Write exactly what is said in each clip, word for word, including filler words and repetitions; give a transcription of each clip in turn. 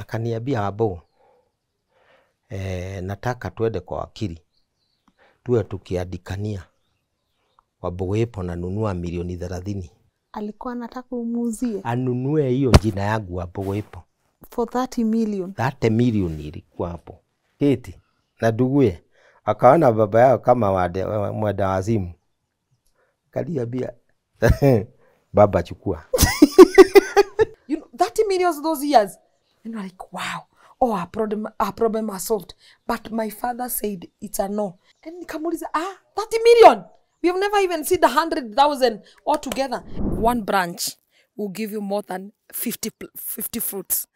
akaniambia abo e, nataka tuende kwa wakili tuwe tukiadikania Wambugu Apple anunua milioni thelathini. Alikuwa anataka umuuzie anunue hiyo jina yangu Wambugu Apple for thirty million. thirty million ilikuwa hapo. Keti na duguye akaona baba yao kama wade mwada wazimu. Kaliambia baba chukua. You know, thirty million those years. And I'm like, wow. Oh, our problem, our problem are solved. But my father said, it's a no. And Kamuliza, ah, thirty million. We have never even seen the one hundred thousand altogether. One branch will give you more than fifty fruits.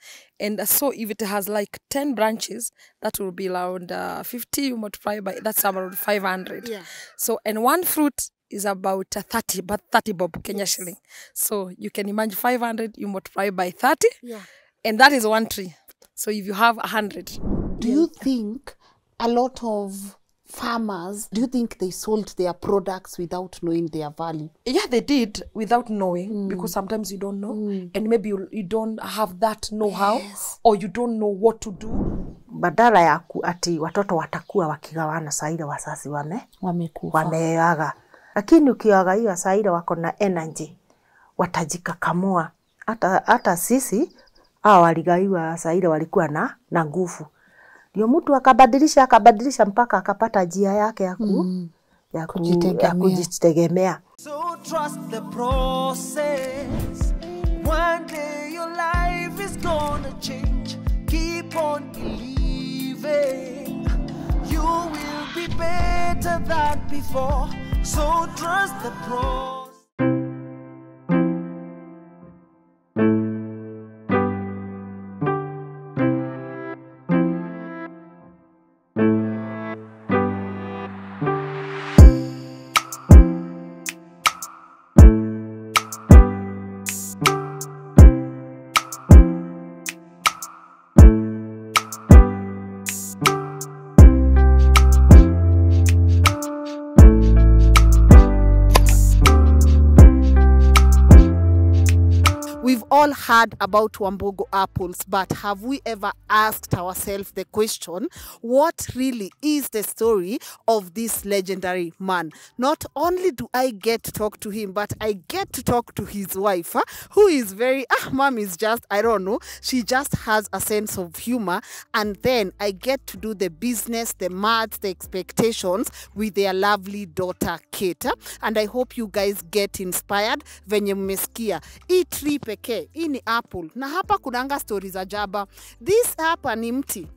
And so if it has like ten branches, that will be around uh, fifty, you multiply by, that's around five hundred. Yeah. So, and one fruit is about thirty, but thirty bob, Kenya yes. shilling. So you can imagine five hundred, you multiply by thirty. Yeah. And that is one tree. So if you have one hundred. Do you think a lot of farmers, do you think they sold their products without knowing their value? Yeah, they did without knowing mm. because sometimes you don't know. Mm. And maybe you, you don't have that know-how yes. or you don't know what to do. Badala ya ati watoto watakuwa wakigawana saida wasasi wame. Wamekufa. Wameaga. Lakini ukiaga hiyo saida wako na energy. Watajikakamua. Hata, hata sisi hao waligaiwa saida walikuwa na na nguvu. Ndio mtu akabadilisha akabadilisha mpaka akapata njia yake ya ku mm. ya kujitegemea. So trust the process. One day your life is gonna change. Keep on believing. You will be better than before. So trust the process. Heard about Wambugu apples, but have we ever asked ourselves the question, what really is the story of this legendary man? Not only do I get to talk to him, but I get to talk to his wife, huh, who is very, ah, mom is just, I don't know, she just has a sense of humor. And then I get to do the business, the maths, the expectations with their lovely daughter, Kate. And I hope you guys get inspired. Venye mmesikia. E three peke. Ni apple. Na hapa kunanga stories za jaba. This hapa ni mti.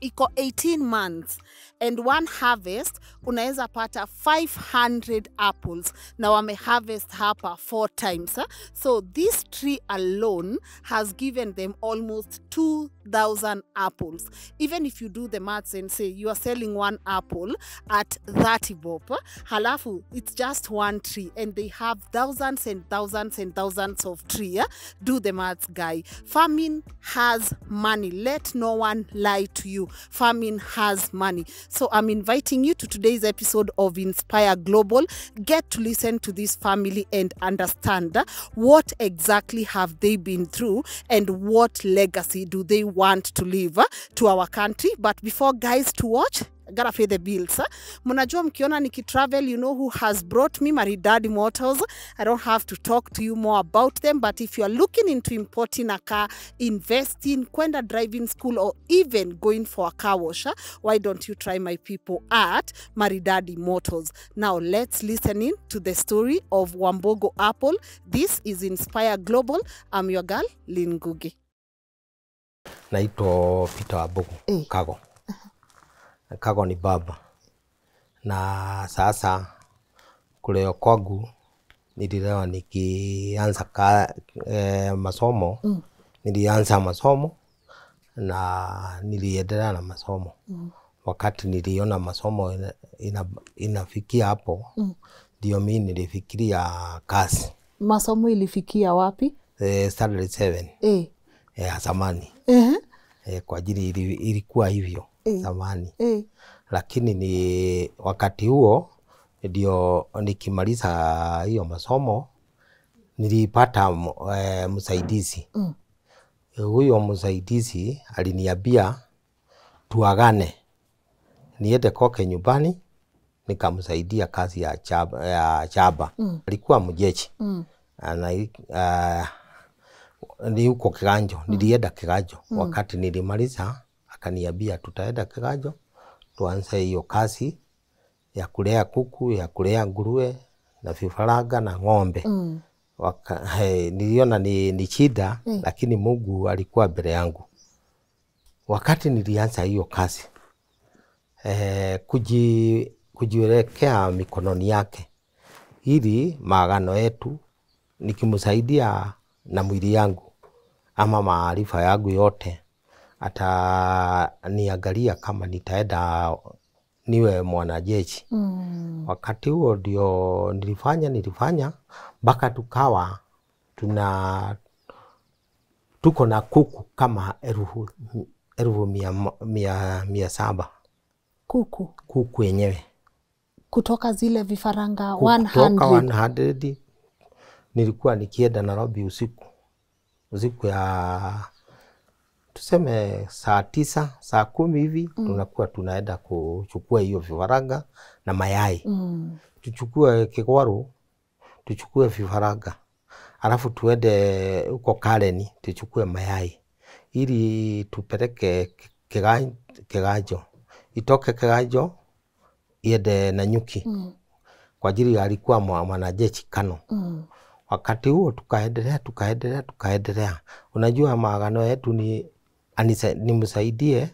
Iko eighteen months. And one harvest, unaweza pata five hundred apples. Na wame harvest hapa four times. Huh? So this tree alone has given them almost two thousand apples. Even if you do the maths and say you are selling one apple at thirty bob. Huh? Halafu, it's just one tree. And they have thousands and thousands and thousands of tree. Huh? Do the maths, guy. Farming has money. Let no one lie to you. Farming has money. So I'm inviting you to today's episode of Inspire Global. Get to listen to this family and understand what exactly have they been through and what legacy do they want to leave to our country. But before guys to watch, gotta pay the bills. Munajua mkiona niki travel, you know who has brought me, Maridadi Motors. I don't have to talk to you more about them, but if you are looking into importing a car, investing, kwenda driving school, or even going for a car washer, why don't you try my people at Maridadi Motors? Now let's listen in to the story of Wambugu Apple. This is Inspire Global. I'm your girl, Lynn Ngugi. Naitwa Peter Wambugu Kagao. Kagao ni baba. Na sasa kuleo kwangu nililewa nikianza eh, masomo. Mm. Nilianza masomo na niliendelea na masomo. Mm. Wakati niliona masomo ina, ina, inafikia hapo ndio mm. mimi nilifikiria kazi. Masomo ilifikia wapi? Eh, standard seven. Eh. Eh zamani. Uh -huh. Eh kwa ajili ilikuwa hivyo. E. Zamani. E. Lakini ni wakati huo ndio nikimaliza hiyo masomo nilipata e, msaidizi. Mm. huyo msaidizi aliniambia tuagane niende koke nyumbani, nikamsaidia kazi ya chaba, ya chaba. Mm. Alikuwa mjeshi. Mm. Ana uh, ni huko Kiganjo. Mm. Nilienda Kiganjo. Mm. Wakati nilimaliza akaniambia tutaenda Kiganjo tuanze hiyo kazi ya kulea kuku, ya kulea nguruwe na vifaranga na ng'ombe. Mm. Waka, hey, niliona ni, ni shida. Mm. Lakini Mungu alikuwa mbele yangu. Wakati nilianza hiyo kazi eh, kuji kujiwekea mikononi yake ili maagano yetu, nikimsaidia na mwili yangu ama maarifa yangu yote, ata niangalia kama nitaenda niwe mwanajeshi. Mm. Wakati huo ndio nilifanya nilifanya mpaka tukawa tuna tuko na kuku kama elfu elfu mia, mia, mia saba kuku kuku yenyewe kutoka zile vifaranga mia moja. Kutoka mia moja nilikuwa nikienda Nairobi usiku usiku ya tuseme saa tisa, saa kumi hivi. Mm. Tunakuwa tunaenda kuchukua hiyo vifaranga na mayai. Mm. Tuchukue kikwaru, tuchukue vifaranga, alafu tuende huko Kaleni tuchukue mayai ili tupeleke Kiganjo, itoke Kiganjo iende Nanyuki. Mm. Kwa ajili alikuwa mwanajeshi Kano. Mm. Wakati huo tukaendelea tukaendelea tukaendelea. Unajua maagano yetu ni anisa, nimsaidie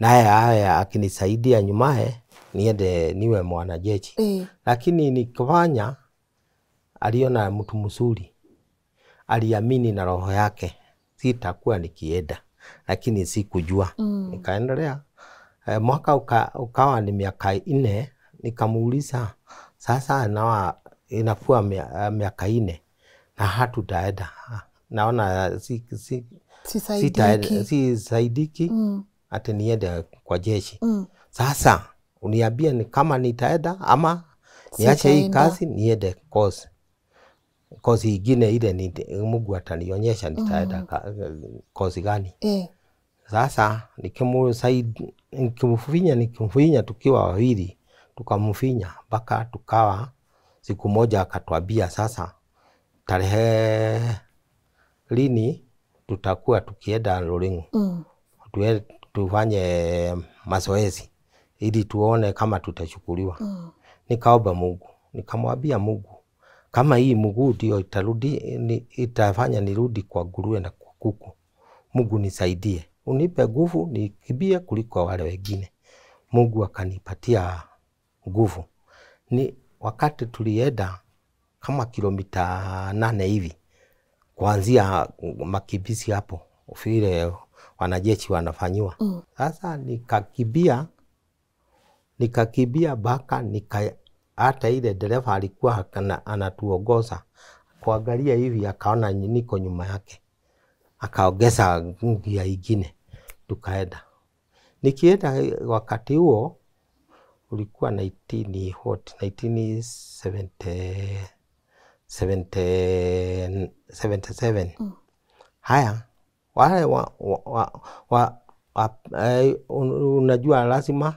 naye haya akinisaidia nyumae niende niwe mwanajeshi. Mm. Lakini nikifanya aliona mtu mzuri, aliamini na roho yake sitakuwa nikienda, lakini sikujua. Mm. Nikaendelea. E, mwaka uka, ukawa ni miaka nne. Nikamuuliza sasa na inakuwa miaka nne na hatutaenda, naona si si sitaenda, si saidiki. Mm. Ati niende kwa jeshi. Mm. Sasa uniambia ni kama nitaenda ama niache hii kazi niende kozi kozi ingine ile ni Mungu atanionyesha nitaenda. Mm. Kozi gani. Eh. Sasa nikimusaidia nikimfinya nikimfinya tukiwa wawili tukamfinya mpaka tukawa siku moja akatuambia sasa tarehe lini tutakuwa tukienda Loringu. Mm. Tuwe, tufanye mazoezi ili tuone kama tutachukuliwa. Mm. Nikaomba Mungu, nikamwambia Mungu kama hii mguu ndio itarudi itafanya nirudi kwa nguruwe na kuku, Mungu nisaidie, unipe nguvu nikimbie kuliko wale wengine. Mungu akanipatia nguvu. Ni wakati tulienda kama kilomita nane hivi kuanzia makibisi hapo vile wanajeshi wanafanywa. Mm. Sasa nikakibia nikakibia baka nika hata ile dereva alikuwa anatuongoza kuangalia hivi, akaona niko nyuma yake, akaongeza nguvu nyingine tukaenda. Nikienda wakati huo ulikuwa elfu tisa mia tisa sabini na saba. Mm. Haya wale wa, wa, wa, wa, wa uh, unajua lazima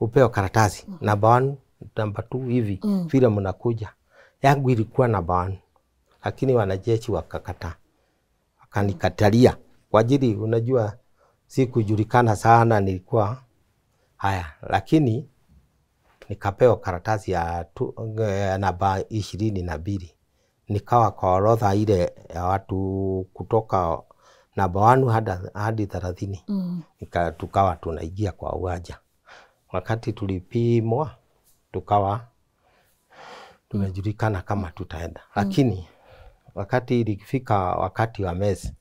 upewe karatasi. Mm. Namba moja namba mbili hivi. Mm. Vile mnakuja yangu ilikuwa namba moja, lakini wanajeshi wakakataa, wakanikatalia kwa ajili unajua sikujulikana sana nilikuwa haya, lakini nikapewa karatasi ya namba ishirini na mbili. Nikawa kwa orodha ile ya watu kutoka namba moja hadi thelathini. Mm. Nika tukawa tunaingia kwa uwanja. Wakati tulipimwa tukawa tumejulikana kama tutaenda. Lakini mm. wakati ilifika wakati wa mezi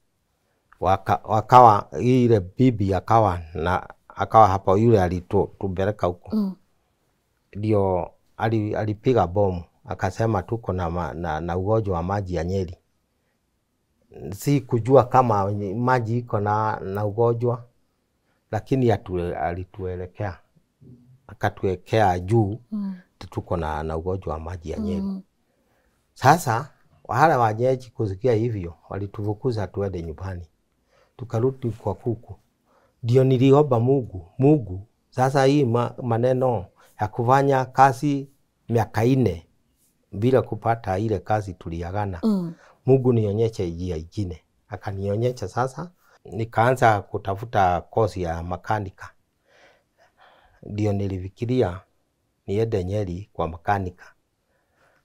waka, wakawa ile bibi akawa na akawa hapo yule alitumbeleka huko. Mm. Ndio alipiga bomu akasema tuko na na, na ugonjwa wa maji ya Nyeri. Si kujua kama maji iko na na ugonjwa, lakini alituelekea akatuwekea juu. Mm. Tuko na na ugonjwa wa maji ya Nyeri. Mm. Sasa wale wajeshi kusikia hivyo walitufukuza tuende nyumbani. tukaruti kwa kuku. Dio niliomba Mungu, Mungu, sasa hii ma, maneno ya kufanya kazi miaka nne bila kupata ile kazi tuliagana. Mm. Mungu nionyeshe njia nyingine. Akanionyesha sasa, nikaanza kutafuta kozi ya makanika. Dio nilifikiria niende Nyeri kwa makanika.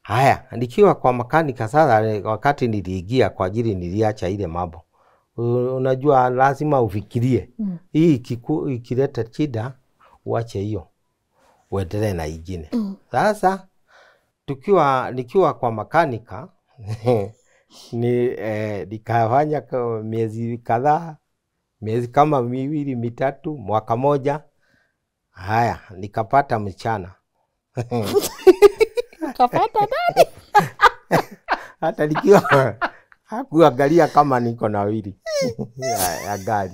Haya, nikiwa kwa makanika sasa, wakati niliingia kwa ajili niliacha ile mambo. Unajua lazima ufikirie. Mm. Hii kiku, ikileta shida uache hiyo. Uendelee na ingine. Mm. Sasa tukiwa nikiwa kwa makanika ni eh, nikafanya miezi kadhaa, miezi kama miwili mitatu, mwaka moja. Haya, nikapata mchana. Kapata nani? Hata nikiwa hakuangalia kama niko na wili ya gari.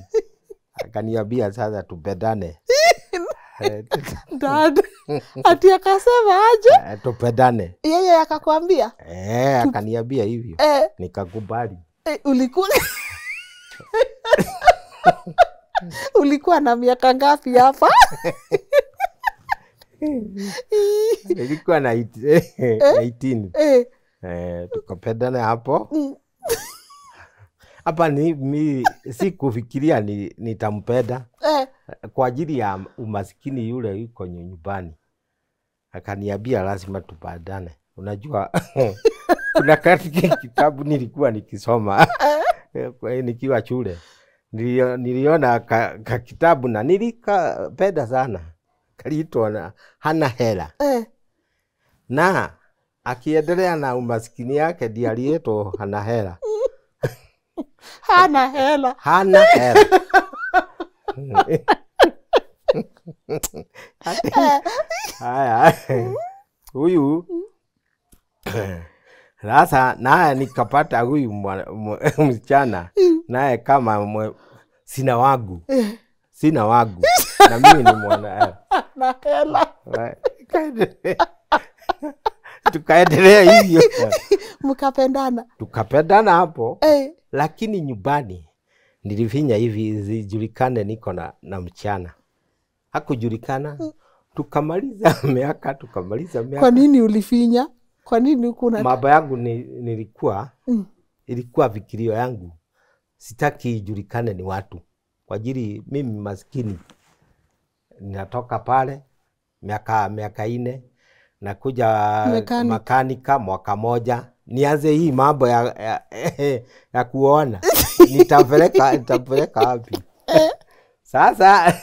Akaniambia sasa tupendane. Dad, ati akasema aje? Tupendane. Yeye akakwambia? Eh, akaniambia hivyo. Eh. Nikakubali. Eh, ulikuwa ulikuwa na miaka ngapi hapa? Nilikuwa na eighteen. Eh, eh tukapendana hapo. Hapa ni mimi sikufikiria nitampenda. Eh. Kwa ajili ya umasikini yule yuko nyumbani. Akaniambia lazima tupendane. Unajua kuna katika kitabu nilikuwa nikisoma nikiwa shule. Niliona ka, ka kitabu na nilikapenda sana. Kalito na hana hela. Eh. Na akiendelea na umaskini yake ndiye aliyeto hana hela. Hana hela. Hana hela. Haya. Huyu sasa naye nikapata huyu msichana naye kama mwe, sina wangu. Sina wangu. Na mimi ni mwana na hela. Tukaendelea hivyo. Mkapendana. Tukapendana hapo. Eh. Lakini nyumbani nilifinya hivi zijulikane niko na, na mchana. Hakujulikana. Mm. Tukamaliza miaka, tukamaliza miaka. Kwa nini ulifinya? Kwa nini uko na mambo yangu nilikuwa mm. ilikuwa fikirio yangu. Sitaki ijulikane ni watu. Kwa ajili mimi maskini. Ninatoka pale miaka miaka nne nakuja mekanika. Makanika mwaka moja nianze hii mambo ya ya, ya ya kuona nitapeleka nitapeleka wapi sasa.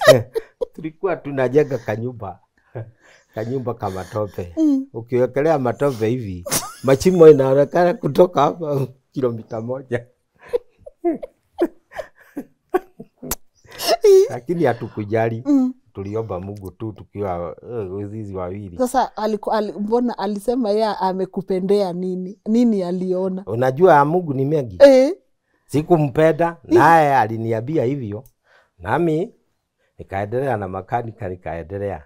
Tulikuwa tunajenga kanyumba kanyumba kama tope. Mm. Ukiwekelea matope hivi machimo inaonekana kutoka hapa kilomita moja. Lakini hatukujali. Mm. Tuliomba Mungu tu tukiwa wazizi uh, wawili. Sasa aliku, al, mbona alisema yeye amekupendea nini? Nini aliona? Unajua Mungu ni mengi. Eh. Sikumpenda naye aliniambia hivyo. Nami nikaendelea na makanika nikaendelea.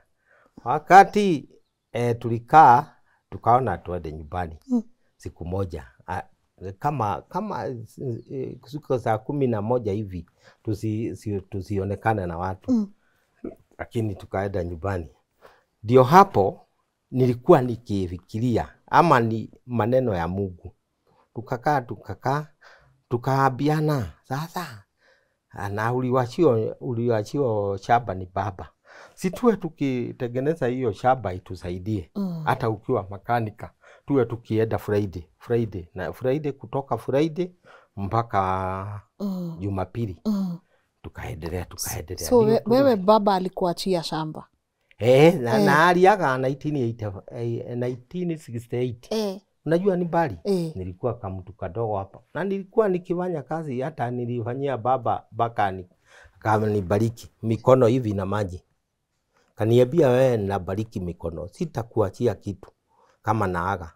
Wakati eh, tulikaa tukaona tuende nyumbani. Mm. Siku moja a, kama kama e, siku saa kumi na moja hivi tusi, si, tusionekane na watu. Mm. Lakini tukaenda nyumbani. Ndio hapo nilikuwa nikifikiria ama ni maneno ya Mungu. Tukakaa tukakaa tukaabiana sasa na uliwachiwa uliwachiwa shamba ni baba. Situwe tukitengeneza hiyo shamba itusaidie. Mm. Hata ukiwa makanika tuwe tukienda Friday, Friday na Friday kutoka Friday mpaka mm. Jumapili. Mm. Tukaendelea tukaendelea. So we, wewe baba alikuachia shamba. Eh na eh. Na aliaga nineteen sixty-eight. Eh. Unajua ni mbali. Eh. Nilikuwa kama mtu kadogo hapa. Na nilikuwa nikifanya kazi hata nilifanyia baba bakani. Kama nibariki mikono hivi na maji. Kaniambia wewe nabariki mikono. Sitakuachia kitu kama naaga.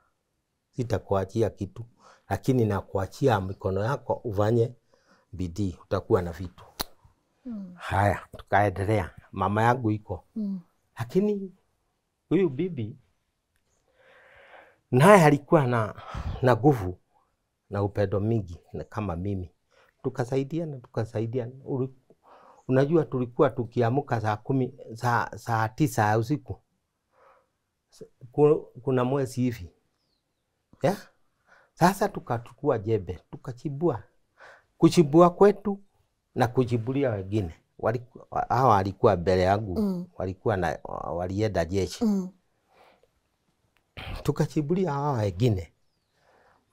Sitakuachia kitu lakini nakuachia mikono yako ufanye bidii utakuwa na vitu. Mm. Haya, tukaendelea. Mama yangu iko. Mm. Lakini huyu bibi naye alikuwa na na nguvu na upendo mingi na kama mimi. tukasaidiana tukasaidiana. Unajua tulikuwa tukiamuka saa kumi, saa, saa tisa ya usiku. Kuna mwezi hivi. Yeah? Sasa tukachukua jembe, tukachibua. Kuchibua kwetu na kujibulia wengine. Hawa walikuwa mbele yangu, mm. walikuwa na walienda jeshi. Mm. Tukachibulia hawa wengine.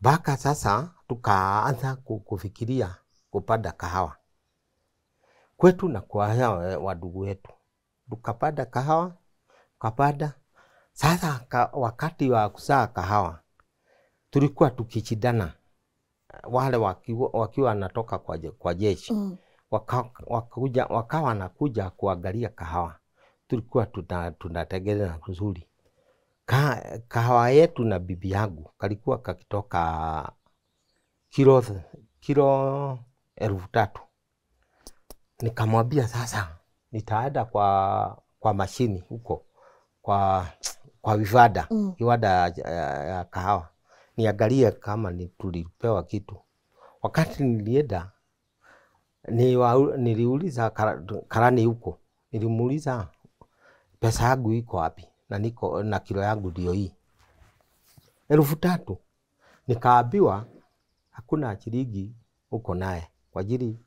Baka sasa tukaanza kufikiria kupanda kahawa. Kwetu na kwa hawa wadugu wetu. Tukapanda kahawa, tukapanda. Sasa wakati wa kusaa kahawa, tulikuwa tukichidana. Wale wakiwa, wakiwa natoka kwa, kwa jeshi. Mm. Waka, wakakuja, wakawa nakuja kuangalia kahawa. Tulikuwa tunategelea kuzuri. Ka, kahawa yetu na bibi yangu kalikuwa kakitoka kilo, kilo elfu tatu. Nikamwambia sasa, nitaada kwa, kwa mashini huko, kwa, kwa vivada, mm. kiwada ya uh, kahawa. Niangalia kama ni tulipewa kitu. Wakati nilienda, niliuliza karani huko, nilimuuliza pesa yangu iko wapi na niko na kilo yangu ndio hii elfu tatu. Nikaambiwa hakuna shilingi huko naye kwa ajili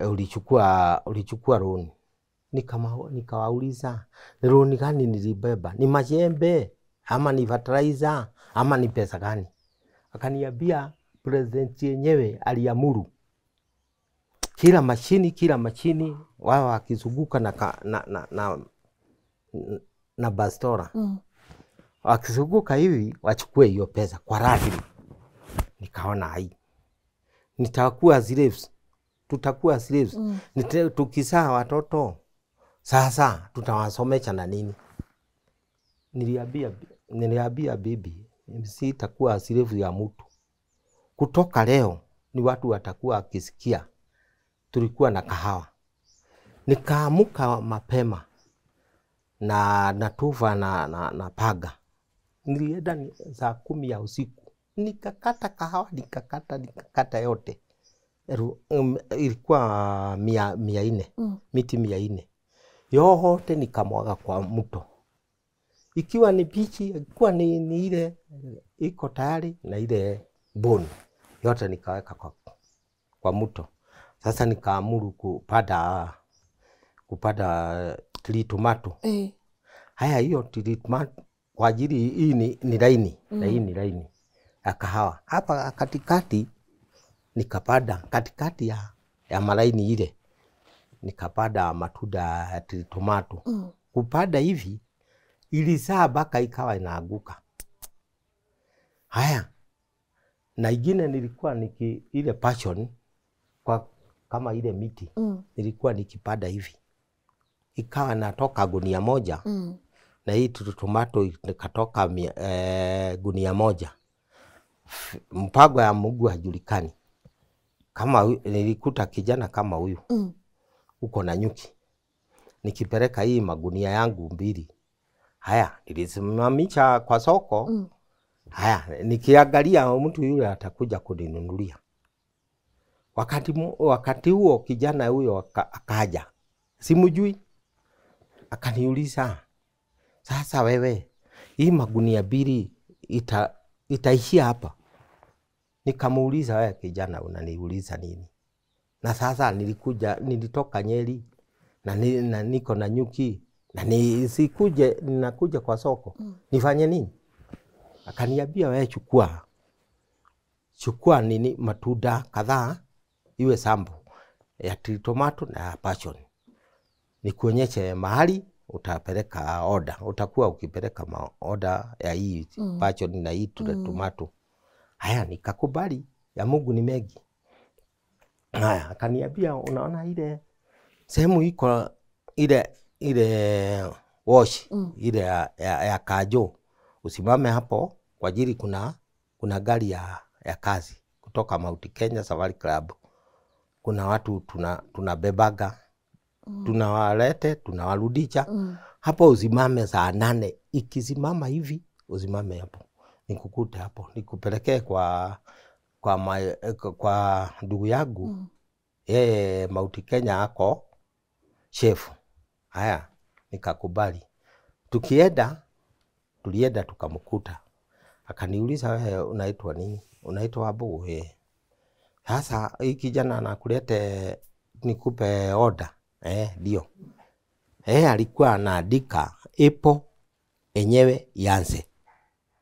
ulichukua ulichukua loan. Nikawauliza ni loan gani nilibeba, ni majembe ama ni fertilizer ama ni pesa gani? Akaniambia president yenyewe aliamuru kila mashini kila mashini wao wakizunguka na na na, na, na bastora. Mm. Wakizunguka hivi wachukue hiyo pesa kwa ratibu. Nikaona hai. Nitakuwa slaves. Tutakuwa slaves. Mm. Nita, tukizaa watoto sasa tutawasomesha na nini? Niliambia niliambia bibi, sitakuwa slave ya mtu. Kutoka leo ni watu watakuwa akisikia tulikuwa na kahawa. Nikaamuka mapema na natufa na, na, na paga. Nilienda saa kumi ya usiku. Nikakata kahawa, nikakata, nikakata yote. Um, ilikuwa mia, mia ine, mm. miti mia ine. Yote nikamwaga kwa mto. Ikiwa ni pichi, ikiwa ni, ni ile, iko tayari na ile boni. Yote nikaweka kwa, kwa mto. Sasa nikaamuru kupanda kupanda tili tomato. E. Haya hiyo tili tomato kwa ajili hii ni, ni laini, mm. laini laini ya kahawa. Hapa katikati nikapanda katikati ya ya malaini ile. Nikapanda matunda ya tili tomato. Mm. Kupanda hivi ilizaa baka ikawa inaanguka. Haya. Na ingine nilikuwa niki ile passion kwa kama ile miti, mm. nilikuwa nikipada hivi. Ikawa natoka gunia moja, mm. na hii tomato ikatoka e, gunia moja. Mpago ya Mungu hajulikani. Kama nilikuta kijana kama huyu, mm. uko na nyuki. Nikipeleka hii magunia yangu mbili. Haya, nilisimamisha kwa soko. Mm. Haya, nikiangalia mtu yule atakuja kuninunulia. Wakati, wakati huo kijana huyo akaja. Simujui. Akaniuliza, sasa wewe, hii magunia mbili ita, itaishia hapa. Nikamuuliza, wewe kijana unaniuliza nini? Na sasa nilikuja, nilitoka Nyeri, na, na niko na nyuki, na nisikuje, ninakuja kwa soko. Mm. Nifanye nini? Akaniambia, wewe chukua. Chukua nini matunda kadhaa iwe sambu ya tomato na passion. Nikuonyeshe mahali utapeleka order, utakuwa ukipeleka order ya hii mm. passion na hii mm. tomato. Haya nikakubali, ya Mungu ni mengi. Haya akaniambia, unaona ile sehemu iko ile ile wash mm. ile ya, ya, ya Kajo, usimame hapo kwa ajili kuna kuna gari ya ya kazi kutoka Mount Kenya Safari Club. Kuna watu tuna tunabebaga, mm. tunawalete tunawarudisha, mm. hapo uzimame saa nane. Ikisimama hivi uzimame hapo, nikukute hapo, nikupelekee kwa kwa ma, kwa ndugu yangu mm. yeye Mauti Kenya ako chef. Haya nikakubali. Tukienda tulienda tukamkuta. Akaniuliza wewe unaitwa nini? Unaitwa Wambugu eh. Sasa hii kijana anakulete nikupe order. Eh ndio. Eh alikuwa anaandika ipo enyewe yanze.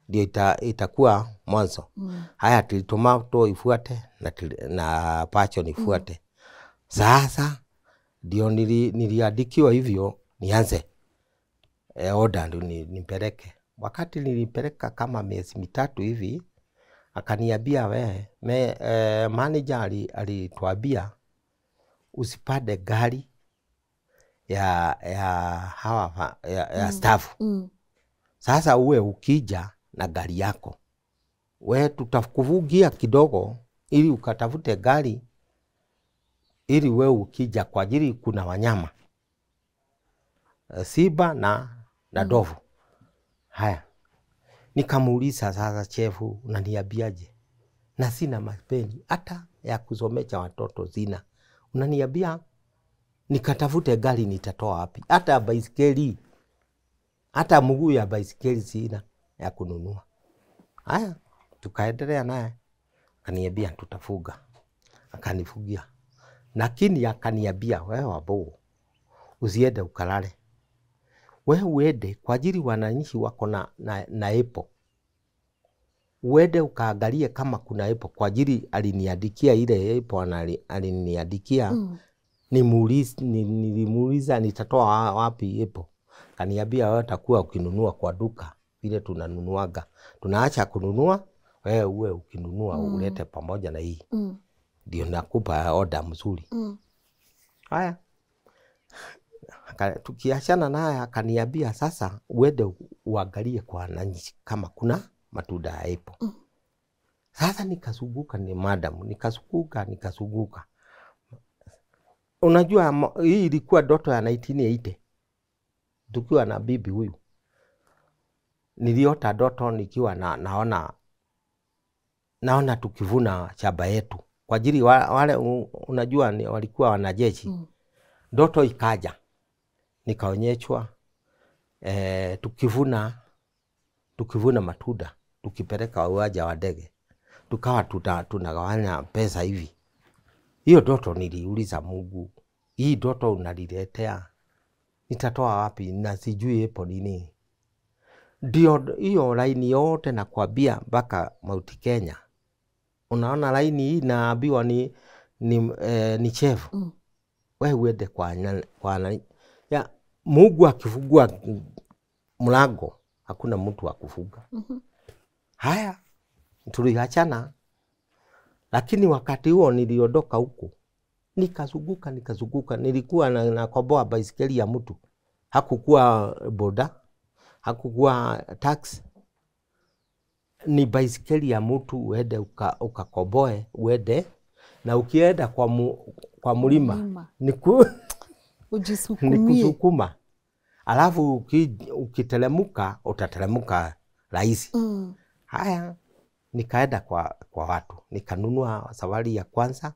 Ndio ita, itakuwa mwanzo. Mm. Haya tulituma to ifuate na na pacho nifuate. Mm. Sasa ndio niliandikiwa nili hivyo nianze. E, order ndio nipeleke. Wakati nilipeleka kama miezi mitatu hivi akaniambia wewe me e, manager alituambia usipande gari ya ya hawa ya, ya mm. staff. Mm. Sasa uwe ukija na gari yako. We tutakuvugia kidogo ili ukatafute gari ili we ukija kwa ajili kuna wanyama. Simba na na ndovu. Mm. Haya. Nikamuuliza sasa chefu unaniambiaje? Na sina mapeni hata ya kusomesha watoto zina. Unaniambia nikatafute gari nitatoa wapi? Hata baisikeli. Hata mguu ya baisikeli sina ya kununua. Haya, tukaendelea naye. Akaniambia tutafuga. Akanifugia. Lakini akaniambia wewe Wambugu usiende ukalale. Wewe uende kwa ajili wananchi wako na na, na epo. Uende ukaangalie kama kuna epo kwa ajili aliniandikia ile epo aliniandikia. Mm. Nimuuliza nilimuuliza nitatoa wapi epo. Kaniambia wewe utakuwa ukinunua kwa duka vile tunanunuaga. Tunaacha kununua wewe uwe ukinunua mm. ulete pamoja na hii. Ndio mm. nakupa order mzuri. Mm. Haya. Tukiachana naye akaniambia sasa uende uangalie kwa wananchi kama kuna matunda hapo. Mm. Sasa nikasuguka ni madam, nikasuguka nikasuguka. Unajua hii ilikuwa ndoto ya elfu moja mia tisa themanini na nane. Tukiwa na bibi huyu. Niliota ndoto nikiwa na, naona naona tukivuna shamba yetu. Kwa ajili wale unajua ni, walikuwa wanajeshi. Mm. Ndoto ikaja. Nikaonyeshwa eh, tukivuna tukivuna matunda tukipeleka uwanja wa ndege tukawa tunagawanya pesa hivi. Hiyo ndoto niliuliza Mungu, hii ndoto unaliletea nitatoa wapi na sijui hapo nini. Ndio hiyo line yote nakwambia mpaka Mount Kenya. Unaona line hii naambiwa ni ni, eh, ni chef. Mm. Wewe uende kwa nani, kwa nani? Ya Mungu akifungua mlango hakuna mtu wa kufunga. Mm -hmm. Haya tuliachana, lakini wakati huo niliondoka huko nikazunguka nikazunguka nilikuwa na, na koboa baisikeli ya mtu. Hakukuwa boda, hakukuwa taxi, ni baisikeli ya mtu uende ukakoboe uka uende na ukienda kwa mu, kwa mlima mm. niku ujisukumie. Nikusukuma. Alafu ukitelemuka, utatelemuka rahisi. Mm. Haya, nikaenda kwa, kwa watu. Nikanunua safari ya kwanza.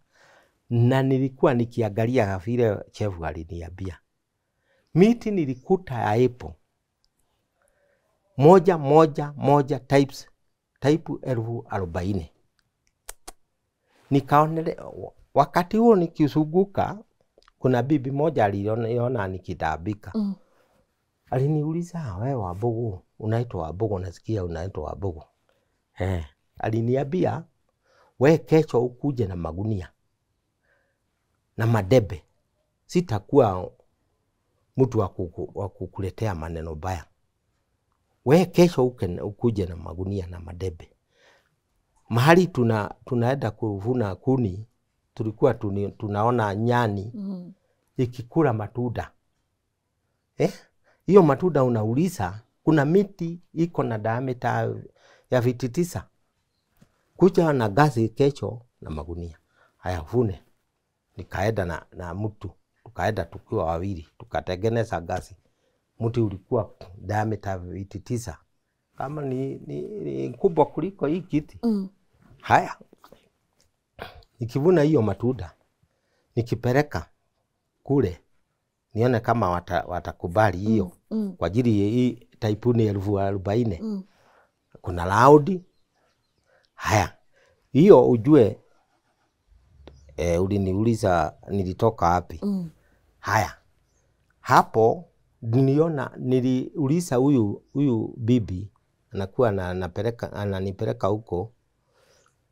Na nilikuwa nikiangalia vile chefu aliniambia. Miti nilikuta ya apple. Moja, moja, moja, types. Type elfu arobaini. Nikaonele, wakati huo nikisuguka, kuna bibi moja aliona nikitabika. Mm. Aliniuliza wewe Wambugu, unaitwa Wambugu, nasikia unaitwa Wambugu. Eh, aliniambia wewe kesho ukuje na magunia na madebe. Sitakuwa mtu wa wakuku, kukuletea maneno baya. Wewe kesho ukuje na magunia na madebe. Mahali tuna tunaenda kuvuna kuni. Tulikuwa tuni, tunaona nyani mm. ikikula matunda. Eh? Hiyo matunda unauliza kuna miti iko na diameter ya viti tisa. Kuja na gazi kesho na magunia. Haya vune. Nikaenda na, na mtu. Tukaenda tukiwa wawili. Tukatengeneza gazi. Mti ulikuwa diameter viti tisa. Kama ni, ni, ni kubwa kuliko hii kiti. Mm. Haya. Nikivuna hiyo matunda, nikipeleka kule, nione kama wata, watakubali hiyo. Mm, mm. Kwa ajili hii taipuni elfu arobaini. Mm. Kuna laudi. Haya. Hiyo ujue, e, uliniuliza nilitoka wapi. Mm. Haya. Hapo niona niliuliza huyu huyu bibi anakuwa ananipeleka ananipeleka huko.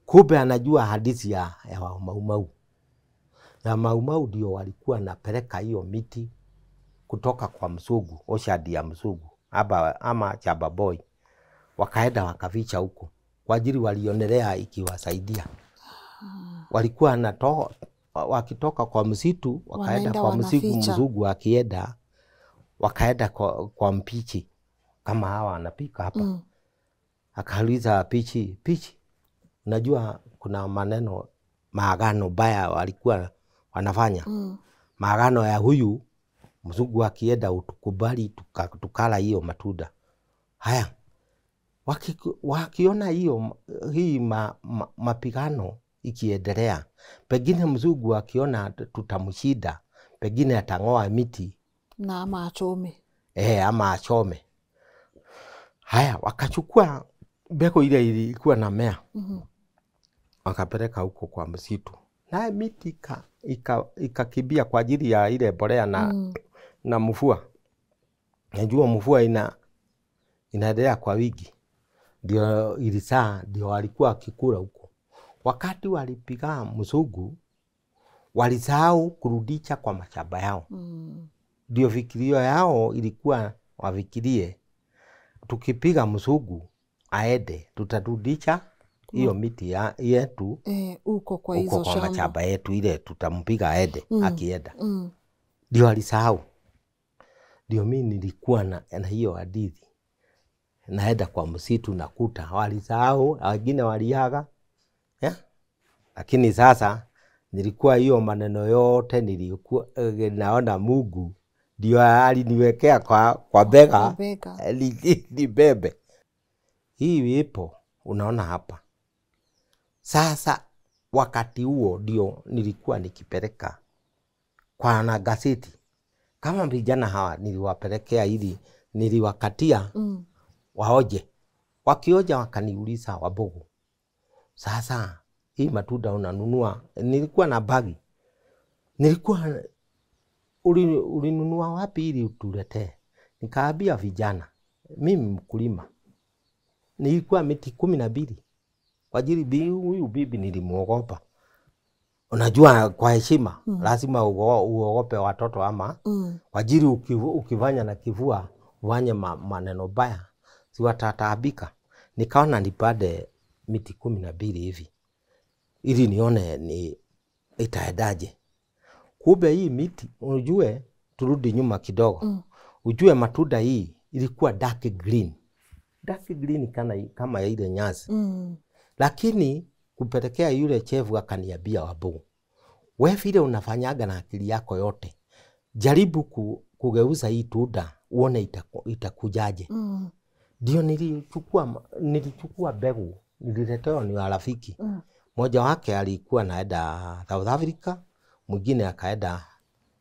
Kumbe anajua hadithi ya ya Maumau. Na Maumau ndio walikuwa anapeleka hiyo miti kutoka kwa msugu, oshadi ya msugu, aba ama chaba boy. Wakaenda wakavicha huko. Kwa ajili walionelea ikiwasaidia. Walikuwa anatoa wakitoka kwa msitu wakaenda kwa msigu mzugu akienda wakaenda kwa, kwa mpichi kama hawa anapika hapa. Mm. Akauliza pichi, pichi. Unajua kuna maneno maagano baya walikuwa wanafanya. Mm. Maagano ya huyu mzugu akienda utukubali tuka, tukala hiyo matunda. Haya. Waki, wakiona hiyo hii ma, ma, mapigano ikiendelea. Pengine mzugu akiona tutamshida, pengine atangoa miti na ama achome. Eh, ama achome. Haya, wakachukua beko ile ilikuwa na mea. Mhm. Mm, wakapeleka huko kwa msitu. Na miti ika ikakibia kwa ajili ya ile borea na mm. na mvua. Najua mvua ina inaendelea kwa wiki. Ndio ilisaa ndio alikuwa akikula huko. Wakati walipiga mzugu, walisahau kurudisha kwa mashamba yao. Mm. Ndio fikirio yao ilikuwa wafikirie tukipiga mzugu aende tutarudisha hiyo mm. miti ya, yetu eh uko kwa uko hizo shamba mashamba yetu ile tutampiga aende mm. akienda. Mm. Ndio walisahau. Ndio mimi nilikuwa na, na hiyo hadithi. Naenda kwa msitu nakuta walisahau, wengine waliaga. Yeah. Lakini sasa nilikuwa hiyo maneno yote nilikuwa uh, naona Mungu ndio aliniwekea kwa kwa bega ni bebe. Hii ipo unaona hapa. Sasa wakati huo ndio nilikuwa nikipeleka kwa na gazeti. Kama vijana hawa niliwapelekea ili niliwakatia mm. waoje. Wakioja wakaniuliza Wambugu. Sasa, hii matunda unanunua, nilikuwa na bagi. Nilikuwa, uli, ulinunua wapi ili utuletee. Nikaambia vijana, mimi mkulima. Nilikuwa miti kumi na mbili. Kwa ajili huyu bibi nilimuogopa. Unajua kwa heshima, mm. lazima uogope watoto ama. Mm. Kwa ajili ukivanya na kivua, uvanye maneno baya. Si watataabika. Nikaona nipande miti kumi na mbili hivi. Ili nione ni itaedaje. Kumbe hii miti, unjue turudi nyuma kidogo. Mm. Ujue matunda hii ilikuwa dark green. Dark green kana, kama ile nyasi. Mm. Lakini kupelekea yule chevu akaniambia Wambugu. Wewe vile unafanyaga na akili yako yote. Jaribu ku, kugeuza hii tunda uone itaku, itakujaje. Mm. Ndio nilichukua nilichukua begu. Nililetewa ni rafiki. Mm. Moja wake alikuwa naenda South Africa, mwingine akaenda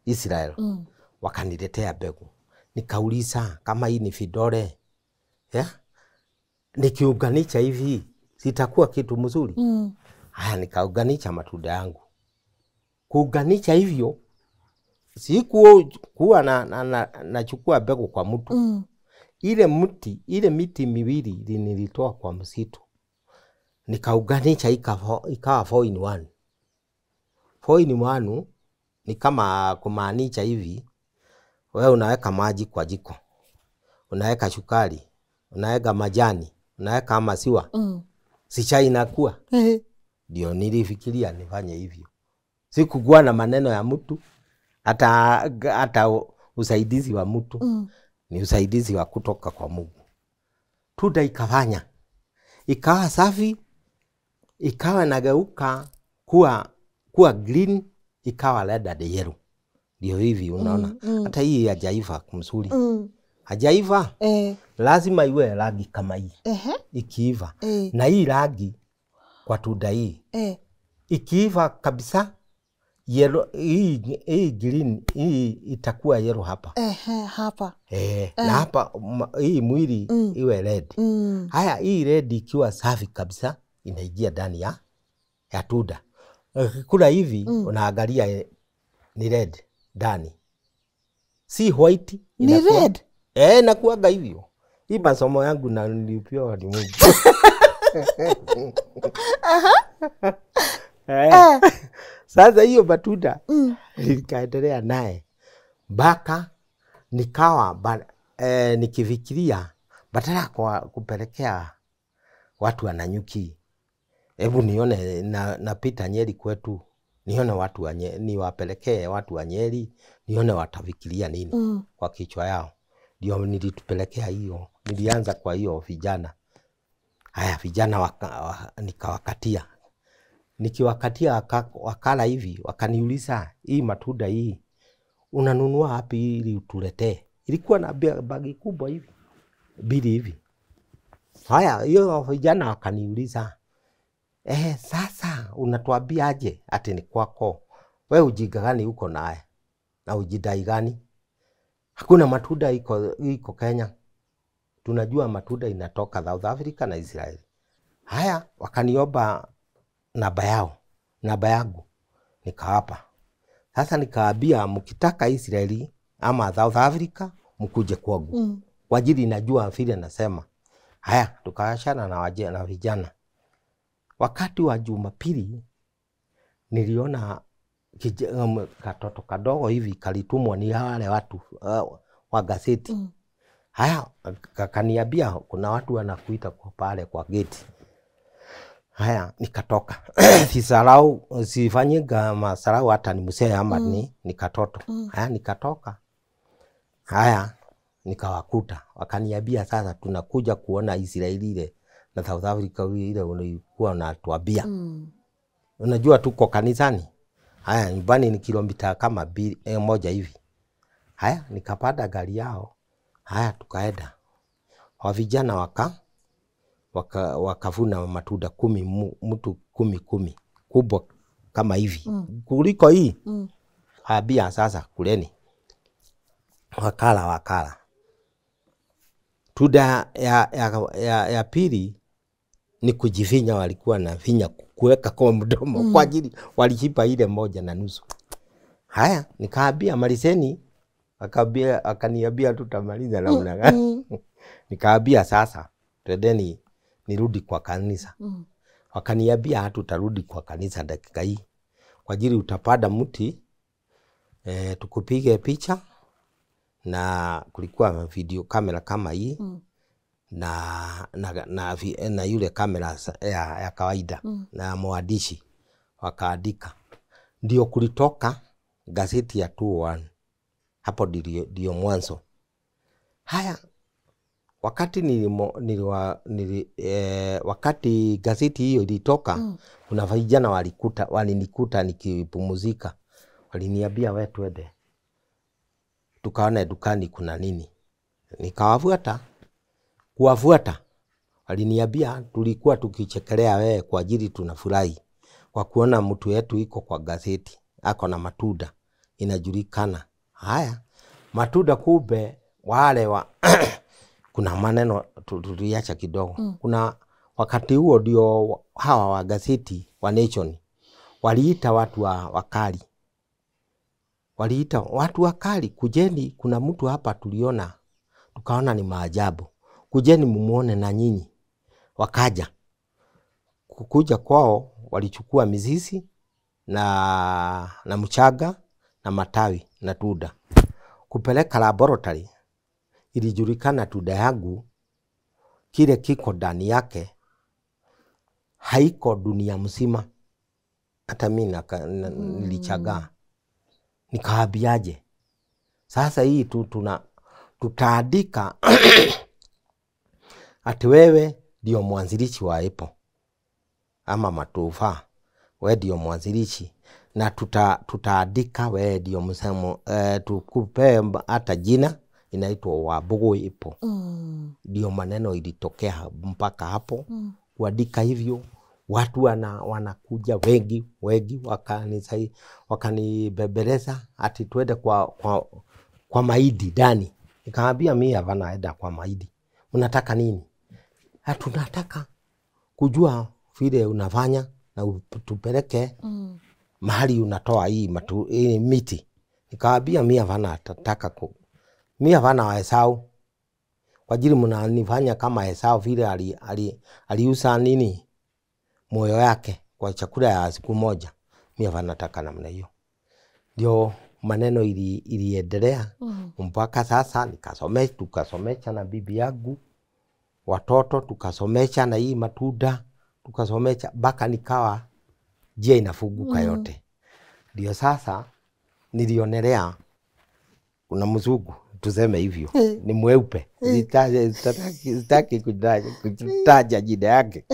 Israel. Mm. Wakaniletea begu. Nikauliza kama hii ni vidole. Yeah? Nikiunganisha hivi sitakuwa kitu mzuri. Mm. Haya nikaunganisha matunda yangu. Kuunganisha hivyo siku kuwa na nachukua na, na begu kwa mtu. Mm. Ile mti, ile miti miwili nilitoa kwa msitu. Nikauganisha ikawa four in one. four in one ni kama kumaanisha hivi. Wewe unaweka maji kwa jiko. Unaweka shukari, unaweka majani, unaweka maziwa. Mm. Si chai inakuwa. Ndio nilifikiria nifanye hivyo. Sikugua na maneno ya mtu hata hata usaidizi wa mtu. Mm. Ni usaidizi wa kutoka kwa Mungu. Tuda ikafanya. Ikawa safi. Ikawa nageuka kuwa kuwa green, ikawa lada de yellow. Ndio hivi unaona. Mm, mm. Hata hii hajaiva kumsuri. Mm. Hajaiva? Eh. Lazima iwe rangi kama hii. Ehe. Ikiiva. Eh. Na hii rangi kwa tuda hii. Eh. ikiiva kabisa yellow, hii hii green hii itakuwa yellow hapa. Ehe, hapa. Eh, na hapa hii mwili mm. iwe red. Mm. Haya hii red ikiwa safi kabisa inaingia ndani ya ya tuda. Kula hivi mm. unaangalia ni red ndani. Si white ni inakuwa, red. Eh, nakuaga hivyo. Hii masomo yangu na nilipewa ni Mungu. Aha. Eh. Ah. Sasa hiyo batuda mm. nikaendelea naye mpaka nikawa ba, eh, nikifikiria badala kwa kupelekea watu wananyuki, hebu nione na, napita Nyeri kwetu nione watu wa Nyeri, niwapelekee watu wa Nyeri nione watafikiria nini mm. kwa kichwa yao. Ndio nilitupelekea hiyo, nilianza kwa hiyo vijana. Haya vijana waka, waka, nikawakatia nikiwakatia waka, wakala hivi wakaniuliza hii matuda hii unanunua wapi ili utuletee. Ilikuwa na bagi kubwa hivi bili hivi. Haya hiyo vijana wakaniuliza eh, sasa unatuambia aje ati ni kwako wewe, ujiga gani uko naye na ujidai gani? Hakuna matuda iko iko Kenya, tunajua matuda inatoka South Africa na Israel. Haya wakaniomba namba yao, namba yangu nikawapa. Sasa nikawaambia mkitaka Israeli ama South Africa mkuje kwangu. Mm. Kwa ajili najua vile nasema. Haya tukaachana na wajana na vijana. Wakati wa Jumapili niliona kijana katoto kadogo hivi kalitumwa ni wale watu uh, wa gazeti. Mm. Haya kakaniambia kuna watu wanakuita kwa pale kwa geti. Haya nikatoka. Sisarau sifanye kama sarau hata ni msee ama mm. ni nikatoto. Mm. Haya nikatoka. Haya nikawakuta. Wakaniambia sasa tunakuja kuona Israeli ile na South Africa ile unayokuwa unatuambia. Mm. Unajua tuko kanisani. Haya nyumbani ni kilomita kama mbili, eh, moja hivi. Haya nikapanda gari yao. Haya tukaenda. Wa vijana waka waka wakavuna matuda kumi mu, mtu kumi kumi kubwa kama hivi mm. kuliko hii mm. habia sasa kuleni wakala wakala tuda ya ya, ya, ya pili ni kujivinya. Walikuwa na vinya kuweka kwa mdomo mm. kwa ajili walijipa ile moja na nusu. Haya nikaambia malizeni, akaambia akaniambia tutamaliza launa mm. gani mm. nikaambia sasa twendeni nirudi kwa kanisa. Mm. Wakaniambia hatutarudi kwa kanisa dakika hii. Kwa ajili utapanda mti e, tukupige picha na kulikuwa video kamera kama hii mm. na, na, na na na yule kamera ya, ya kawaida mm. na mwandishi wakaandika. Ndio kulitoka gazeti ya mbili moja. Hapo ndio mwanzo. Haya wakati nilimo, niliwa, nil, eh, wakati gazeti hiyo ilitoka mm. kuna vijana walikuta walinikuta nikipumzika, waliniambia wewe twende tukaona dukani kuna nini. Nikawafuata kuwafuata, waliniambia tulikuwa tukichekelea wewe kwa ajili tunafurahi kwa kuona mtu wetu iko kwa gazeti ako na matuda inajulikana. Haya matuda kube wale wa kuna maneno tuliacha kidogo mm. kuna wakati huo ndio hawa wa gazeti wa Nation waliita watu wa wakali, waliita watu wakali kujeni kuna mtu hapa tuliona tukaona ni maajabu kujeni mumuone na nyinyi. Wakaja kukuja kwao walichukua mizizi na na mchaga na matawi na tuda kupeleka laboratory. Ilijulikana tuda yangu kile kiko ndani yake haiko dunia mzima, hata mimi mm. nilichaga. Nikaabiaje sasa hii tu tuna tutaandika ati wewe ndio mwanzilishi wa ipo ama matufa, wewe ndio mwanzilishi na tuta tutaandika wewe ndio msemo eh, tukupe hata jina inaitwa Wambugu ipo. Ndio mm. maneno ilitokea mpaka hapo kuandika mm. hivyo watu wana, wanakuja wengi wengi wakani wakanibebeleza ati tuende kwa, kwa kwa maidi ndani. Nikamwambia mimi havana eda kwa maidi. Unataka nini? Hatunataka kujua vile unafanya na tupeleke mm. mahali unatoa hii matu, hii miti. Nikamwambia mimi havana atataka ku. Mimi havana waesau. Kwa ajili mnanifanya kama Esau vile ali ali aliusa nini moyo yake kwa chakula ya siku moja. Mimi vanataka namna hiyo. Ndio maneno ili iliendelea mm -hmm. mpaka sasa nikasomea tukasomesha na bibi yangu watoto tukasomesha na hii matuda tukasomesha baka nikawa je inafuguka mm -hmm. yote. Ndio sasa nilionelea kuna mzungu tuseme hivyo ni mweupe sitaki kutaja jina yake.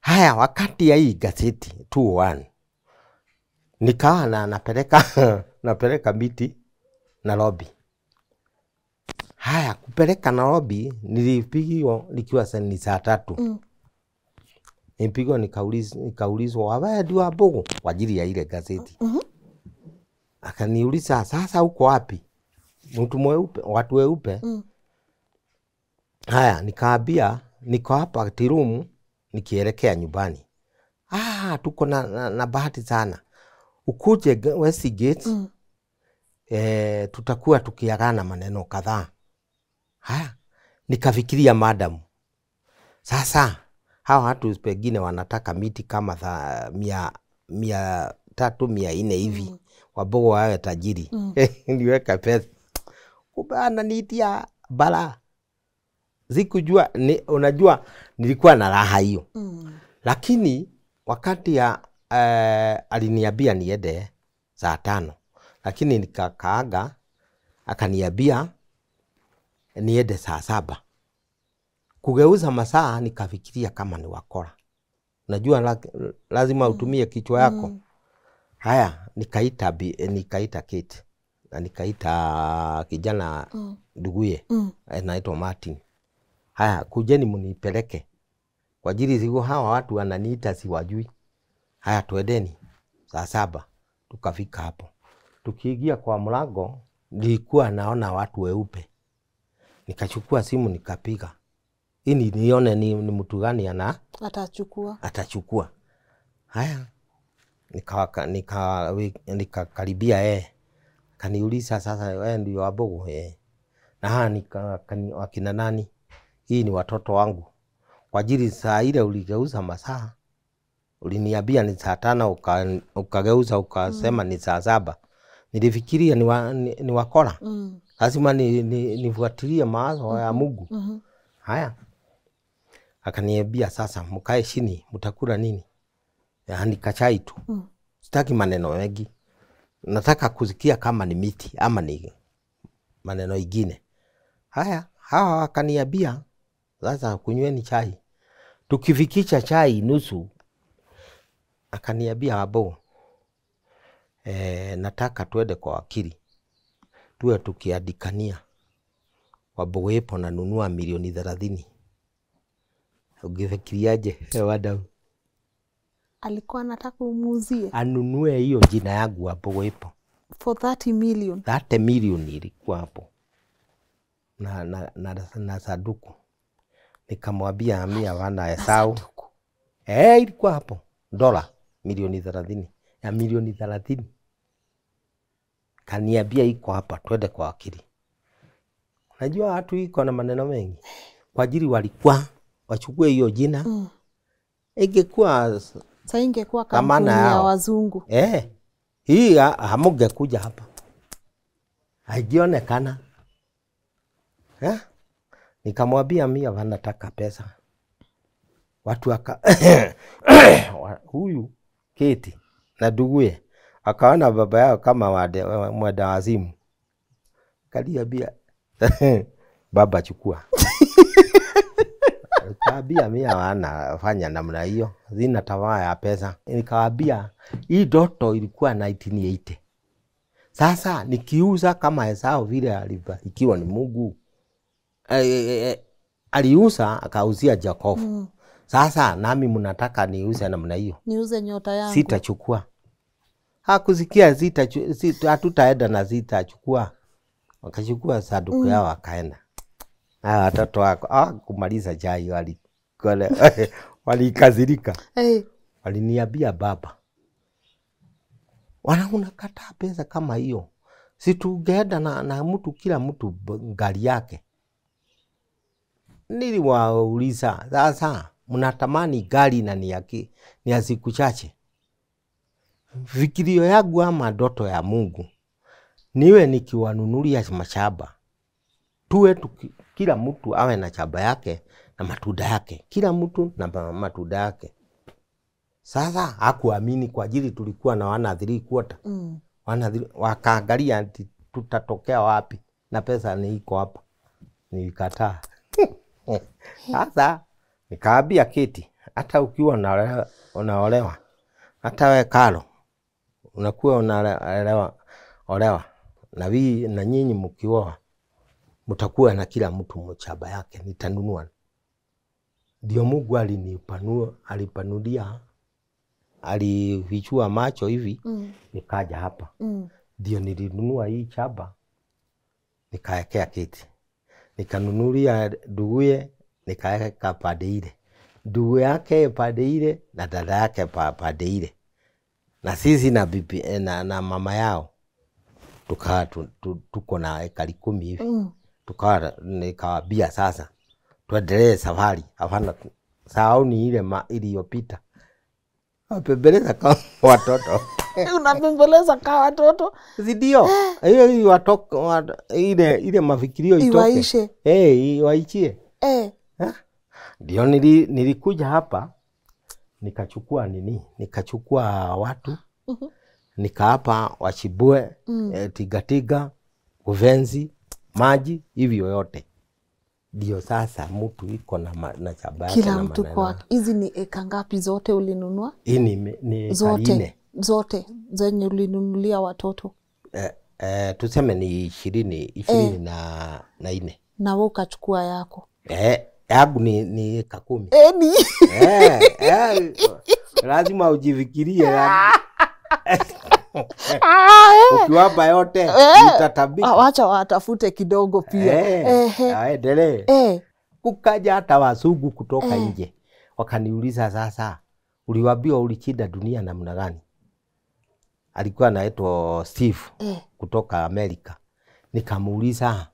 Haya wakati ya hii gazeti mbili moja nikawa na napeleka napeleka miti Nairobi. Haya kupeleka Nairobi nilipigiwa likiwa sani saa tatu. Mm. Nipigwa nikaulizwa nikaulizwa Wambugu Wambugu kwa ajili ya ile gazeti. Mhm. Mm akaniuliza sasa uko wapi? Mtu mweupe, watu weupe. Mm. Haya nikaambia niko hapa tirumu nikielekea nyumbani. Ah tuko na, na, na bahati sana. Ukuje Westgate mm. eh tutakuwa tukiagana maneno kadhaa. Haya nikafikiria madam. Sasa hawa watu pengine wanataka miti kama tha, mia mia tatu mia nne hivi. Mm. Wambugu wawe tajiri. Mm. Niweka pesa. Kubana nitia bala. Sikujua ni, unajua nilikuwa na raha hiyo. Mm. Lakini wakati ya eh, aliniambia niende saa tano. Lakini nikakaaga akaniambia niende saa saba. Kugeuza masaa nikafikiria kama ni wakora. Unajua la, lazima utumie kichwa yako. Mm. Haya nikaita nikaita Kate na nikaita kijana nduguye mm. mm. anaitwa Martin. Haya kujeni mnipeleke kwa ajili ziko hawa watu wananiita siwajui. Haya tuendeni saa saba. Tukafika hapo tukiingia kwa mlango nilikuwa naona watu weupe. Nikachukua simu nikapiga ili nione ni, ni mtu gani ana atachukua atachukua. Haya nikawaka nika nikakaribia eh kaniuliza sasa wewe ndio Wambugu eh na haa nika kani, wakina nani hii ni watoto wangu kwa ajili saa ile uligeuza masaa uliniambia ni saa tano uka, ukageuza ukasema mm. ni saa saba nilifikiria ni, wa, ni, ni wakora mm. lazima ni, ni, nifuatilie mawazo mm. ya Mungu mm -hmm. Haya akaniambia sasa mkae chini mtakula nini. Yaani kachai tu. Mm. Sitaki maneno mengi. Nataka kusikia kama ni miti ama ni maneno ingine. Haya, hawa wakaniambia sasa kunyweni chai. Tukifikisha chai nusu akaniambia Wambugu eh nataka tuende kwa wakili. Tuwe tukiadikania. Wambugu yepo na nunua milioni thelathini. Ukifikiriaje wadau? Alikuwa anataka umuuzie anunue hiyo jina yangu hapo hapo for thirty million thirty million ilikuwa hapo na na na, na saduku. Nikamwambia mia wana esau eh ilikuwa hapo dola milioni thelathini ya milioni thelathini kaniambia iko hapa twende kwa wakili. Unajua watu iko na maneno mengi kwa ajili walikuwa wachukue hiyo jina mm. ingekuwa sasa ingekuwa kampuni ya wazungu. Eh. Hii hamungekuja hapa. Haionekana. Eh? Nikamwambia mimi wanataka pesa. Watu waka huyu Kate na nduguye akaona baba yao kama wada wazimu. Kaliambia baba chukua. Kabia mimi anafanya namna hiyo zina tamaa ya pesa. Nikawaambia hii doto ilikuwa elfu moja mia tisa themanini na nane. Sasa nikiuza kama Esau vile alibarikiwa ni Mungu. E, e, e, aliuza akauzia Jakobu. Mm. Sasa nami munataka niuze namna hiyo. Niuze nyota yangu. Sitachukua. Hakusikia sitachukua, sita, hatutaenda na sitachukua. Wakachukua saduku mm. yao wakaenda. Ah, watoto wako ah, kumaliza chai wali walikazirika. Hey. Waliniambia baba, wana unakataa pesa kama hiyo. Si tugeenda na, na mtu kila mtu gari yake. Niliwauliza, sasa mnatamani gari na ni yake ni ya siku chache. Fikirio yangu ama ndoto ya Mungu niwe nikiwanunulia mashamba. Tuwe tuki, kila mtu awe na shamba yake na matunda yake. Kila mtu na matunda yake. Sasa hakuamini kwa ajili tulikuwa na wana three quarter. Mm. Wana wakaangalia tutatokea wapi na pesa ni iko hapa. Nilikataa. Sasa nikaambia Keti, hata ukiwa unaolewa, hata wewe Karo unakuwa unaolewa olewa na wii na nyinyi mkioa mtakuwa na kila mtu mchaba yake nitanunua. Ndio Mungu alinipanua, alipanulia, alivichua macho hivi mm. nikaja hapa. Mm. Ndio nilinunua hii chaba nikaekea Keti. Nikanunulia duguye, nikaeka pade ile. Dugu yake pade ile, na dada yake pade ile. Na sisi na, bibi, na, na mama yao, tukawa tu, tu, tuko na ekari kumi hivi. Mm. Tukawa, nikawabia sasa, tuendelee safari, hapana sauni ile iliyopita. Pembeleza kama watoto. Unapembeleza kama watoto. Zidio. Hiyo hiyo watoto ile ile mafikirio itoke. Iwaishe. Eh, iwaishie. Eh. Ndio nili, nilikuja hapa nikachukua nini? Nikachukua watu. Mhm. Nikaapa wachibue mm. eh, tigatiga, uvenzi, maji, hivyo yote. Ndio sasa mtu iko na na chabaya kila na mtu kwa hizi ni eka ngapi zote ulinunua? Hii ni, ni zote karine. Zote zenye ulinunulia watoto. Eh, eh tuseme ni ishirini ishirini eh. na na nne. Na wewe ukachukua yako. Eh, yangu ni ni eka kumi. Eh ni. Eh, eh lazima ujifikirie. Ukiwapa yote itatabika. Wacha watafute kidogo pia. Aendelee. Kukaja hata wazungu kutoka nje. Wakaniuliza sasa uliwaambia ulichida dunia namna gani? Alikuwa anaitwa Steve kutoka America. Nikamuuliza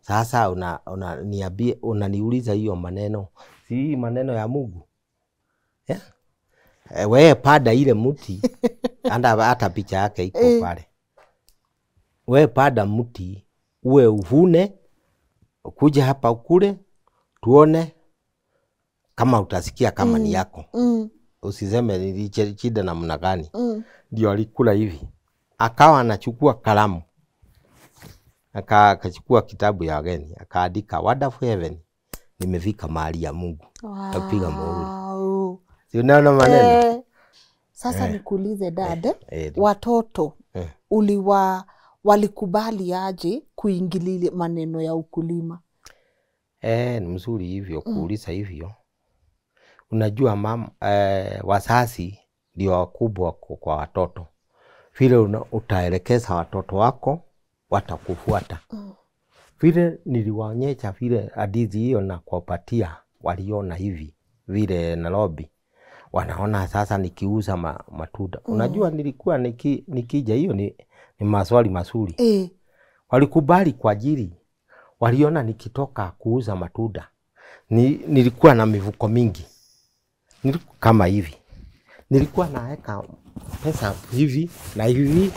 sasa una unaniambia unaniuliza hiyo maneno. Si maneno ya Mungu. Yeah. Wewe pada ile mti anda hata picha yake iko pale. Wewe pada mti uwe uvune kuja hapa ukule tuone kama utasikia kama mm. ni yako. Mm. Usiseme nilichida namna gani. Ndio mm. alikula hivi. Akawa anachukua kalamu. Akachukua kitabu ya wageni, akaandika wonderful heaven. Nimefika mahali ya Mungu. Napiga maombi. Si unaona maneno? Eh. Sasa eh. nikuulize dada, eh, eh, watoto eh. uliwa walikubali aje kuingilia maneno ya ukulima? Eh, ni mzuri hivyo kuuliza mm. hivyo. Unajua mama eh, wazazi ndio wakubwa kwa watoto. Vile utaelekeza watoto wako watakufuata. Mm. Vile niliwaonyesha vile hadithi hiyo na kuwapatia waliona hivi vile Nairobi. Wanaona sasa nikiuza ma, matunda. Mm. Unajua nilikuwa niki, nikija hiyo ni, ni maswali mazuri. E. Walikubali kwa ajili. Waliona nikitoka kuuza matunda. Ni, nilikuwa na mivuko mingi. Nilikuwa kama hivi. Nilikuwa naeka pesa hivi na hivi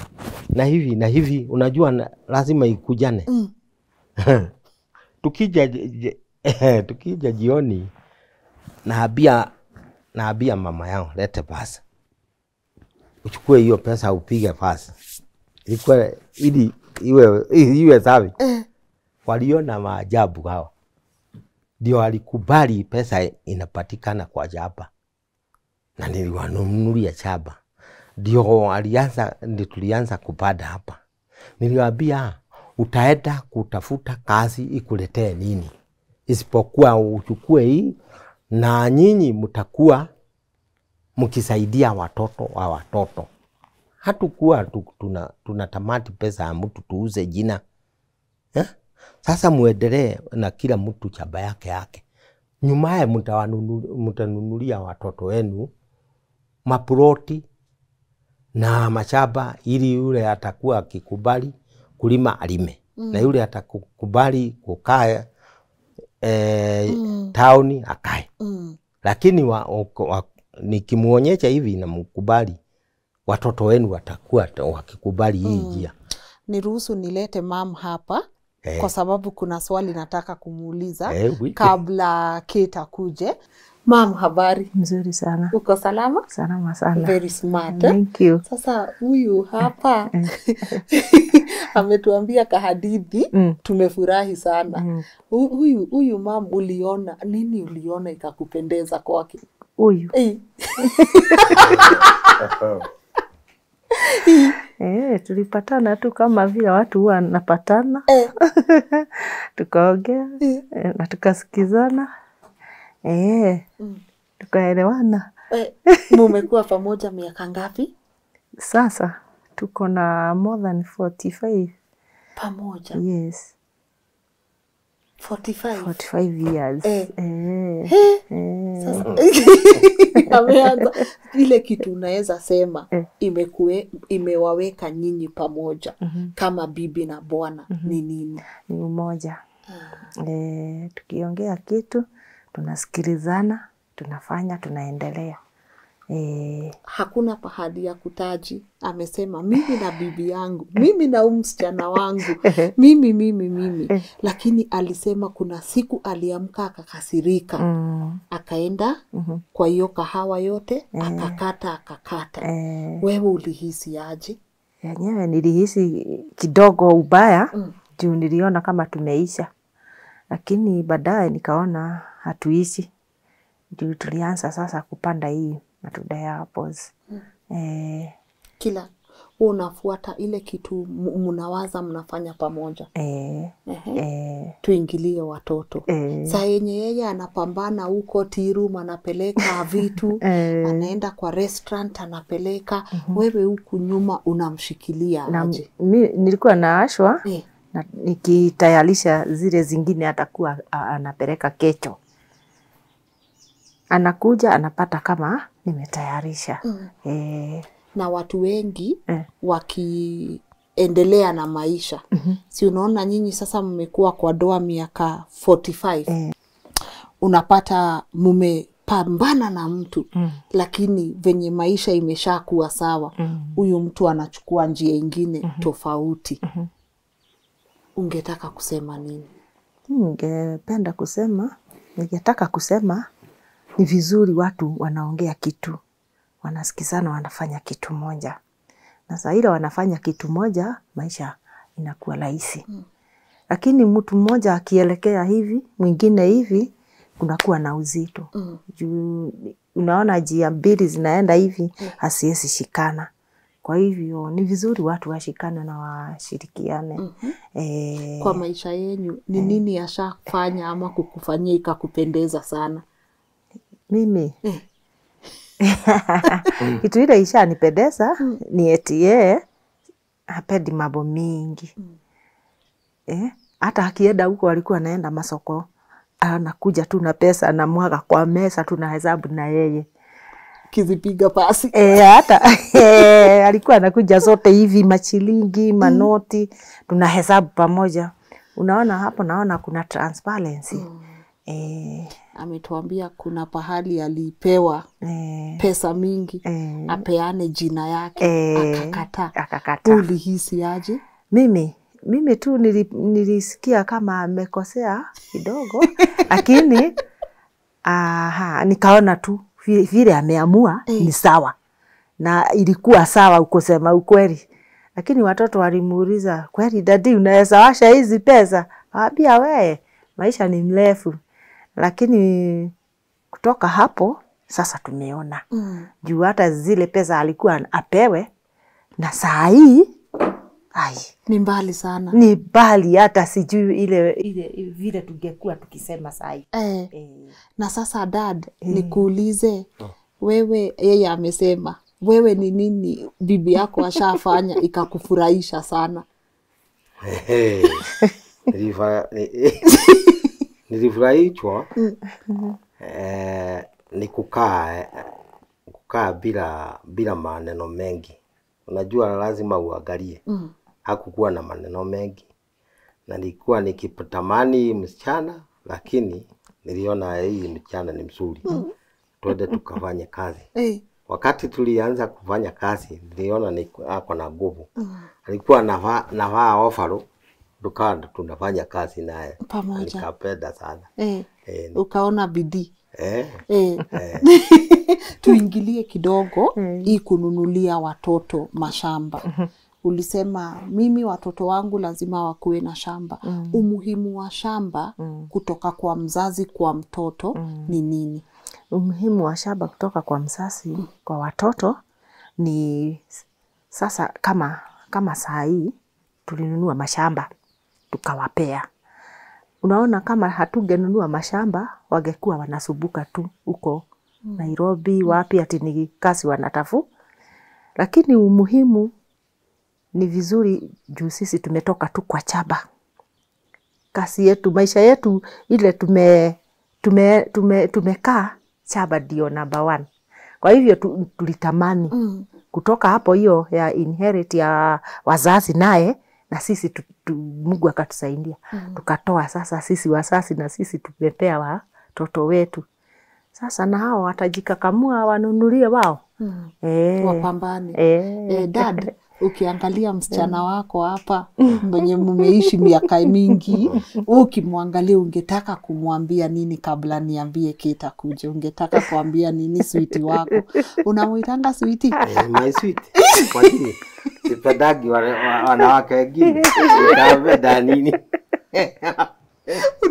na hivi na hivi. Unajua na, lazima ikujane. Mm. Tukija tukija jioni na abia na abia mama yao lete pesa. Uchukue hiyo pesa upige pesa. Ilikuwa ili iwe iwe safi. Eh. Waliona maajabu hao. Ndio alikubali pesa inapatikana kwa jaba. Na niliwanunulia chaba. Ndio alianza ndio tulianza kupanda hapa. Niliwaambia utaenda kutafuta kazi ikuletee nini? Isipokuwa uchukue hii na nyinyi mtakuwa mkisaidia watoto wa watoto. Hatukuwa tuna tunatamati pesa ya mtu tuuze jina. Eh? Sasa muendelee na kila mtu chaba yake yake. Nyumaye mtawanunulia watoto wenu maploti na mashamba ili yule atakuwa akikubali kulima alime. Mm. Na yule atakubali kukaa eh, mm. town akae. Mm. Lakini wa, wa, nikimuonyesha hivi na mkubali watoto wenu watakuwa wakikubali hii mm. njia. Niruhusu nilete mam hapa eh. kwa sababu kuna swali nataka kumuuliza eh, kabla Kate kuje. Mam, habari? Mzuri sana. Uko salama? Salama sana. Very smart. Thank you. Sasa huyu hapa ametuambia kahadithi mm. tumefurahi sana. Mm. Huyu huyu mam uliona nini, uliona ikakupendeza kwake? Huyu. Eh. Eh, tulipatana tu kama vile watu huwa wanapatana. Eh. Tukaongea eh. eh, na tukasikizana. Eh. Mm. Tukaelewana. Eh, mumekuwa pamoja miaka ngapi? Sasa tuko na more than forty-five pamoja. Yes. forty-five. forty-five years. Eh. Eh. He? Eh. Sasa ameanza ile kitu unaweza sema eh. imekuwe imewaweka nyinyi pamoja mm -hmm. kama bibi na bwana mm -hmm. ni nini? Ni umoja. Ah. Eh, tukiongea kitu tunasikilizana, tunafanya, tunaendelea. E... Hakuna pahali ya kutaji. Amesema, mimi na bibi yangu, mimi na umsichana wangu, mimi, mimi, mimi. Lakini alisema kuna siku aliamka akakasirika. Mm. Akaenda mm -hmm. kwa hiyo kahawa yote, e... akakata, akakata. E... Wewe ulihisi aje? Yenyewe nilihisi kidogo ubaya, mm. juu niliona kama tumeisha. Lakini baadaye nikaona hatuishi. Ndio tulianza sasa kupanda hii matunda ya apples. Mm. Eh, kila unafuata ile kitu mnawaza mnafanya pamoja. Eh. Eh. Tuingilie watoto. Eh. Saa yenye yeye anapambana huko tirum anapeleka vitu, eh. anaenda kwa restaurant anapeleka, mm -hmm. wewe huku nyuma unamshikilia aje? Mimi nilikuwa naashwa. Eh. Na nikitayarisha zile zingine atakuwa anapeleka kecho. Anakuja anapata kama nimetayarisha. Mm. E... Na watu wengi eh. wakiendelea na maisha. Mm -hmm. Si unaona nyinyi sasa mmekuwa kwa doa miaka forty-five. Eh. Unapata mume pambana na mtu mm. lakini venye maisha imesha kuwa sawa huyu mm. mtu anachukua njia ingine mm -hmm. tofauti. Mm -hmm. Ungetaka kusema nini? Ningependa kusema, ningetaka kusema ni vizuri watu wanaongea kitu, wanasikizana, wanafanya kitu moja. Na saa ile wanafanya kitu moja, maisha inakuwa rahisi. Mm. Lakini mtu mmoja akielekea hivi, mwingine hivi, kunakuwa na uzito. Mm. Juu unaona njia mbili zinaenda hivi, mm. hasiwezi shikana. Kwa hivyo ni vizuri watu washikane na washirikiane. Mm -hmm. E... Kwa maisha yenu ni e... nini ashafanya ama kukufanyia ikakupendeza sana? Mimi e. Kitu ile ishanipendeza mm. ni eti yeye hapendi mambo mingi. Mm. Eh, hata akienda huko alikuwa anaenda masoko, anakuja tu na pesa anamwaga kwa mesa, tunahesabu na yeye. Kizipiga pasi. E, hata e, alikuwa anakuja zote hivi machilingi, manoti, mm. tunahesabu pamoja. Unaona hapo, naona kuna transparency. Mm. E, ametuambia kuna pahali alipewa e, pesa mingi, e, apeane jina yake, e, akakata. Akakata. Ulihisi aje? Mimi mimi tu nilisikia kama amekosea kidogo, lakini aha, nikaona tu vile ameamua hey. ni sawa. Na ilikuwa sawa ukosema ukweli. Lakini watoto walimuuliza, kweli dadi unaweza washa hizi pesa? Waambia wewe, maisha ni mrefu. Lakini kutoka hapo sasa tumeona. Mm. Juu hata zile pesa alikuwa apewe na saa hii Ai, ni mbali sana. Ni mbali hata sijui ile ile vile tungekuwa tukisema sai. Eh. Eh. Na sasa dad, eh, nikuulize oh, wewe yeye amesema wewe ni nini bibi yako ashafanya ikakufurahisha sana? Hey, nilifa nilifurahishwa eh ni kukaa kukaa bila bila maneno mengi. Unajua lazima uangalie. Mm. Hakukuwa na maneno mengi. Na nilikuwa nikitamani msichana lakini niliona hii msichana ni mzuri. Mm. Twende tukafanye kazi. Hey. Wakati tulianza kufanya kazi niliona niko na nguvu. Mm. Alikuwa navaa navaa ofalo dukani tunafanya kazi naye. Nikapenda sana. Hey. Hey. Ukaona bidii. Eh, eh, eh. Tuingilie kidogo mm, hii kununulia watoto mashamba. Mm -hmm. Ulisema mimi watoto wangu lazima wakuwe na shamba. Mm. Umuhimu wa shamba mm, kutoka kwa mzazi kwa mtoto mm, ni nini? Umuhimu wa shamba kutoka kwa mzazi mm, kwa watoto ni sasa kama kama saa hii tulinunua mashamba tukawapea. Unaona kama hatungenunua mashamba wangekuwa wanasubuka tu huko mm, Nairobi wapi ati ni kasi wanatafu. Lakini umuhimu ni vizuri juu sisi tumetoka tu kwa chaba. Kasi yetu maisha yetu ile tume tume tume tumekaa chaba ndio number one. Kwa hivyo tu, tulitamani mm, kutoka hapo hiyo ya inherit ya wazazi naye na sisi tu, tu, Mungu akatusaidia. Mm. Tukatoa sasa sisi wasasi na sisi tupepea watoto wetu. Sasa na hao watajikakamua wanunulie wao. Mm. Eh, wapambane. Eh. Eh, dad, ukiangalia msichana wako hapa mwenye mmeishi miaka mingi, ukimwangalia ungetaka kumwambia nini kabla niambie Kate akuje? Ungetaka kuambia nini sweetie wako? Unamuitanga sweetie? Eh, my sweetie. Kwa nini? Sipendagi wanawake wengine. Nitapenda nini?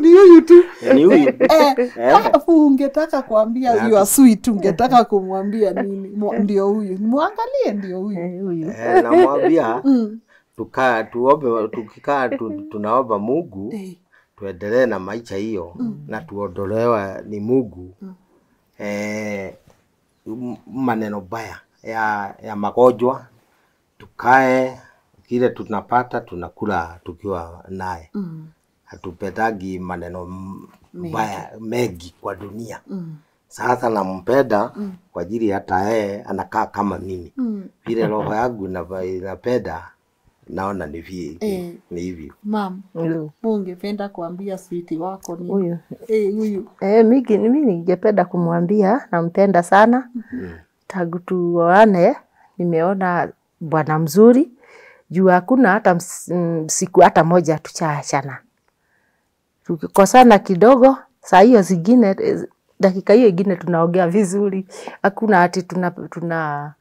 Ni huyu tu. Ni huyu. Eh, afu ungetaka kuambia you are sweet, ungetaka kumwambia nini? Ndio huyu. Muangalie ndio huyu. Eh, na mwambia tukaa tuombe tukikaa tunaomba Mungu tuendelee na maisha hiyo na tuondolewa ni Mungu. Eh, maneno baya ya ya magonjwa. Tukae kile tunapata tunakula tukiwa naye. Mm. Hatupendagi maneno mbaya mengi kwa dunia. Mm. Sasa nampenda mm, kwa ajili hata yeye anakaa kama mimi. Vile mm, roho yangu inapenda naona ni hivi eh, ni hivi. Mam, ungependa kuambia sweetie wako ni huyu? Eh, huyu. Eh, mimi mimi ningependa kumwambia nampenda sana. Mm. Tangu tuoane nimeona bwana mzuri, juu hakuna hata siku hata moja tuchaachana. Tukikosana kidogo, saa hiyo zingine dakika hiyo nyingine tunaongea vizuri. Hakuna ati tuna tuna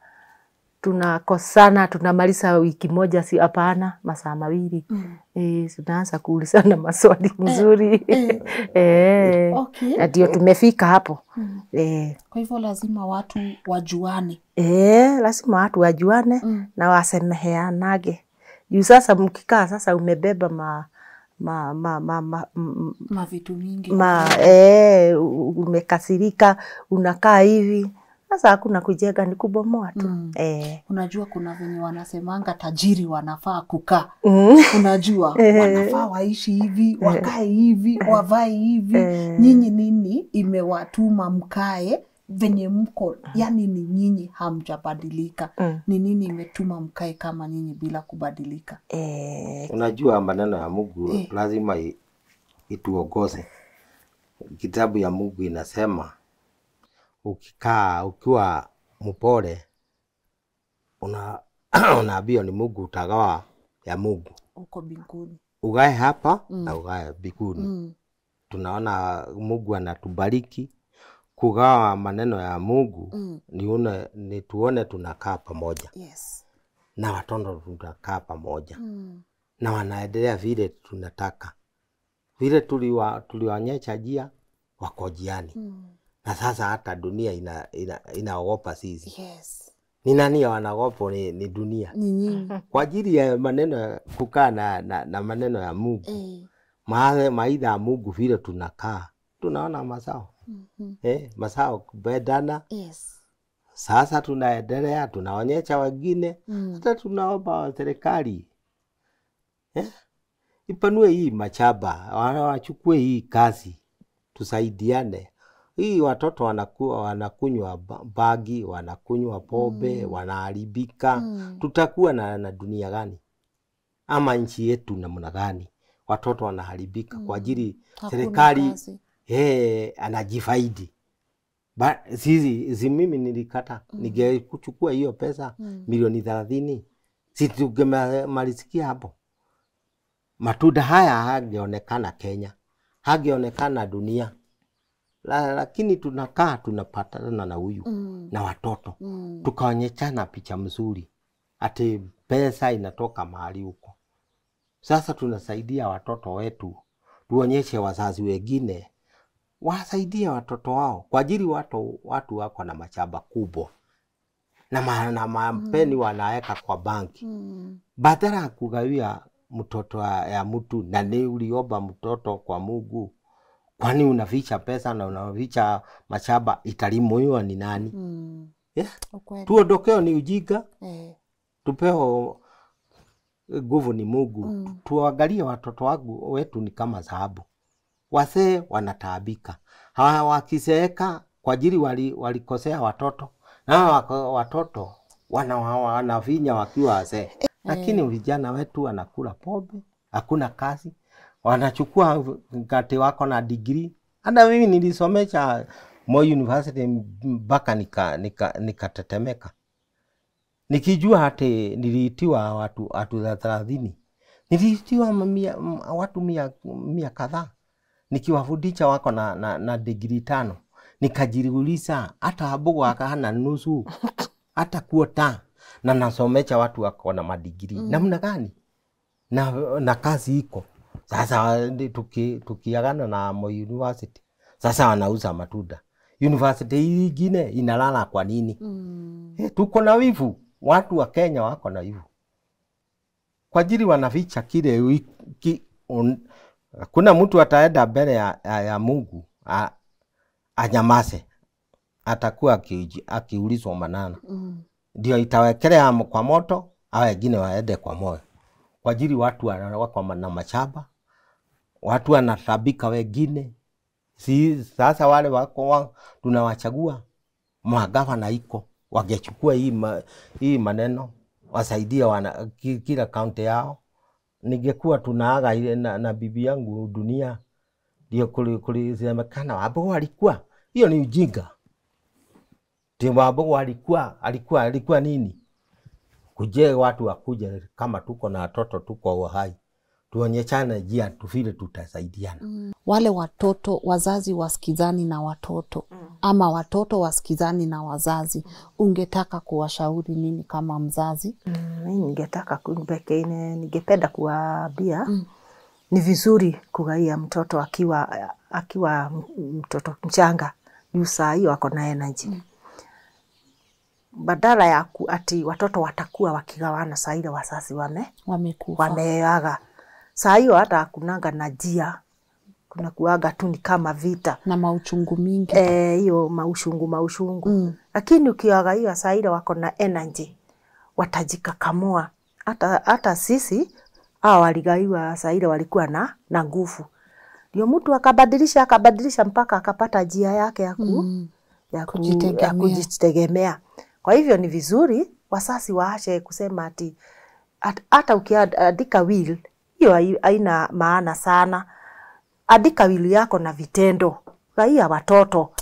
tunakosana, tunamaliza wiki moja si hapana, masaa mawili. Mm. Eh, tunaanza kuulizana maswali mzuri. Eh. Eh. Okay. Ndio tumefika hapo. Mm. Eh. Kwa hivyo lazima watu wajuane. Eh, lazima watu wajuane mm, na wasemeheanage. Juu sasa mkikaa sasa umebeba ma ma ma ma, ma, ma, ma vitu mingi. Ma eh umekasirika, unakaa hivi. Sasa hakuna kujenga ni kubomoa tu. Mm. Eh. Unajua kuna venye wanasemanga tajiri wanafaa kukaa. Mm. Unajua wanafaa waishi hivi, wakae hivi, wavae hivi. Eh. Nyinyi nini imewatuma mkae venye mko? Yaani ni nyinyi hamjabadilika. Mm. Ni nini imetuma mkae kama nyinyi bila kubadilika? Eh. Unajua maneno ya Mungu eh, lazima ituongoze. Kitabu ya Mungu inasema ukikaa ukiwa mpole una unaambia ni Mungu utagawa ya Mungu uko mbinguni, ugae hapa mm, na ugae mbinguni. Mm. Tunaona Mungu anatubariki kugawa maneno ya Mungu. Mm. Nione ni tuone tunakaa pamoja. Yes. Na watoto tunakaa pamoja. Mm. Na wanaendelea vile tunataka vile tuliwa tuliwaonyesha njia wako jiani. Mm. Na sasa hata dunia ina inaogopa ina sisi. Yes. Ni nani wanaogopa ni, ni dunia. Kwa ajili ya maneno kukaa na, na, na maneno ya Mungu. Eh. Maana maida ya Mungu vile tunakaa, tunaona mazao. Mm -hmm. Eh, mazao kubadana. Yes. Sasa tunaendelea, tunaonyesha wengine, mm. hata tunaomba serikali. Eh? Ipanue hii machaba, wachukue hii kazi, tusaidiane. Hii watoto wanakuwa wanakunywa bagi, wanakunywa pombe, mm. wanaharibika. Mm. Tutakuwa na, na dunia gani? Ama nchi yetu namna gani? Watoto wanaharibika mm. kwa ajili serikali eh anajifaidi. Ba sisi zi mimi nilikata mm. ningekuchukua hiyo pesa mm. milioni thelathini. Sisi tungemalizikia hapo. Matunda haya hayaonekana Kenya. Hayaonekana dunia. La, lakini tunakaa tunapatana na huyu mm. na watoto mm. tukaonyeshana picha mzuri ati pesa inatoka mahali huko. Sasa tunasaidia watoto wetu, tuonyeshe wazazi wengine wasaidie watoto wao kwa ajili watu watu wako na mashamba kubwa na ma, na mapeni mm. wanaweka kwa banki mm. badala kugawia mtoto ya mtu na ni uliomba mtoto kwa Mungu. Kwani unaficha pesa na unaficha mashamba italimuiwa ni nani? Mm. Yeah. Tuondokeo ni ujiga. Eh. Tupeo nguvu ni Mungu. Mm. Tuangalie watoto wangu wetu ni kama dhahabu. Wasee wanataabika. Hawa wakiseeka kwa ajili wali, walikosea watoto. Na wako, watoto wana wanavinya wakiwa wasee. Eh. Lakini vijana wetu wanakula pombe, hakuna kazi. Wanachukua mkate wako na degree. Hata mimi nilisomesha Moi University mpaka nika nikatetemeka. Nika nikijua hata niliitiwa watu watu thelathini. Niliitiwa mia, watu mia, mia kadhaa. Nikiwafundisha wako na na, na degree tano. Nikajiuliza hata hapo hana nusu hata kuota na nasomesha watu wako na madigiri. Mm. Namna gani? Na na kazi iko. Sasa tuki tukiagana na Moi University. Sasa wanauza matunda. University nyingine inalala kwa nini? Mm. Hey, tuko na wivu. Watu wa Kenya wako na wivu. Kwa ajili wanaficha kile ki, on, kuna mtu ataenda mbele ya, ya, ya Mungu a, anyamase. Atakuwa akiulizwa maneno. Mm. Ndio itawekelea kwa moto au wengine waende kwa moyo. Kwa ajili watu wako na mashamba. Watu wanatabika wengine. Si sasa wale wako wa, tunawachagua magava na iko wangechukua hii ma, hii maneno wasaidia wana kila kaunti yao. Ningekuwa tunaaga ile na, na bibi yangu dunia ndio kulisemekana hapo alikuwa. Hiyo ni ujinga. Ndio hapo alikuwa alikuwa alikuwa nini? Kuje watu wakuja kama tuko na watoto tuko uhai. Tuonyeshane jia tufile tutasaidiana. Mm. Wale watoto wazazi wasikizani na watoto mm. ama watoto wasikizani na wazazi ungetaka kuwashauri nini kama mzazi? Mimi mm, ningetaka kunipeke ine ningependa kuwaambia mm. ni vizuri kugaia mtoto akiwa akiwa mtoto mchanga ni usaa hiyo ako na energy. Mm. Badala ya ku, ati watoto watakuwa wakigawana saa ile wazazi wame wamekufa wameaga. Saa hiyo hata kunanga na jia. Kuna kuaga tu ni kama vita. Na mauchungu mingi. Eh, hiyo mauchungu mauchungu. Mm. Lakini ukiaga hiyo saa ile wako na energy. Watajika kamua. Hata hata sisi hao waligaiwa saa ile walikuwa na na nguvu. Ndio mtu akabadilisha akabadilisha mpaka akapata jia yake ya ku mm. ya kujitegemea. kujitegemea. Kwa hivyo ni vizuri wazazi waache kusema ati hata ukiandika will hiyo haina maana sana. Andika wili yako na vitendo. Gaia watoto.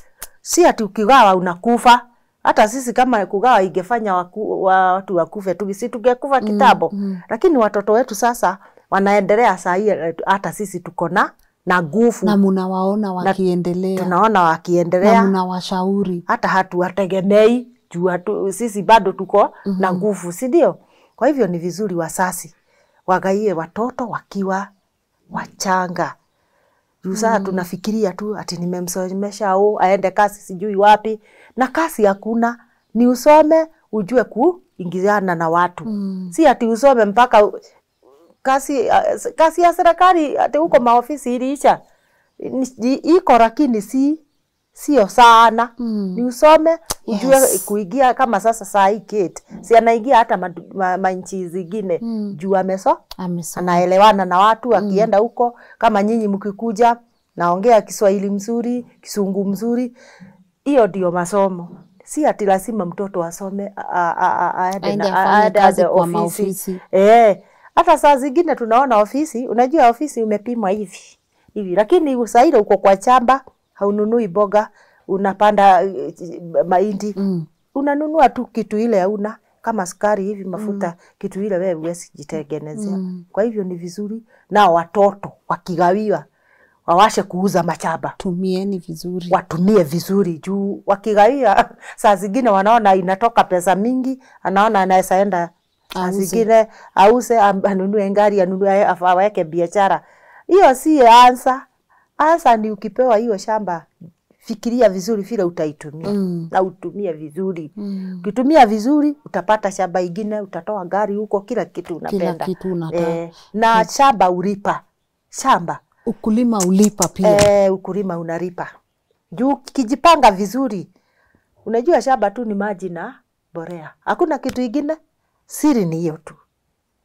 Si ati ukigawa unakufa. Hata sisi kama kugawa ingefanya waku, watu wakufe tu sisi tungekufa kitambo. Mm, mm. Lakini watoto wetu sasa wanaendelea saa hii hata sisi tuko na na nguvu. Na mnawaona wakiendelea. Tunaona wakiendelea. Na mnawashauri. Hata hatuwategemei. Juu sisi bado tuko mm -hmm. na nguvu, si ndio? Kwa hivyo ni vizuri wazazi wagaie watoto wakiwa wachanga. Juu saa mm -hmm. tunafikiria tu ati nimemsomesha au aende kasi sijui wapi na kasi hakuna. Ni usome ujue kuingiziana na watu. Mm. Si ati usome mpaka kasi, kasi ya serikali ati uko maofisi iliisha. Iko lakini si sio sana. Mm. Ni usome ujue yes. kuingia kama sasa saa hii Kate. Si anaingia hata ma, ma, ma nchi zingine. Mm. Juu ameso. Ameso. Anaelewana na watu akienda huko kama nyinyi mkikuja naongea Kiswahili mzuri, Kisungu mzuri. Hiyo ndio masomo. Si ati lazima mtoto asome aende aende ofisi. Eh, hata saa zingine tunaona ofisi, unajua ofisi umepimwa hivi. Hivi lakini usaida uko kwa chamba, haununui boga, unapanda mahindi. Mm. Unanunua tu kitu ile hauna kama sukari hivi mafuta, mm. kitu ile wewe huwezi kujitengenezea. Mm. Kwa hivyo ni vizuri na watoto wakigawiwa wawashe kuuza machaba. Tumieni vizuri. Watumie vizuri. Juu wakigaia saa zingine wanaona inatoka pesa mingi. Anaona anaesaenda saa zingine ause anunue ngari anunue aweke biashara. Hiyo si ansa. Ansa ni ukipewa hiyo shamba. Fikiria vizuri vile utaitumia. Mm. Na utumie vizuri. Mm. Ukitumia vizuri utapata shamba ingine. Utatoa gari huko kila kitu unapenda. Kila kitu unapenda. Eh, na shamba ulipa. Shamba. Ukulima ulipa pia. Eh, ukulima unaripa. Juu kijipanga vizuri. Unajua shamba tu ni maji na borea. Hakuna kitu ingine. Siri ni hiyo tu.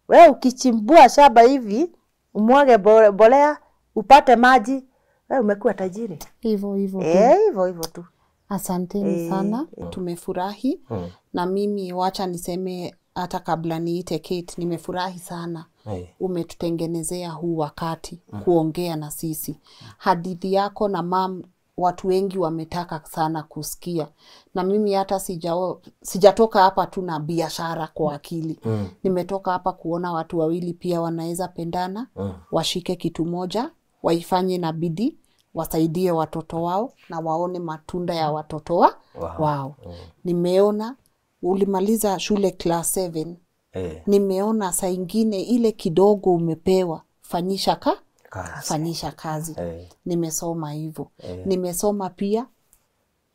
Wewe ukichimbua shamba hivi, umwage borea, upate maji, wewe umekuwa tajiri. Hivyo hivyo. Eh, hivyo hivyo tu. Asanteni e, sana. E. Tumefurahi. E. Na mimi wacha niseme hata kabla niite Kate, nimefurahi sana. Hey. Umetutengenezea huu wakati hmm. kuongea na sisi. Hadithi yako na mam watu wengi wametaka sana kusikia. Na mimi hata sijao, sijatoka hapa tu na biashara kwa akili. Hmm. Nimetoka hapa kuona watu wawili pia wanaweza pendana, hmm. washike kitu moja, waifanye na bidii, wasaidie watoto wao na waone matunda ya watoto wa, wow. wao. Hmm. Nimeona ulimaliza shule class seven. Hey. Nimeona saa ingine ile kidogo umepewa fanyisha ka kazi. Fanyisha kazi. Hey. Nimesoma hivyo. Hey. Nimesoma pia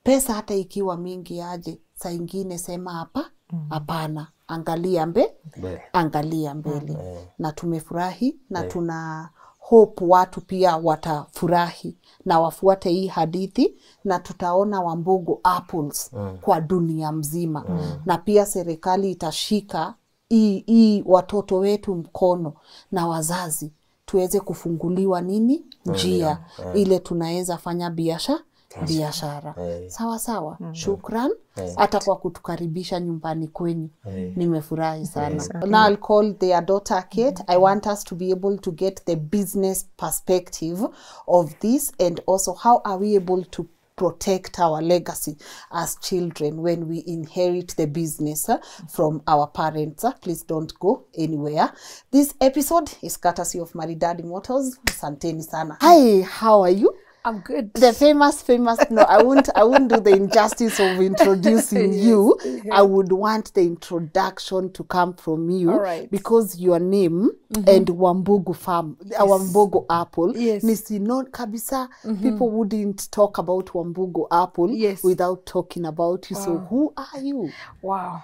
pesa hata ikiwa mingi aje saa ingine sema hapa hapana, mm. angalia mbe Be. angalia mbele. Hey. Na tumefurahi na hey. tuna hope watu pia watafurahi na wafuate hii hadithi na tutaona Wambugu Apples mm. kwa dunia mzima. Mm. Na pia serikali itashika I, I watoto wetu mkono na wazazi tuweze kufunguliwa nini njia yeah, yeah. ile tunaweza fanya biashara biashara yeah. sawa sawa mm. Shukran hata yeah. kwa kutukaribisha nyumbani kwenyu yeah. nimefurahi sana yeah. Now I'll call their daughter Kate. I want us to be able to get the business perspective of this and also how are we able to protect our legacy as children when we inherit the business uh, from our parents. Uh, please don't go anywhere. This episode is courtesy of Maridadi Motors. Santeni sana. Hi, how are you? I'm good. The famous, famous. No, I won't. I won't do the injustice of introducing yes, you. Yes. I would want the introduction to come from you, all right. because your name mm-hmm. and Wambugu farm, yes. uh, Wambugu Apple. Yes. Nisi non kabisa. Mm-hmm. People wouldn't talk about Wambugu Apple yes. without talking about you. Wow. So who are you? Wow.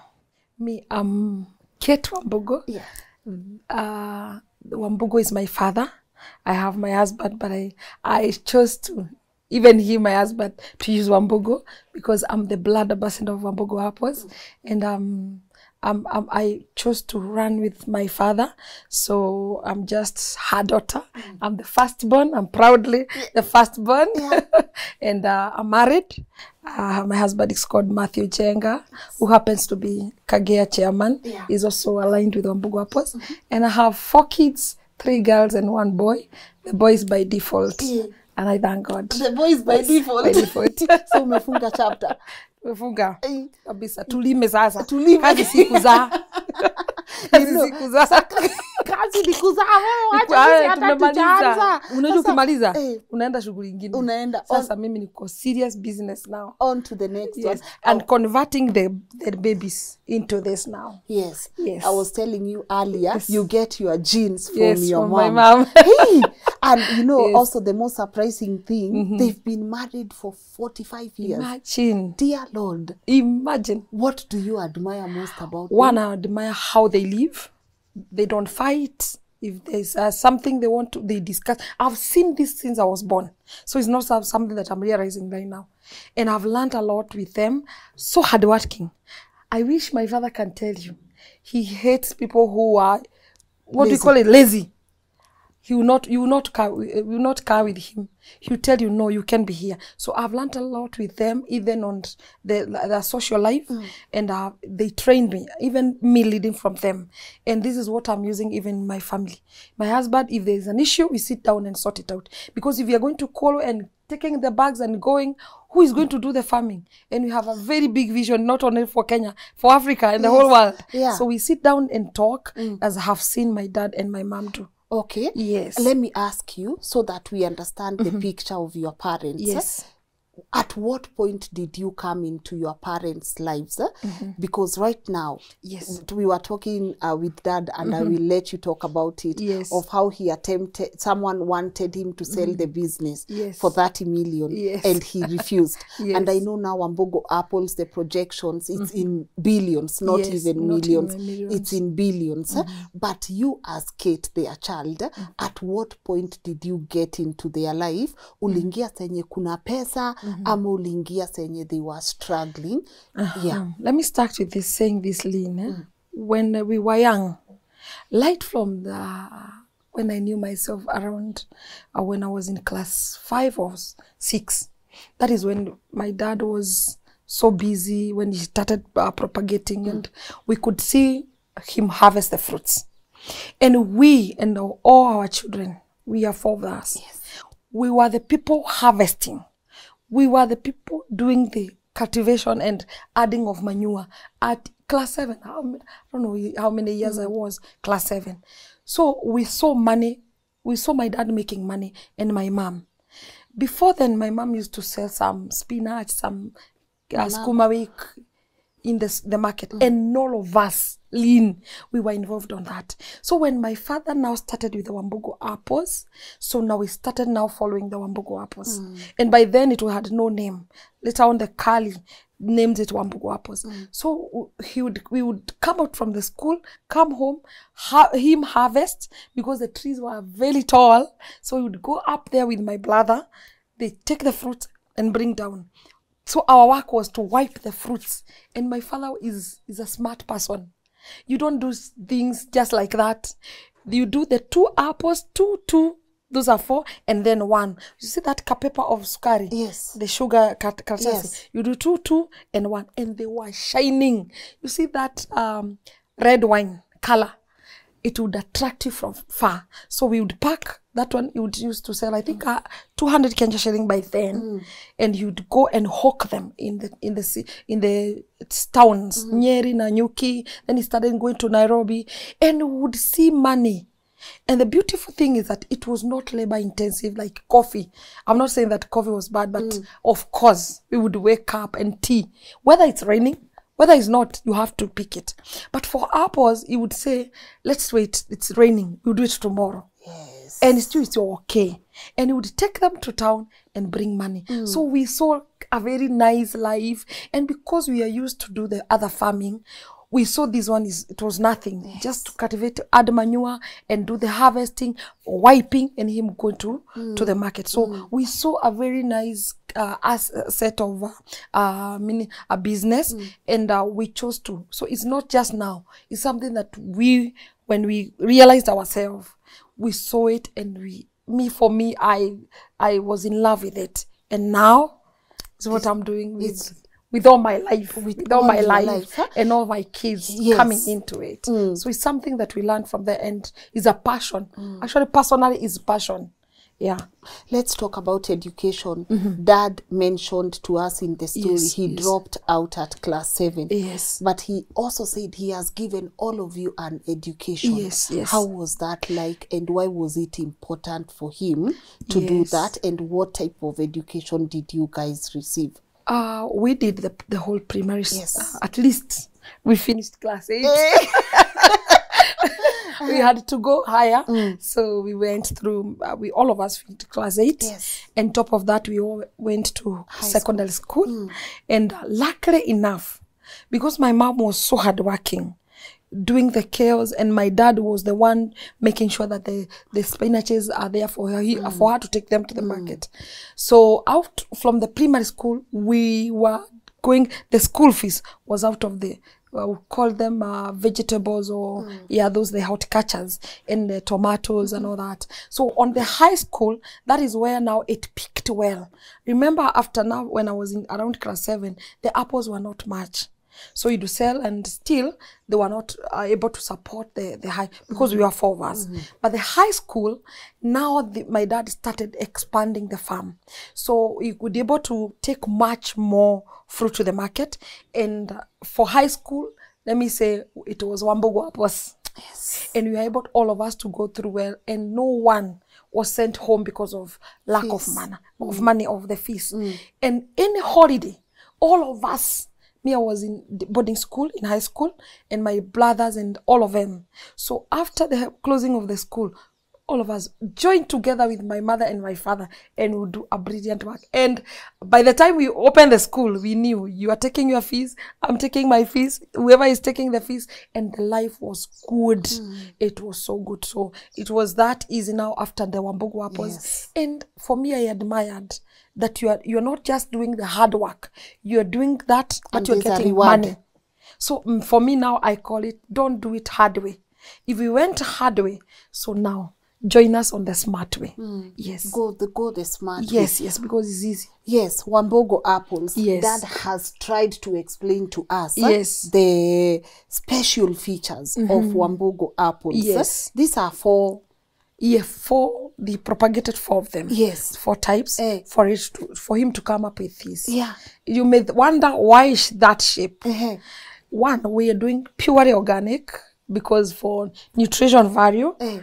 Me, um, Kate Wambugu. Yeah. Uh, Wambugu is my father. I have my husband, but I, I chose to, even he, my husband, to use Wambugu because I'm the blood ambassador of Wambugu Apples. And um, I'm, I'm, I chose to run with my father. So I'm just her daughter. I'm the firstborn. I'm proudly the firstborn. Yeah. And uh, I'm married. Uh, my husband is called Matthew Chenga, who happens to be Kagea chairman. Yeah. He's also aligned with Wambugu Apples. Mm-hmm. And I have four kids. Three girls and one boy. The boy is by default. Yeah. And I thank God. The boy is by yes, default. By default. So umefunga chapter. Umefunga. Kabisa. Tulime sasa. Tulime. Kazi siku za. Kazi siku za. Kazi siku za. Tumemaliza. Unajua kumaliza. Hey. Unaenda shughuli nyingine. Unaenda. Sasa on. Mimi niko serious business now. On to the next yes. one. And oh. converting the, the babies into this now. Yes. Yes. I was telling you earlier, yes. you get your genes from yes, your from mom. My mom. Hey. And, you know, yes. also the most surprising thing, mm-hmm. they've been married for forty-five years. Imagine. Dear Lord. Imagine. What do you admire most about them? One, I admire how they live. They don't fight. If there's uh, something they want to, they discuss. I've seen this since I was born. So it's not something that I'm realizing right now. And I've learned a lot with them. So hardworking. I wish my father can tell you. He hates people who are, what lazy. do you call it, lazy. He will not, you will not car, will not car with him. He will tell you, no, you can be here. So I've learned a lot with them, even on their, their social life. Mm. And uh, they trained me, even me leading from them. And this is what I'm using even in my family. My husband, if there's an issue, we sit down and sort it out. Because if you're going to call and taking the bags and going, who is going to do the farming? And we have a very big vision, not only for Kenya, for Africa and the yes. whole world. Yeah. So we sit down and talk, mm. as I have seen my dad and my mom do. Okay. Yes. Let me ask you, so that we understand the mm-hmm. picture of your parents. Yes. At what point did you come into your parents' lives? Mm-hmm. Because right now, yes, we were talking uh, with Dad, and mm-hmm. I will let you talk about it, yes. of how he attempted, someone wanted him to sell mm-hmm. the business yes. for thirty million, yes. and he refused. Yes. And I know now Wambugu Apples, the projections, it's mm-hmm. in billions, not, yes, even, not millions. even millions, it's in billions. Mm-hmm. But you as Kate, their child, mm-hmm. at what point did you get into their life? Mm-hmm. Ulingia senye kuna pesa, Mm -hmm. Amulingia senye they were struggling. Uh -huh. Yeah. Let me start with this, saying this, Lynn. Eh? Mm. When uh, we were young, light from the, when I knew myself around, uh, when I was in class five or six, that is when my dad was so busy, when he started uh, propagating, mm. and we could see him harvest the fruits. And we, and all our children, we are four of us, yes. we were the people harvesting. We were the people doing the cultivation and adding of manure at class seven. How many, I don't know how many years I was, class seven. So we saw money. We saw my dad making money and my mom. Before then, my mom used to sell some spinach, some uh, skumawik in the, the market. Mm. And all of us, Lynn, we were involved on that. So when my father now started with the Wambugu Apples, so now we started now following the Wambugu Apples. Mm. And by then it had no name. Later on the Kali named it Wambugu Apples. Mm. So he would, we would come out from the school, come home, ha him harvest, because the trees were very tall. So we would go up there with my brother. They take the fruit and bring down. So our work was to wipe the fruits. And my father is, is a smart person. You don't do things just like that. You do the two apples, two, two, those are four, and then one. You see that kapepa of sukari? Yes. The sugar cut, cut, yes. You do two, two, and one. And they were shining. You see that um, red wine color? It would attract you from far. So we would pack. That one you would use to sell, I think, uh, two hundred Kenya shilling by then. Mm. And you'd go and hawk them in the in the, in the towns. Mm. Nyeri, Ngugi. Then he started going to Nairobi. And would see money. And the beautiful thing is that it was not labor intensive like coffee. I'm not saying that coffee was bad, but mm. of course, we would wake up and tea. Whether it's raining, whether it's not, you have to pick it. But for apples, you would say, let's wait, it's raining. We'll do it tomorrow. Yeah. And still it's okay. And he would take them to town and bring money. Mm. So we saw a very nice life. And because we are used to do the other farming, we saw this one, is it was nothing. Yes. Just to cultivate, add manure and do the harvesting, wiping, and him go to, mm. to the market. So mm. we saw a very nice uh, as, uh, set of uh, mini, a business, mm. and uh, we chose to. So it's not just now. It's something that we, when we realized ourselves, we saw it, and we, me for me, I, I was in love with it, and now it's what I'm doing with, with all my life, with, with all, all my life, life huh? and all my kids yes. coming into it. Mm. So it's something that we learned from the end. It's a passion. Mm. Actually, personally, it's passion. Yeah. Let's talk about education. Mm-hmm. Dad mentioned to us in the story, yes, he yes. dropped out at class seven. Yes. But he also said he has given all of you an education. Yes, yes. How was that like, and why was it important for him to yes. do that? And what type of education did you guys receive? Uh, we did the, the whole primary. Yes. Uh, at least we finished class eight. we had to go higher. Mm. So we went through, uh, we all of us went to class eight. Yes. And top of that, we all went to high secondary school. school. Mm. And uh, luckily enough, because my mom was so hardworking, doing the chaos, and my dad was the one making sure that the, the spinaches are there for her, he, mm. for her to take them to the mm. market. So out from the primary school, we were going, the school fees was out of the, well, we call them uh, vegetables or, mm. yeah, those the horticultures and the tomatoes and all that. So on the high school, that is where now it peaked well. Remember after now, when I was in around class seven, the apples were not much. So you'd sell, and still they were not uh, able to support the, the high, because mm-hmm. we were four of us. Mm-hmm. But the high school, now the, my dad started expanding the farm. So you could be able to take much more fruit to the market. And uh, for high school, let me say, it was Wambugu Apples. Yes. And we were able, all of us, to go through well, and no one was sent home because of lack fees. of money, mm. of money, of the fees. Mm. And any holiday, all of us, me, I was in boarding school, in high school, and my brothers and all of them. So after the closing of the school, all of us joined together with my mother and my father, and we'll do a brilliant work. And by the time we opened the school, we knew you are taking your fees, I'm taking my fees, whoever is taking the fees, and the life was good. Mm. It was so good. So it was that easy now after the Wambugu Apples. Yes. And for me, I admired that you are you're not just doing the hard work, you're doing that, but and you're getting money. So um, for me now, I call it, don't do it hard way. If we went hard way, so now join us on the smart way. Mm. Yes, go the go the smart yes, way. Yes, yes, because it's easy. Yes, Wambugu Apples. Yes, Dad has tried to explain to us yes. uh, the special features mm-hmm. of Wambugu Apples. Yes, uh, these are four. Yeah, four, the propagated four of them. Yes. Four types eh. for, each to, for him to come up with this. Yeah. You may wonder why is that shape. Uh-huh. One, we are doing purely organic because for nutrition value. Eh.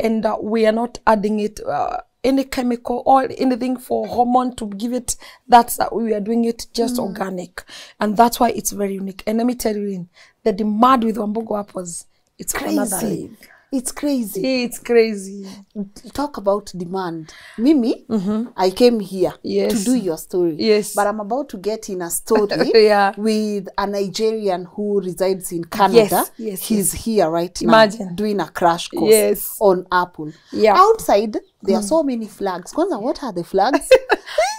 And uh, we are not adding it, uh, any chemical or anything for hormone to give it. That's, uh, we are doing it just mm. organic. And that's why it's very unique. And let me tell you, the demand with Wambugu Apples, it's crazy. Another league. It's crazy. It's crazy. Talk about demand. Mimi, mm-hmm. I came here yes. to do your story. Yes. But I'm about to get in a story yeah. with a Nigerian who resides in Canada. Yes. Yes. He's yes. here right Imagine. now doing a crash course yes. on apple. Yeah. Outside, there mm. are so many flags. Kwanza, what are the flags?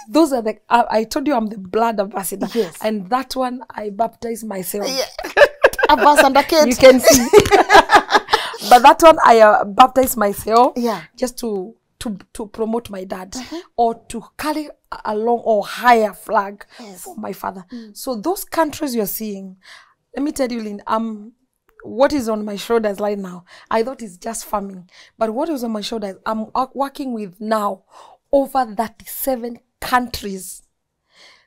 Those are the, uh, I told you I'm the blood ambassador. Yes. And that one, I baptized myself. Yeah. Ambassador Kate. You can see. But that one, I uh, baptized myself yeah. just to, to, to promote my dad uh-huh. or to carry a long or higher flag yes. for my father. Mm. So those countries you're seeing, let me tell you, Lynn, um, what is on my shoulders right now, I thought it's just farming. But what is on my shoulders, I'm working with now over thirty-seven countries.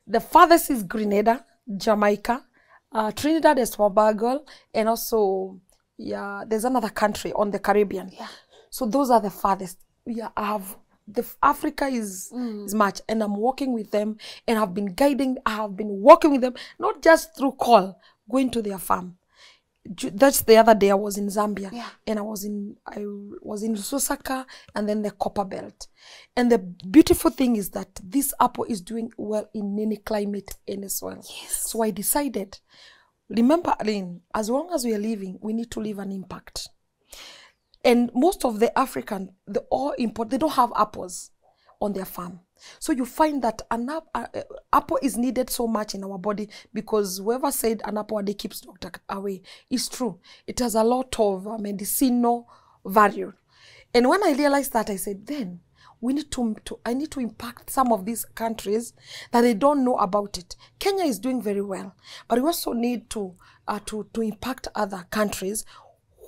The farthest is Grenada, Jamaica, uh, Trinidad and Tobago, and also... yeah, there's another country on the Caribbean. Yeah. So those are the farthest. Yeah, I have the Africa is mm. is much, and I'm working with them, and I've been guiding. I have been working with them, not just through call, going to their farm. That's the other day I was in Zambia, yeah. and I was in I was in Lusaka, and then the Copper Belt. And the beautiful thing is that this apple is doing well in any climate, any soil. Yes. So I decided. Remember, Lynn, as long as we are living, we need to leave an impact. And most of the African, the all import, they don't have apples on their farm. So you find that an uh, uh, apple is needed so much in our body because whoever said an apple a day keeps doctor away is true. It has a lot of uh, medicinal value. And when I realized that, I said, then we need to, to, I need to impact some of these countries that they don't know about it. Kenya is doing very well, but we also need to, uh, to, to impact other countries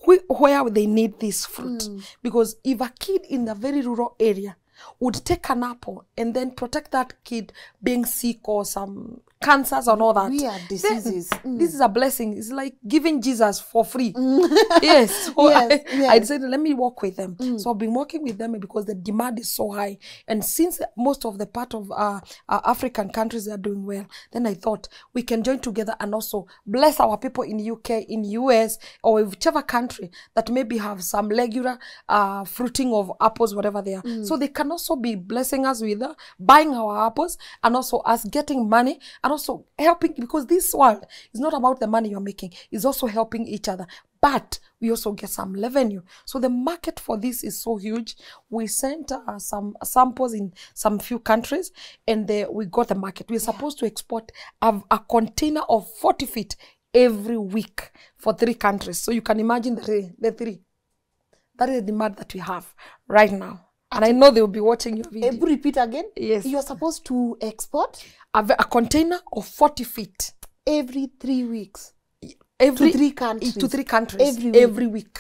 wh where they need this fruit. Mm. Because if a kid in a very rural area would take an apple and then protect that kid being sick or some cancers and all that. Weird diseases. Then, mm. This is a blessing. It's like giving Jesus for free. Mm. Yes. So yes, I, yes. I decided, let me work with them. Mm. So I've been working with them because the demand is so high. And since most of the part of uh, uh, African countries are doing well, then I thought we can join together and also bless our people in U K, in U S, or whichever country that maybe have some regular uh, fruiting of apples, whatever they are. Mm. So they can also be blessing us with uh, buying our apples and also us getting money and also helping, because this world is not about the money you're making, it's also helping each other. But we also get some revenue. So the market for this is so huge. We sent uh, some samples in some few countries and they, we got the market. We're yeah. supposed to export a, a container of forty feet every week for three countries. So you can imagine the three. The three. That is the demand that we have right now. And I know they will be watching your video. Every repeat again? Yes. You are supposed to export? A, a container of forty feet. Every three weeks? Every, to three countries? To three countries. Every week. Every week.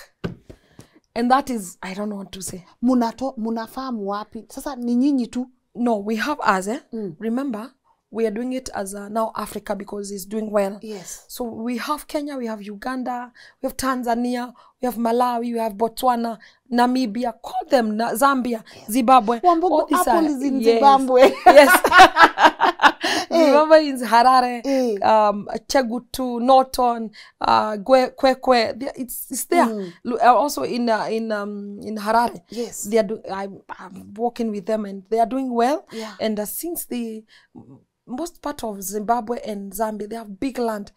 And that is, I don't know what to say. Munato, munafamu wapi. Sasa ni nyinyi tu. No, we have us. Eh? Mm. Remember, we are doing it as a, now Africa because it's doing well. Yes. So we have Kenya, we have Uganda, we have Tanzania, we have Malawi, we have Botswana, Namibia, call them Na Zambia, yes. Zimbabwe. Wambugu Apples in yes. Zimbabwe. Yes. Zimbabwe is Harare, hey. um, Chegutu, Norton, uh, Kwekwe. It's, it's there. Mm. Also in uh, in um, in Harare. Yes. They are do I'm, I'm working with them and they are doing well. Yeah. And uh, since the most part of Zimbabwe and Zambia, they have big land.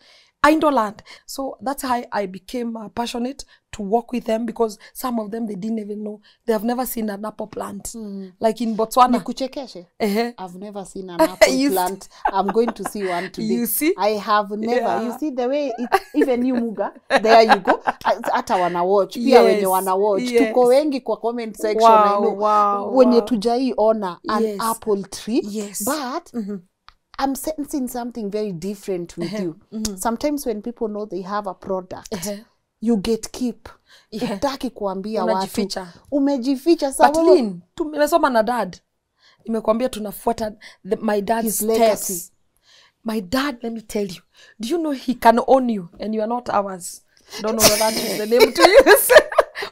Indoland. So that's how I became uh, passionate to work with them, because some of them, they didn't even know. They have never seen an apple plant. Mm. Like in Botswana. Uh-huh. I've never seen an apple plant. I'm going to see one today. You see? I have never. Yeah. You see the way, it, even you Muga, there you go. Ata wana watch. Pia yes. wenye wana watch. Yes. Tuko wengi kwa comment section. Wow, I know. Wow, wenye wow. tujai ona an yes. apple tree. Yes. But... Mm-hmm. I'm sensing something very different with uh-huh. you. Mm-hmm. Sometimes when people know they have a product, uh-huh. you get keep. Yeah. Utaki kuambia watu. Umejificha. Umejificha. But Lynn, tumesoma na dad. Nimekuambia tunafuata the, my dad's his steps. Legacy. My dad, let me tell you. Do you know he can own you and you are not ours? Don't know that is the name to use.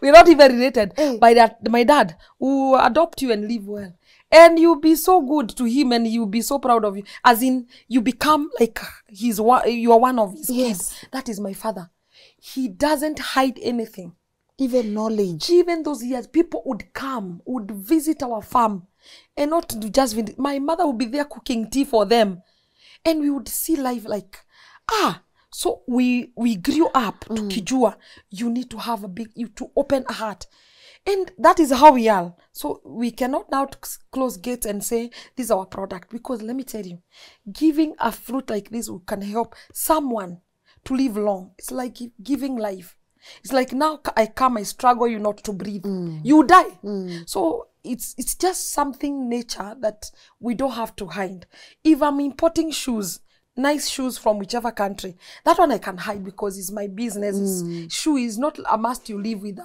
We're not even related. Hey. By that, my dad, who adopt you and live well. And you'll be so good to him and you'll be so proud of you. As in, you become like he's one, you are one of his yes. kids. That is my father. He doesn't hide anything. Even knowledge. Even those years, people would come, would visit our farm. And not to just visit. My mother would be there cooking tea for them. And we would see life like, ah. So we, we grew up to mm. kijua. You need to have a big, you to open a heart. And that is how we are. So we cannot now close gates and say, this is our product. Because let me tell you, giving a fruit like this can help someone to live long. It's like giving life. It's like now I come, I struggle you not to breathe. Mm. You die. Mm. So it's it's just something nature that we don't have to hide. If I'm importing shoes, nice shoes from whichever country, that one I can hide because it's my business. Mm. It's, shoe is not a must you live with.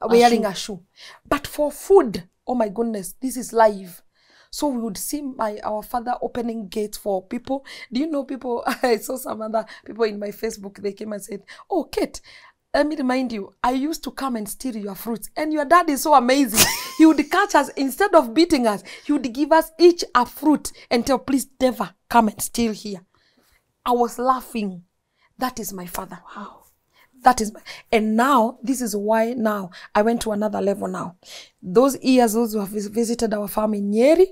Wearing a shoe. a shoe. But for food, oh my goodness, this is live. So we would see my our father opening gates for people. Do you know people? I saw some other people in my Facebook. They came and said, oh, Kate, let me remind you, I used to come and steal your fruits. And your dad is so amazing. He would catch us. Instead of beating us, he would give us each a fruit and tell, please never come and steal here. I was laughing. That is my father. Wow. That is, and now, this is why now I went to another level now. Those years, those who have visited our farm in Nyeri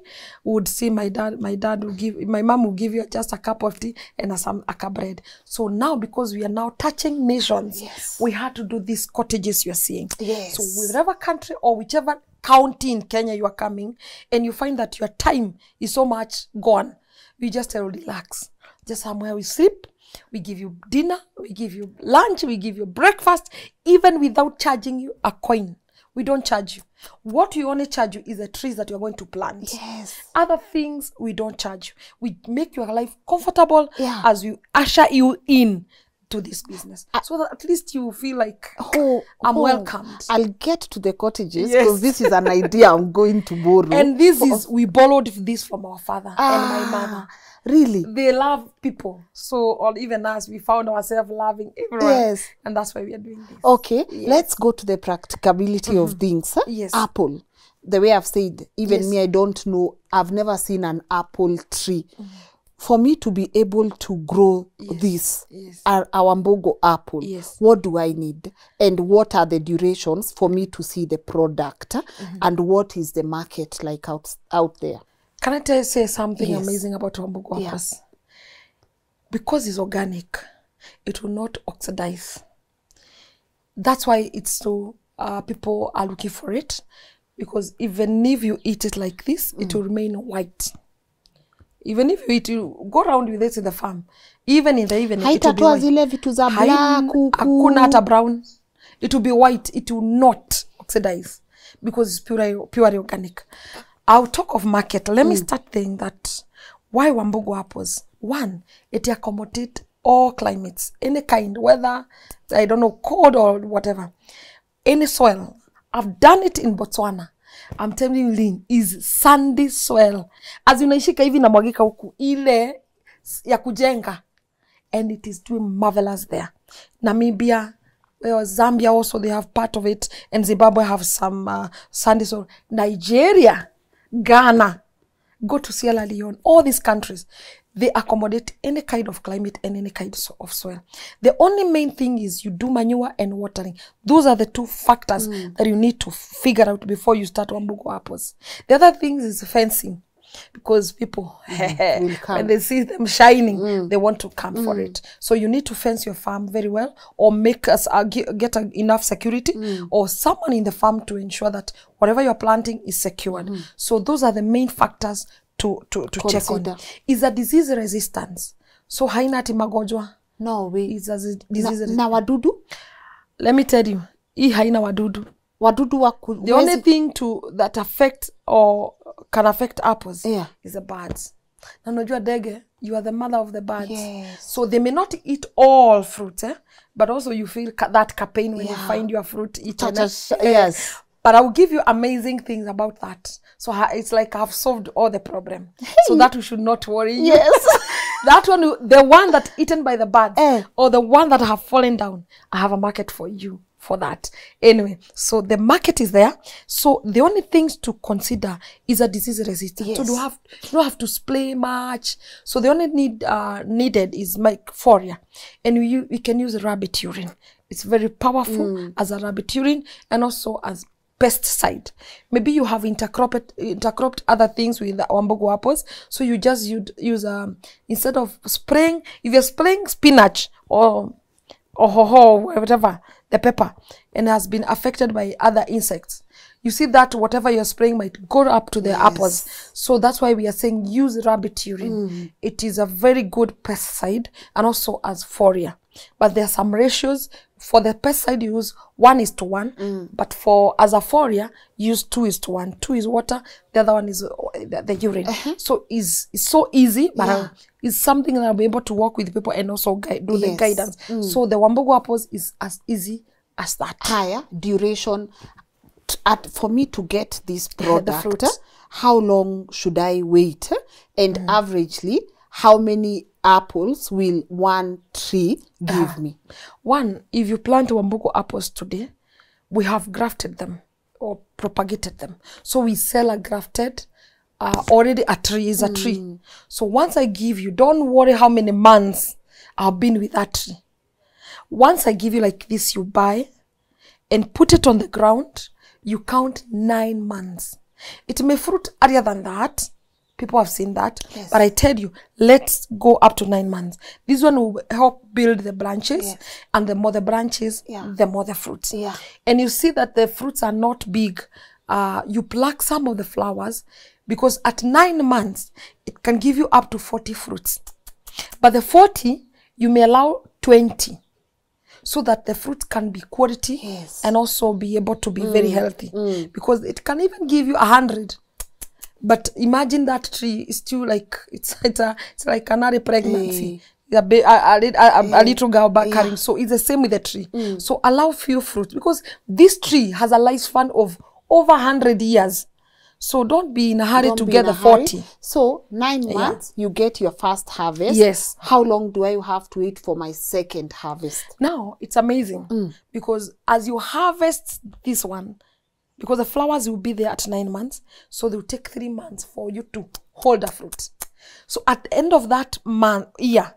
would see my dad, my dad would give, my mom would give you just a cup of tea and a, some, a cup of bread. So now, because we are now touching nations, yes. we had to do these cottages you're seeing. Yes. So wherever country or whichever county in Kenya you are coming and you find that your time is so much gone, you just relax. Just somewhere we sleep. We give you dinner, we give you lunch, we give you breakfast, even without charging you a coin. We don't charge you. What we only charge you is the trees that you're going to plant. Yes. Other things, we don't charge you. We make your life comfortable yeah. as we usher you in. to this business, uh, so that at least you feel like oh, I'm oh, welcomed. I'll get to the cottages because yes. This is an idea I'm going to borrow. And this is, we borrowed this from our father ah, and my mother. Really? They love people. So, or even us, we found ourselves loving everyone. Yes. And that's why we are doing this. Okay, yes. Let's go to the practicability mm-hmm. of things. Huh? Yes. Apple. The way I've said, even yes. me, I don't know. I've never seen an apple tree. Mm-hmm. For me to be able to grow yes, this, yes. our, our Wambugu apple, yes. what do I need? And what are the durations for me to see the product? Mm-hmm. And what is the market like out, out there? Can I tell you say something yes. amazing about Wambugu yeah. apples? Because it's organic, it will not oxidize. That's why it's so, uh, people are looking for it. Because even if you eat it like this, mm. it will remain white. Even if it, you go around with it in the farm, even in the evening, it will be white. Hakuna hata brown. It will be white. It will not oxidize because it's pure, purely organic. I'll talk of market. Let mm. me start saying that why Wambugu apples? One, it accommodates all climates, any kind, whether, I don't know, cold or whatever, any soil. I've done it in Botswana. I'm telling you, Lynn, is sandy soil. As you know, shika hivi na mwagika huku ile ya kujenga. And it is doing marvelous there. Namibia, well, Zambia also, they have part of it. And Zimbabwe have some uh, sandy soil. Nigeria, Ghana, go to Sierra Leone. All these countries, they accommodate any kind of climate and any kind of soil. The only main thing is you do manure and watering. Those are the two factors mm. that you need to figure out before you start Wambugu apples. The other thing is fencing. Because people, mm, when they see them shining, mm. they want to come mm. for it. So you need to fence your farm very well or make us uh, get a, enough security mm. or someone in the farm to ensure that whatever you're planting is secured. Mm. So those are the main factors to, to, to check on. Is a disease resistance. So haina ati magojwa. No way. Is a disease resistance. Na wadudu? Let me tell you, hii haina wadudu. Wadudu waku, the only thing to that affect or can affect apples yeah. is the birds. Now, unajua dege, you are the mother of the birds. Yes. So they may not eat all fruit, eh? But also you feel ca that campaign when yeah. you find your fruit eaten. Yes. yes. But I will give you amazing things about that. So it's like I've solved all the problem. So that we should not worry. Yes. That one, the one that eaten by the birds eh. or the one that have fallen down, I have a market for you. For that. Anyway, so the market is there. So the only things to consider is a disease resistance. Yes. So you have you don't have to spray much. So the only need uh, needed is mycorrhiza. And we we can use rabbit urine. It's very powerful mm. as a rabbit urine and also as pesticide. Maybe you have intercropped intercropped other things with the Wambugu apples. So you just you'd use um instead of spraying, if you're spraying spinach or or ho ho whatever. The pepper and has been affected by other insects. You see that whatever you're spraying might go up to the yes. apples. So that's why we are saying use rabbit urine. Mm. It is a very good pesticide and also as foliar. But there are some ratios. For the pesticide you use one is to one, mm. but for as a foliar use two is to one. Two is water, the other one is uh, the, the urine. Uh-huh. So is it's so easy, but yeah. it's something that I'll be able to work with people and also guide, do yes. the guidance. Mm. So the Wambugu apples is as easy as that. Higher duration. At, for me to get this product, how long should I wait? And mm. averagely, how many apples will one tree give uh, me? One, if you plant Wambugu apples today, we have grafted them or propagated them. So we sell a grafted, uh, already a tree is a mm. tree. So once I give you, don't worry how many months I've been with that tree. Once I give you like this, you buy and put it on the ground. You count nine months. It may fruit earlier than that. People have seen that. Yes. But I tell you, let's go up to nine months. This one will help build the branches. Yes. And the more the branches, yeah. the more the fruits. Yeah. And you see that the fruits are not big. Uh, you pluck some of the flowers because at nine months, it can give you up to forty fruits. But the forty, you may allow twenty. So that the fruit can be quality yes. and also be able to be mm. very healthy. Mm. Because it can even give you a hundred. But imagine that tree is still like, it's, it's, a, it's like canary pregnancy. Mm. A, a, a, a, a little girl back carrying. Yeah. So it's the same with the tree. Mm. So allow few fruit, because this tree has a lifespan of over one hundred years. So don't be in a hurry don't to get the forty. Hurry. So nine yeah. months, you get your first harvest. Yes. How long do I have to wait for my second harvest? Now, it's amazing. Mm. Because as you harvest this one, because the flowers will be there at nine months, so they will take three months for you to hold the fruit. So at the end of that month, year,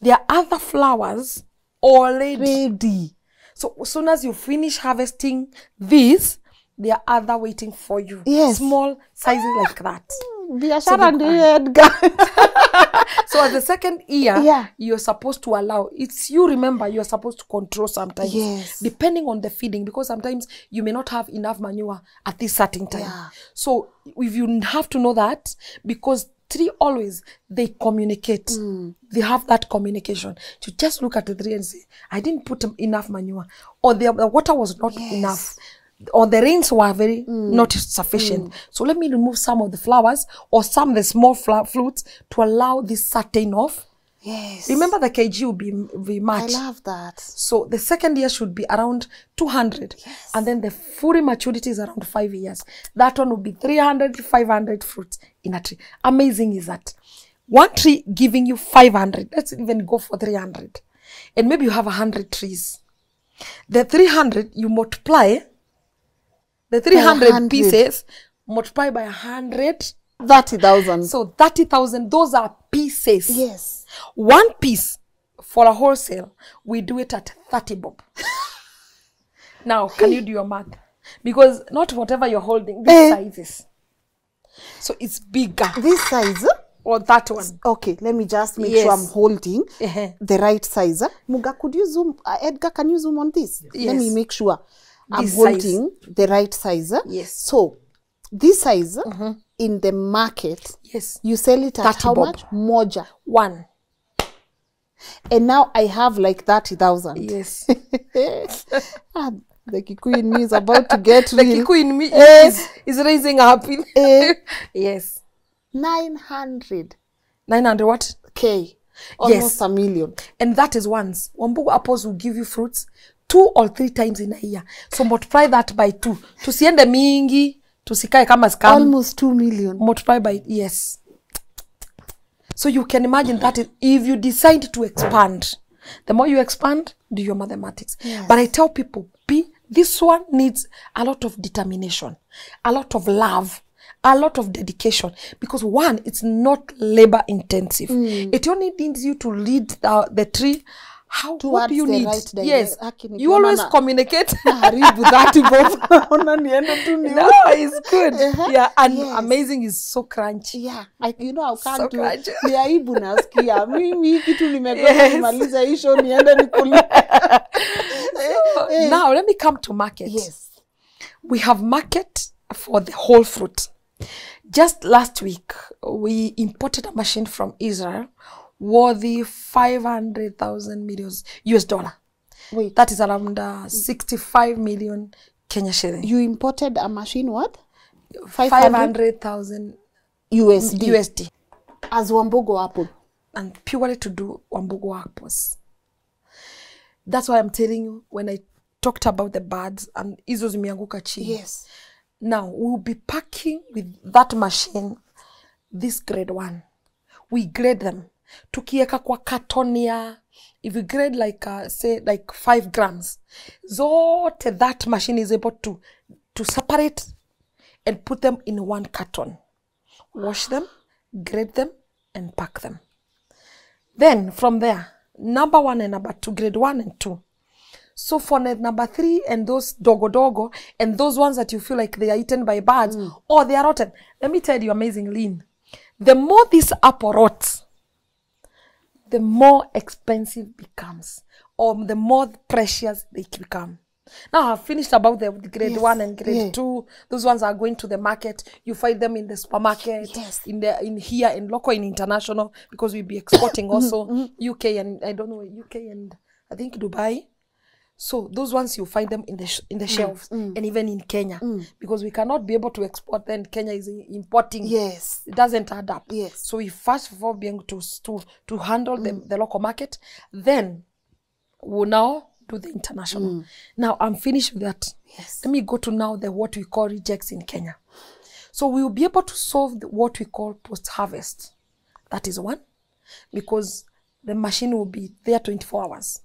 there are other flowers already ready. So as soon as you finish harvesting this, there are other waiting for you. Yes. Small sizes like that. So, the, so at the second year, yeah. you're supposed to allow. It's you remember, you're supposed to control sometimes. Yes. Depending on the feeding, because sometimes you may not have enough manure at this certain time. Yeah. So if you have to know that, because tree always, they communicate. Mm. They have that communication. To just look at the tree and say, I didn't put enough manure, or the, the water was not yes. enough, or the rains were very mm. not sufficient. Mm. So let me remove some of the flowers or some of the small fruits to allow this certain off. Yes. Remember the kg will be, be much. I love that. So the second year should be around two hundred. Yes. And then the full maturity is around five years. That one will be three hundred, five hundred fruits in a tree. Amazing is that. One tree giving you five hundred. Let's even go for three hundred. And maybe you have one hundred trees. The three hundred, you multiply. The three hundred pieces multiplied by one hundred. thirty thousand. So thirty thousand, those are pieces. Yes. One piece for a wholesale, we do it at thirty bob. Now, can you do your math? Because not whatever you're holding, these uh, sizes. So it's bigger. This size? Or that one. Okay, let me just make yes. sure I'm holding uh-huh. the right size. Muga, could you zoom? Uh, Edgar, can you zoom on this? Yes. Let me make sure. I'm this holding size. The right size. Yes. So, this size mm-hmm. in the market, yes, you sell it at how bob. Much? Moja. One. And now I have like thirty thousand. Yes. And the Kikuyu in me is about to get the real. Kikuyu in me eh. is, is raising up. Eh. Yes. nine hundred. nine hundred what? K. Almost yes. a million. And that is once. Wambugu Apples will give you fruits two or three times in a year. So multiply that by two. Tusiende mingi, tusikae kama scam. Almost two million. Multiply by, yes. So you can imagine that if you decide to expand, the more you expand, do your mathematics. Yes. But I tell people, P, this one needs a lot of determination, a lot of love, a lot of dedication. Because one, it's not labor intensive. Mm. It only needs you to lead the, the tree. How, what do you need? Right yes, you always communicate. No, it's good. Uh-huh. Yeah, and yes. amazing is so crunchy. Yeah, I, you know, I can't so do it. Yes. So, now, let me come to market. Yes. We have market for the whole fruit. Just last week, we imported a machine from Israel worthy five hundred thousand million U S dollar. Wait. That is around uh, sixty-five million Kenya shilling. You imported a machine what? five hundred thousand U S D. U S D. As Wambugu Apple. And purely to do Wambugu Apples. That's why I'm telling you when I talked about the birds and izo zimeanguka chini. Yes. Now, we'll be packing with that machine this grade one. We grade them. Tukieka kwa katonia, if you grade like uh, say like five grams, zote that machine is able to to separate and put them in one carton, wash them, grade them, and pack them. Then from there, number one and number two, grade one and two. So for number three and those dogo dogo and those ones that you feel like they are eaten by birds mm. or they are rotten, let me tell you, amazing Lynn, the more this apple rots, the more expensive it becomes, or the more precious they become. Now I've finished about the grade yes. one and grade yeah. two. Those ones are going to the market. You find them in the supermarket, yes. in the in here, in local, in international, because we'll be exporting also U K and I don't know U K and I think Dubai. So those ones you find them in the sh in the shelves, mm. and even in Kenya, mm. because we cannot be able to export. Then Kenya is importing. Yes, it doesn't add up. Yes. So we first of all being to to to handle mm. the, the local market, then we'll now do the international. Mm. Now I'm finished with that. Yes. Let me go to now the what we call rejects in Kenya. So we will be able to solve the, what we call post-harvest. That is one, because the machine will be there twenty-four hours.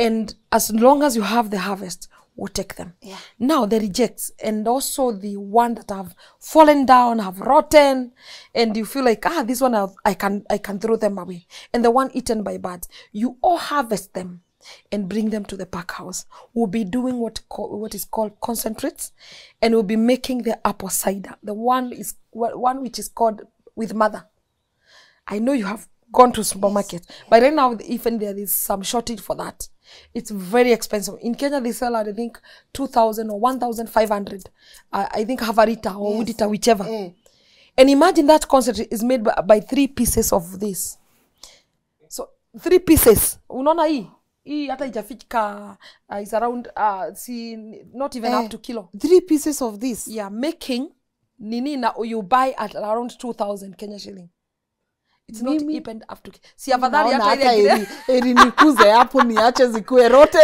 And as long as you have the harvest, we'll take them. Yeah. Now the rejects, and also the one that have fallen down, have rotten, and you feel like, ah, this one I've, I can I can throw them away. And the one eaten by birds, you all harvest them and bring them to the pack house. We'll be doing what what is called concentrates, and we'll be making the apple cider. The one is one which is called with mother. I know you have gone to supermarket, yes. but right now even there is some shortage for that. It's very expensive. In Kenya, they sell at, I think, two thousand or one thousand five hundred. Uh, I think Havarita or yes. Udita, whichever. Mm. And imagine that concentrate is made by, by three pieces of this. So, three pieces. Unaona hii? Hii hata ijafika is around, uh, see, not even eh, up to kilo. Three pieces of this? Yeah, making, nini na you buy at around two thousand Kenya shilling. It's Mimi. Not even up to si afadhali hata ile ile eri nikuze hapo niache zikuwe rote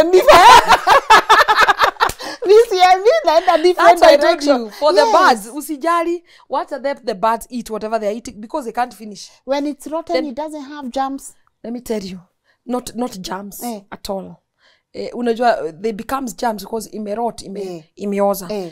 nisiamini naenda different direction for yes. the birds usijali what are they, the birds eat whatever they are eating because they can't finish when it's rotten then, it doesn't have germs. Let me tell you, not not germs eh. at all eh, unajua they becomes germs because imerot ime, eh. imeoza eh.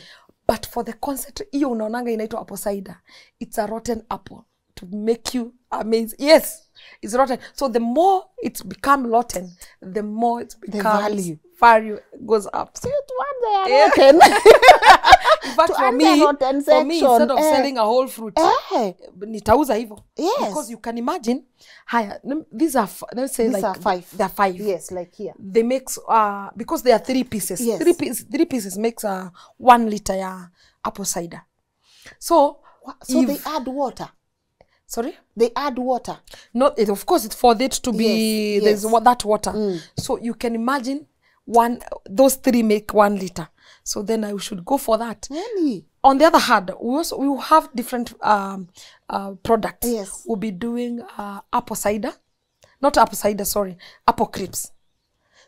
But for the concentrate hiyo unaonanga inaitwa apple cider, it's a rotten apple to make you amazed. Yes, it's rotten. So the more it's become rotten, the more it becomes the value. Value goes up. So it was yeah. rotten. In fact, for me, for me, instead of eh. selling a whole fruit, eh. nitauza hivyo. Yes. Because you can imagine, higher. These are let's say these like are five. They are five. Yes, like here. They make uh because they are three pieces. Yes. Three pieces. Three pieces makes uh one liter uh, apple cider. So so if, they add water. Sorry? They add water. No, it, of course, it's for it to be, yes, there's yes. that water. Mm. So you can imagine one, those three make one liter. So then I should go for that. Really? On the other hand, we also, we will have different um, uh, products. Yes. We'll be doing uh, apple cider. Not apple cider, sorry. Apple crisps.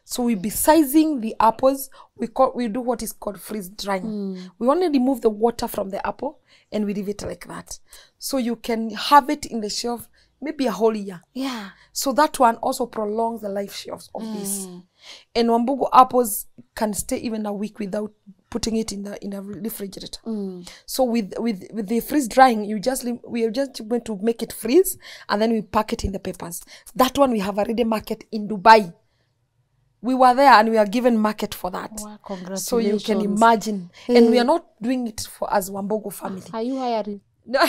So we'll be sizing the apples. We call, we do what is called freeze drying. Mm. We only remove the water from the apple and we leave it like that. So you can have it in the shelf maybe a whole year. Yeah. So that one also prolongs the life shelves of mm. this. And Wambugu apples can stay even a week without putting it in the in a refrigerator. Mm. So with with with the freeze drying, you just leave, we are just going to make it freeze and then we pack it in the papers. That one we have already marketed in Dubai. We were there and we are given market for that. Wow, congratulations. So you can imagine. Hey. And we are not doing it for as Wambugu family. Are you hiring? No.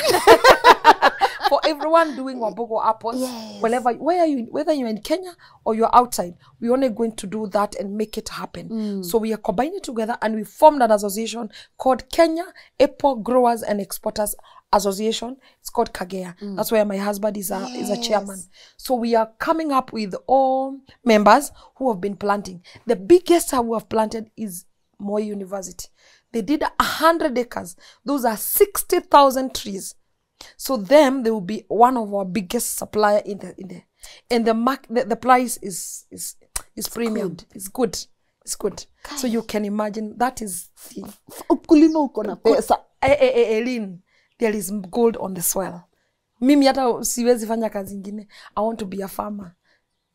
For everyone doing Wambugu apples, yes. whenever, where you, whether you're in Kenya or you're outside, we're only going to do that and make it happen. Mm. So we are combining together and we formed an association called Kenya Apple Growers and Exporters Association. It's called Kagea. Mm. That's where my husband is a, yes. is a chairman. So we are coming up with all members who have been planting. The biggest we have planted is Moi University. They did one hundred acres. Those are sixty thousand trees. So them, they will be one of our biggest supplier in the in the and the mark the, the price is is is premium. Good. It's good. It's good. Gosh. So you can imagine that is the ukulima uko na pesa. Eh eh Elin, there is gold on the soil. Mimi hata siwezi fanya kazi nyingine. I want to be a farmer.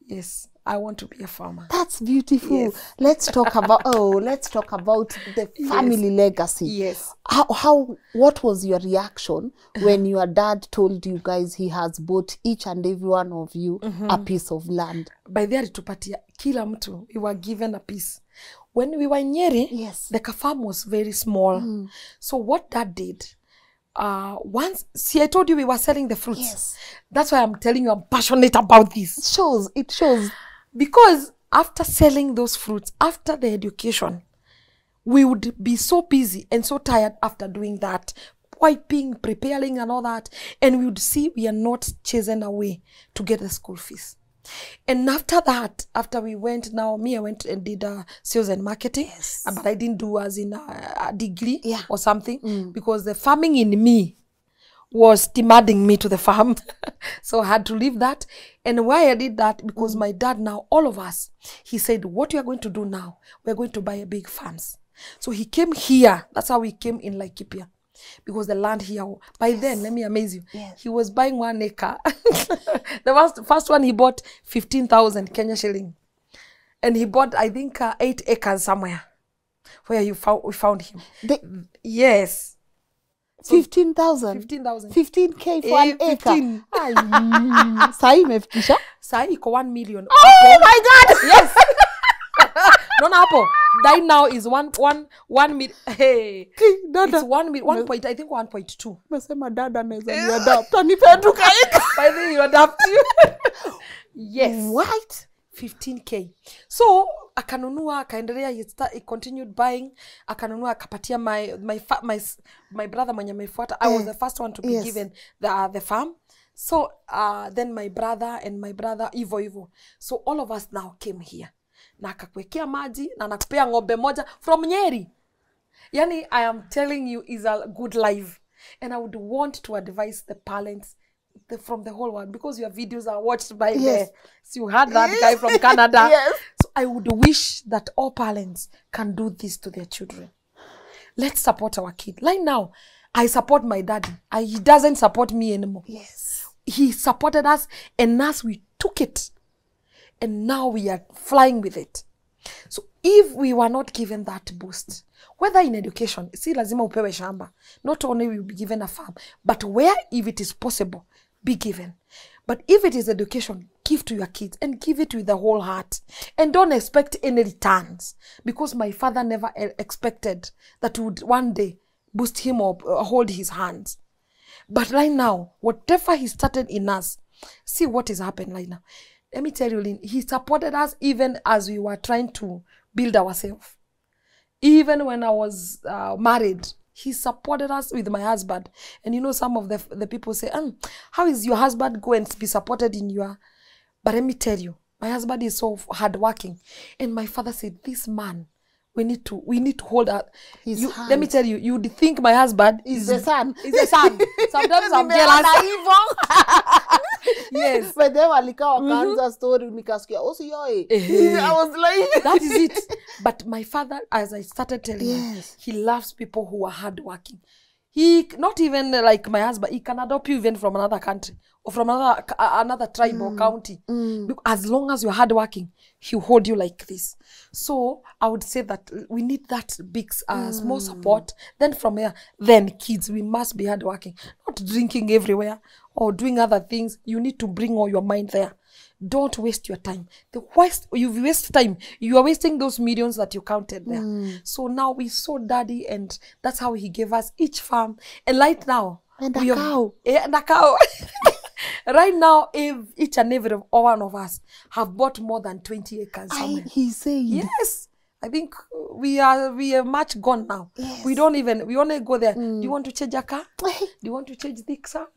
Yes, I want to be a farmer. That's beautiful. Yes. Let's talk about oh, let's talk about the family yes. legacy. Yes. How how what was your reaction when your dad told you guys he has bought each and every one of you mm-hmm. a piece of land? By there tupatia kila mtu, we were given a piece. When we were in Nyeri, yes. the farm was very small. Mm. So what dad did. Uh, once, see, I told you we were selling the fruits. Yes. That's why I'm telling you I'm passionate about this. It shows, it shows. Because after selling those fruits, after the education, we would be so busy and so tired after doing that, wiping, preparing and all that. And we would see we are not chasing away to get the school fees. And after that, after we went, now me, I went and did uh, sales and marketing. Yes. But I didn't do as in uh, a degree yeah. or something mm. because the farming in me was demanding me to the farm. So I had to leave that. And why I did that, because mm. my dad now, all of us, he said, what you are going to do now, we're going to buy a big farms. So he came here. That's how we came in Laikipia. Because the land here, by yes. then, let me amaze you, yes. he was buying one acre. The first, first one he bought fifteen thousand Kenya shilling. And he bought, I think, uh, eight acres somewhere where you found, we found him. The, yes. So fifteen thousand? fifteen thousand. fifteen K for eh, an fifteen. Acre. Sahi mefikisha? Sahi iko one million. Oh my God! Yes. No, no, Apple. That now is one, one, one mil. Hey, it's one mil, one point. I think one point two. I say my dad and you adapt. By then you adapt. Yes. What? Fifteen k. So akanunua akaendelea. He start. He continued buying. Akanunua akapatia my my my my brother mwenye mefuata. I was the first one to be yes. given the uh, the farm. So uh, then my brother and my brother Ivo Ivo. So all of us now came here. Na kakwekea maji, na nakupea ng'ombe moja from Nyeri. Yani, I am telling you, is a good life. And I would want to advise the parents the, from the whole world, because your videos are watched by yes. the, so you had that guy from Canada. Yes. So I would wish that all parents can do this to their children. Let's support our kid. Like now, I support my daddy. I, he doesn't support me anymore. Yes. He supported us, and us, we took it. And now we are flying with it. So if we were not given that boost, whether in education, si lazima upewe shamba. Not only will be given a farm, but where, if it is possible, be given. But if it is education, give to your kids and give it with the whole heart. And don't expect any returns. Because my father never expected that would one day boost him up or hold his hands. But right now, whatever he started in us, see what is happening right now. Let me tell you, Lynn, he supported us even as we were trying to build ourselves. Even when I was uh, married, he supported us with my husband. And you know, some of the, the people say, um, how is your husband going to be supported in your... But let me tell you, my husband is so hardworking. And my father said, this man, we need to we need to hold up his you, hand. Let me tell you, you would think my husband is the son. Is the son. Sometimes I'm jealous. Yes. But then I was like, that is it. But my father, as I started telling yes. you, he loves people who are hardworking. He not even like my husband, he can adopt you even from another country or from another another tribe mm. or county. Mm. As long as you're hardworking, he'll hold you like this. So I would say that we need that big uh, mm. small support. Then from here, then kids, we must be hardworking. Not drinking everywhere or doing other things. You need to bring all your mind there. Don't waste your time. The waste, you waste time. You are wasting those millions that you counted there. Mm. So now we saw daddy, and that's how he gave us each farm. And right now, and a cow. Have, and a cow. Right now, if each and every one of us have bought more than twenty acres somewhere. I, he said. Yes. I think we are we are much gone now. Yes. We don't even, we only go there. Mm. Do you want to change a car? Do you want to change the car?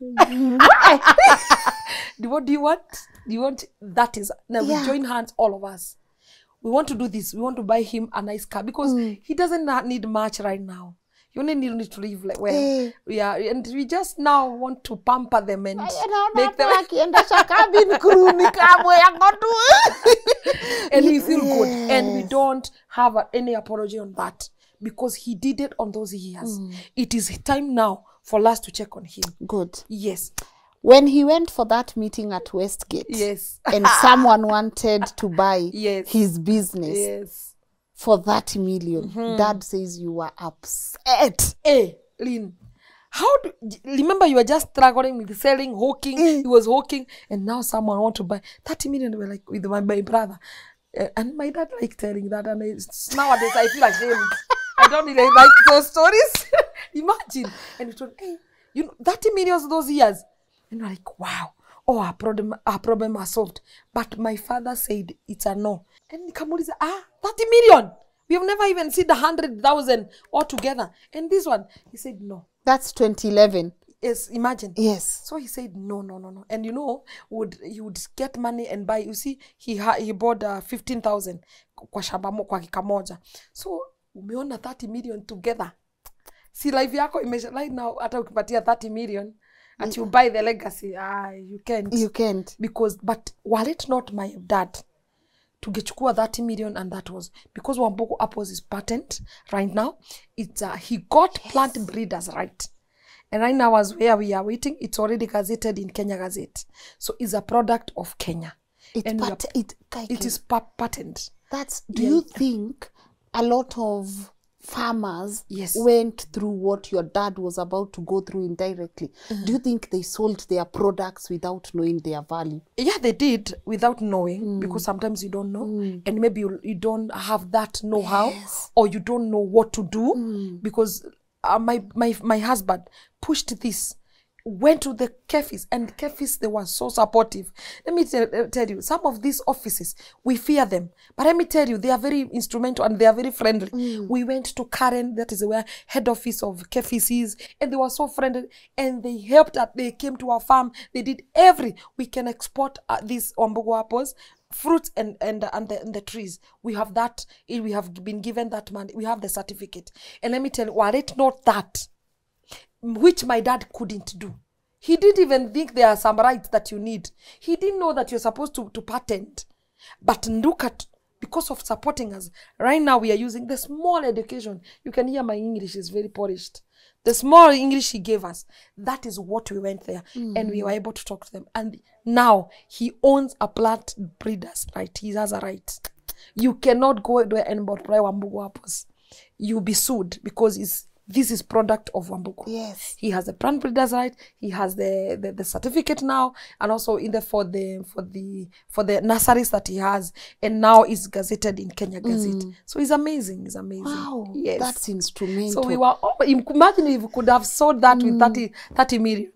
Do what do you want? Do you want, that is, now yeah. we join hands, all of us. We want to do this. We want to buy him a nice car because mm. he doesn't need much right now. You only need to live like well. Eh. We are, and we just now want to pamper them and make them. And we feel yes. good, and we don't have a, any apology on that because he did it on those years. Mm. It is time now for us to check on him. Good. Yes. When he went for that meeting at Westgate, yes, and someone wanted to buy yes. his business. Yes. For that million, mm-hmm. Dad says you were upset. Hey, Lynn, how do, remember you were just struggling with selling, hawking, mm. he was hawking, and now someone wants to buy thirty million, were like with my, my brother. Uh, and my dad like telling that, and I, nowadays I feel ashamed. I don't really like those stories. Imagine. And he told, hey, you know, thirty million those years. And we're like, wow. Oh, our problem, our problem are solved. But my father said, it's a no. And Kamuli said, ah, thirty million. We have never even seen the one hundred thousand altogether. And this one, he said, no. That's twenty eleven. Yes, imagine. Yes. So he said, no, no, no, no. And you know, would he would get money and buy, you see, he ha, he bought uh, fifteen thousand kwa shamba kwa kikamoja. So, umeona thirty million together. See, life yako, imagine, right now, ata ukipatia thirty million, and mm. you buy the legacy, ah, you can't. You can't. Because, but, while it's not my dad, to get thirty million, and that was because Wambugu Apples is patent right now. It's uh, he got yes. plant breeders right, and right now as where we are waiting, it's already gazetted in Kenya Gazette. So it's a product of Kenya. It and are, it, it is pa patent. That's. Do yeah. you think a lot of farmers yes. went through what your dad was about to go through indirectly? Mm-hmm. Do you think they sold their products without knowing their value? Yeah, they did without knowing mm. because sometimes you don't know mm. and maybe you, you don't have that know-how yes. or you don't know what to do mm. because uh, my, my, my husband pushed this, went to the KEPHIS, and KEPHIS, they were so supportive. Let me tell you, some of these offices, we fear them. But let me tell you, they are very instrumental and they are very friendly. Mm. We went to Karen, that is where head office of KEPHIS is, and they were so friendly, and they helped us. They came to our farm. They did every, we can export uh, these Wambugu apples, fruits and and and the, and the trees. We have that, we have been given that money. We have the certificate. And let me tell you, well, it's not that, which my dad couldn't do. He didn't even think there are some rights that you need. He didn't know that you're supposed to, to patent. But look at, because of supporting us, right now we are using the small education. You can hear my English is very polished. The small English he gave us, that is what we went there. Mm. And we were able to talk to them. And now he owns a plant breeders, right? He has a right. You cannot go there and buy Wambugu apples. You'll be sued because it's, this is product of Wambugu. Yes. He has the plant breeders right. He has the, the, the certificate now, and also in the for the for the for the nurseries that he has, and now is gazetted in Kenya Gazette. Mm. So it's amazing. It's amazing. Wow. Yes. That's instrumental. So we were oh, imagine if we could have sold that mm. with thirty million.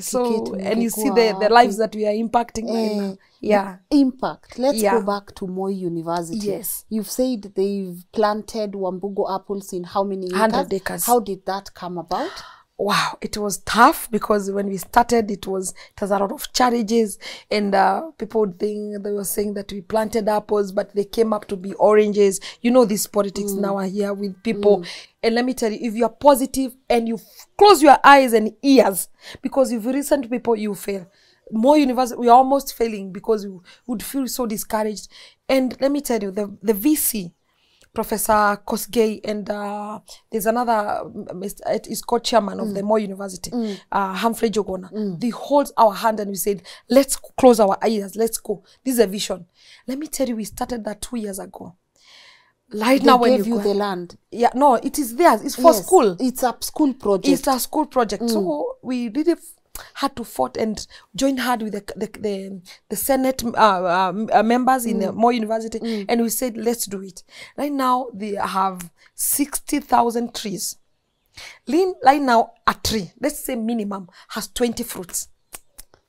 So and you see the, the lives that we are impacting eh. right now. Yeah. Impact. Let's yeah. go back to Moi University. Yes. You've said they've planted Wambugu apples in how many acres? one hundred acres. How did that come about? Wow, it was tough because when we started, it was, it was a lot of challenges, and uh, people think, they were saying that we planted apples, but they came up to be oranges. You know, these politics mm. now are here with people. Mm. And let me tell you, if you are positive and you close your eyes and ears, because if you listen to people, you fail. More university, we are almost failing because we would feel so discouraged. And let me tell you, the, the V C, Professor Kosgei, and uh, there's another, it is called chairman of mm. the Moi University, mm. uh, Humphrey Jogona. Mm. They hold our hand and we said, let's close our eyes, let's go. This is a vision. Let me tell you, we started that two years ago. Right they now, when you, you the land, yeah, no, it is theirs. It's for yes, school. It's a school project. It's a school project. Mm. So we did it. Had to fight and join hard with the the, the, the Senate uh, uh, members mm. in the Moi University, mm. and we said, let's do it. Right now, they have sixty thousand trees. Lynn, right now, a tree, let's say minimum, has twenty fruits.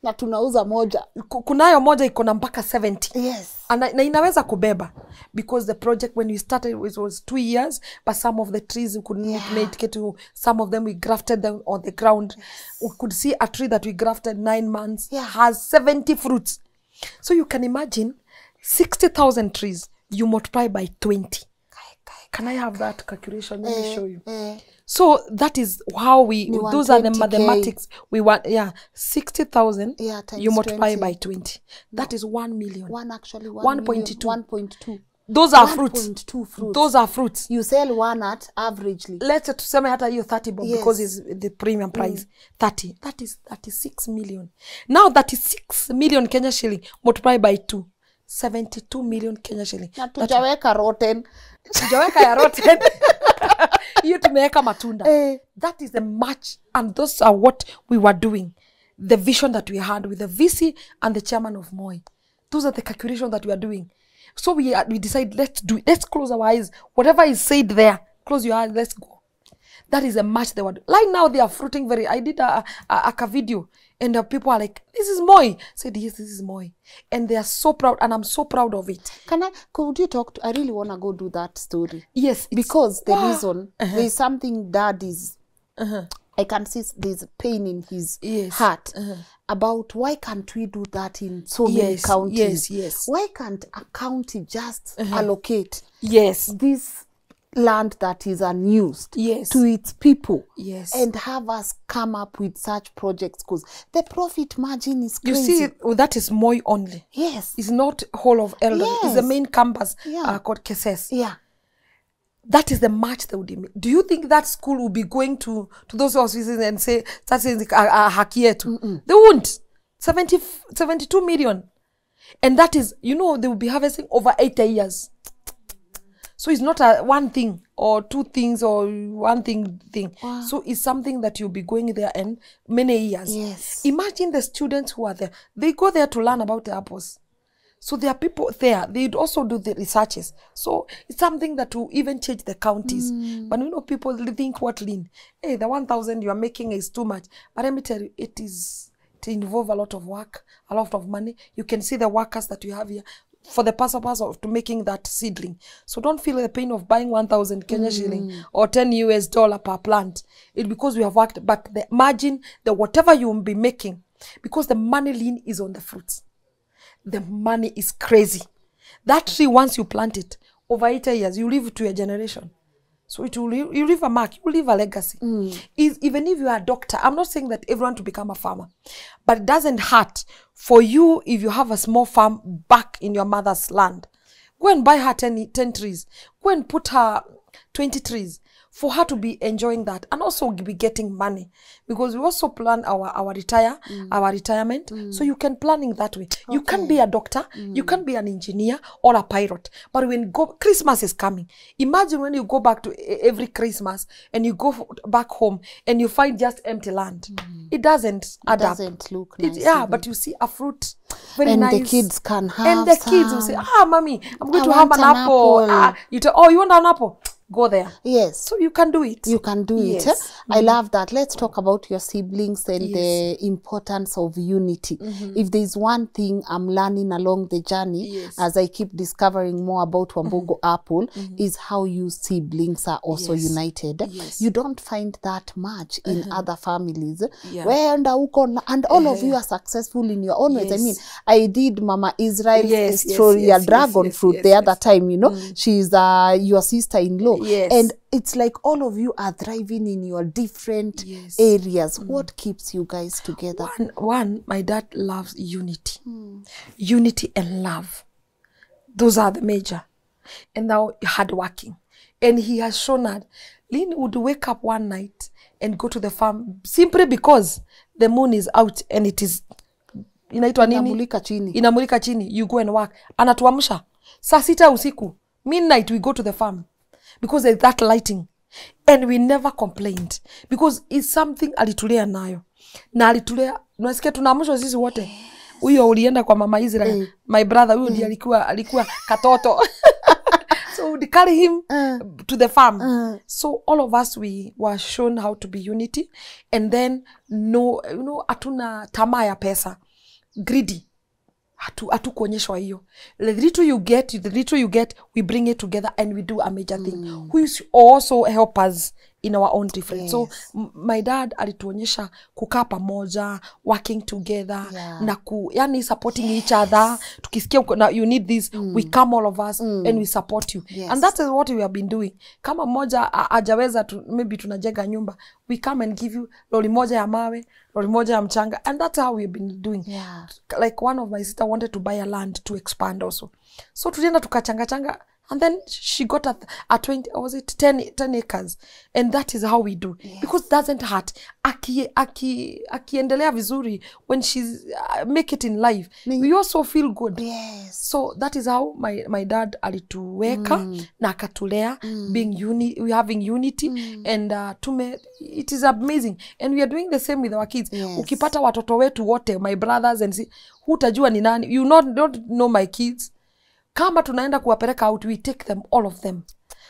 Na tunauza moja. Kunayo moja ikona mpaka seventy. Yes. And na inaweza kubeba. Because the project, when we started, it was two years, but some of the trees we couldn't yeah. make it to, some of them we grafted them on the ground. Yes. We could see a tree that we grafted nine months yeah. has seventy fruits. So you can imagine sixty thousand trees, you multiply by twenty. Can I have that calculation? Let me show you. Mm. So that is how we, we those are the mathematics. K. We want, yeah, sixty thousand, yeah, you multiply twenty by twenty. No. That is one million. One actually, one point two. one point two. Those are one fruits. one point two fruits. Those are fruits. You sell one at averagely. Let's say you thirty bob yes. because it's the premium price. Mm. thirty. That is thirty-six million. Now thirty-six million Kenya shilling multiplied by two. seventy-two million Kenya shilling. Na tujaweka rotten. Tujaweka ya rotten. You tumeweka matunda. Eh. That is the match, and those are what we were doing. The vision that we had with the V C and the chairman of Moi. Those are the calculations that we are doing. So we uh, we decide, let's do it. Let's close our eyes. Whatever is said there, close your eyes, let's go. That is a match they were doing. Right now they are fruiting very, I did a, a, a video. And the people are like, this is Moi. Said, yes, this is Moi. And they are so proud. And I'm so proud of it. Can I, could you talk to, I really want to go do that story. Yes. Because the wow. reason, uh-huh. there's something that is, uh-huh. I can see there's pain in his yes. heart uh-huh. about why can't we do that in so yes, many counties? Yes, yes. Why can't a county just uh-huh. allocate yes. this land that is unused yes. to its people yes. and have us come up with such projects? Because the profit margin is crazy. You see, well, that is Moi only. Yes. It's not whole of elderly. Yes. It's the main campus yeah. uh, called KEPHIS. Yeah. That is the match they would make. Do you think that school will be going to, to those offices and say, that's in haki yetu? They won't. seventy, seventy-two million. And that is, you know, they will be harvesting over eighty years. So it's not a one thing or two things or one thing. thing. Wow. So it's something that you'll be going there in many years. Yes. Imagine the students who are there. They go there to learn about the apples. So there are people there. They also do the researches. So it's something that will even change the counties. Mm. But you know, people think what, Lynn? Hey, the one thousand you are making is too much. But let me tell you, it is to involve a lot of work, a lot of money. You can see the workers that you have here for the purpose of to making that seedling. So don't feel the pain of buying one thousand Kenya mm. shilling or ten U S dollar per plant. It's because we have worked. But the margin, the whatever you will be making, because the money, Lynn, is on the fruits. The money is crazy. That tree, once you plant it, over eighty years, you leave it to your generation. So it will, you leave a mark, you leave a legacy. Mm. Is, even if you are a doctor, I'm not saying that everyone to become a farmer, but it doesn't hurt for you if you have a small farm back in your mother's land. Go and buy her ten trees. Go and put her twenty trees for her to be enjoying that and also be getting money, because we also plan our our retire mm. our retirement mm. so you can planning that way. Okay. You can be a doctor, mm. you can be an engineer or a pirate, but when go Christmas is coming, imagine when you go back to every Christmas and you go back home and you find just empty land. Mm. It doesn't add up. It doesn't look nice. It, yeah, even. But you see a fruit very and nice. And the kids can have and the some. Kids will say, ah, mommy, I'm going I to have an, an apple. apple. Ah, you tell, oh, you want an apple? Go there. Yes. So you can do it. You can do yes. it. Eh? Mm-hmm. I love that. Let's talk about your siblings and yes. the importance of unity. Mm-hmm. If there's one thing I'm learning along the journey, yes. as I keep discovering more about Wambugu mm-hmm. Apple, mm-hmm. is how you siblings are also yes. united. Yes. You don't find that much in mm-hmm. other families. Yeah. Where and all of you are successful in your own ways. Yes. I mean, I did Mama Israel's yes, story, yes, yes, dragon yes, yes, fruit yes, the yes, other yes. time, you know. Mm. She's uh, your sister-in-law. Yes. And it's like all of you are thriving in your different yes. areas. Mm. What keeps you guys together? One, one my dad loves unity. Mm. Unity and love. Those are the major. And now hardworking. And he has shown that Lynn would wake up one night and go to the farm simply because the moon is out and it is inaitwa nini? Inamulika chini. Inamulika chini. You go and work. Anatuamsha. Saa sita usiku. Midnight we go to the farm. Because there's that lighting. And we never complained. Because it's something alitulea nayo. Na alitulea. Unasikia tunaamshwa sisi wote. Huyo ulienda kwa Mama Israel. Mm. My brother, huyo mm. ndiye alikuwa, alikuwa katoto. So we carry him uh, to the farm. Uh, so all of us, we were shown how to be unity. And then, no, you know, atuna tamaa ya pesa. Greedy. Atu, atu kuonyeshwa hiyo. The little you get, the little you get, we bring it together and we do a major mm. thing. Which also help us in our own difference. Yes. So, my dad alituonyesha kukaa pamoja, working together, yeah. na ku, yani supporting yes. each other. Tukisikia, now you need this, mm. we come all of us mm. and we support you. Yes. And that is what we have been doing. Kama moja ajaweza, tu, maybe tunajenga nyumba, we come and give you lori moja ya mawe, lori moja ya mchanga, and that's how we've been doing. Yeah. Like one of my sister wanted to buy a land to expand also. So tulienda tukachanga changa, and then she got a, a twenty, or was it ten acres, and that is how we do yes. because it doesn't hurt. Aki aki akiendelea vizuri when she's uh, make it in life, mm. we also feel good. Yes. So that is how my my dad alituweka mm. na akatulea mm. being uni, we having unity mm. and uh, tume. It is amazing, and we are doing the same with our kids. Yes. Ukipata watoto wetu wote, my brothers and si, hutajua ni nani. You not don't know my kids. Kama tunaenda kuwapeleka out, we take them, all of them.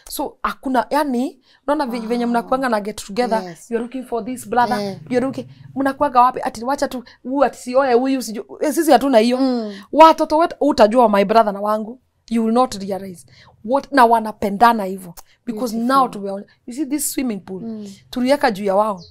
So, akuna, yani, unaona wow. venye mnakuanga na get together, yes. you're looking for this brother, yeah. you're looking, mnakuanga wapi, ati wacha tu, uu ati sioe, uu usiju, sisi hatuna hiyo. Mm. Watoto wetu, utajua my brother na wangu, you will not realize. What, na wanapendana hivyo. Because beautiful. Now, to be honest, you see this swimming pool, mm. tuliweka juu ya wao.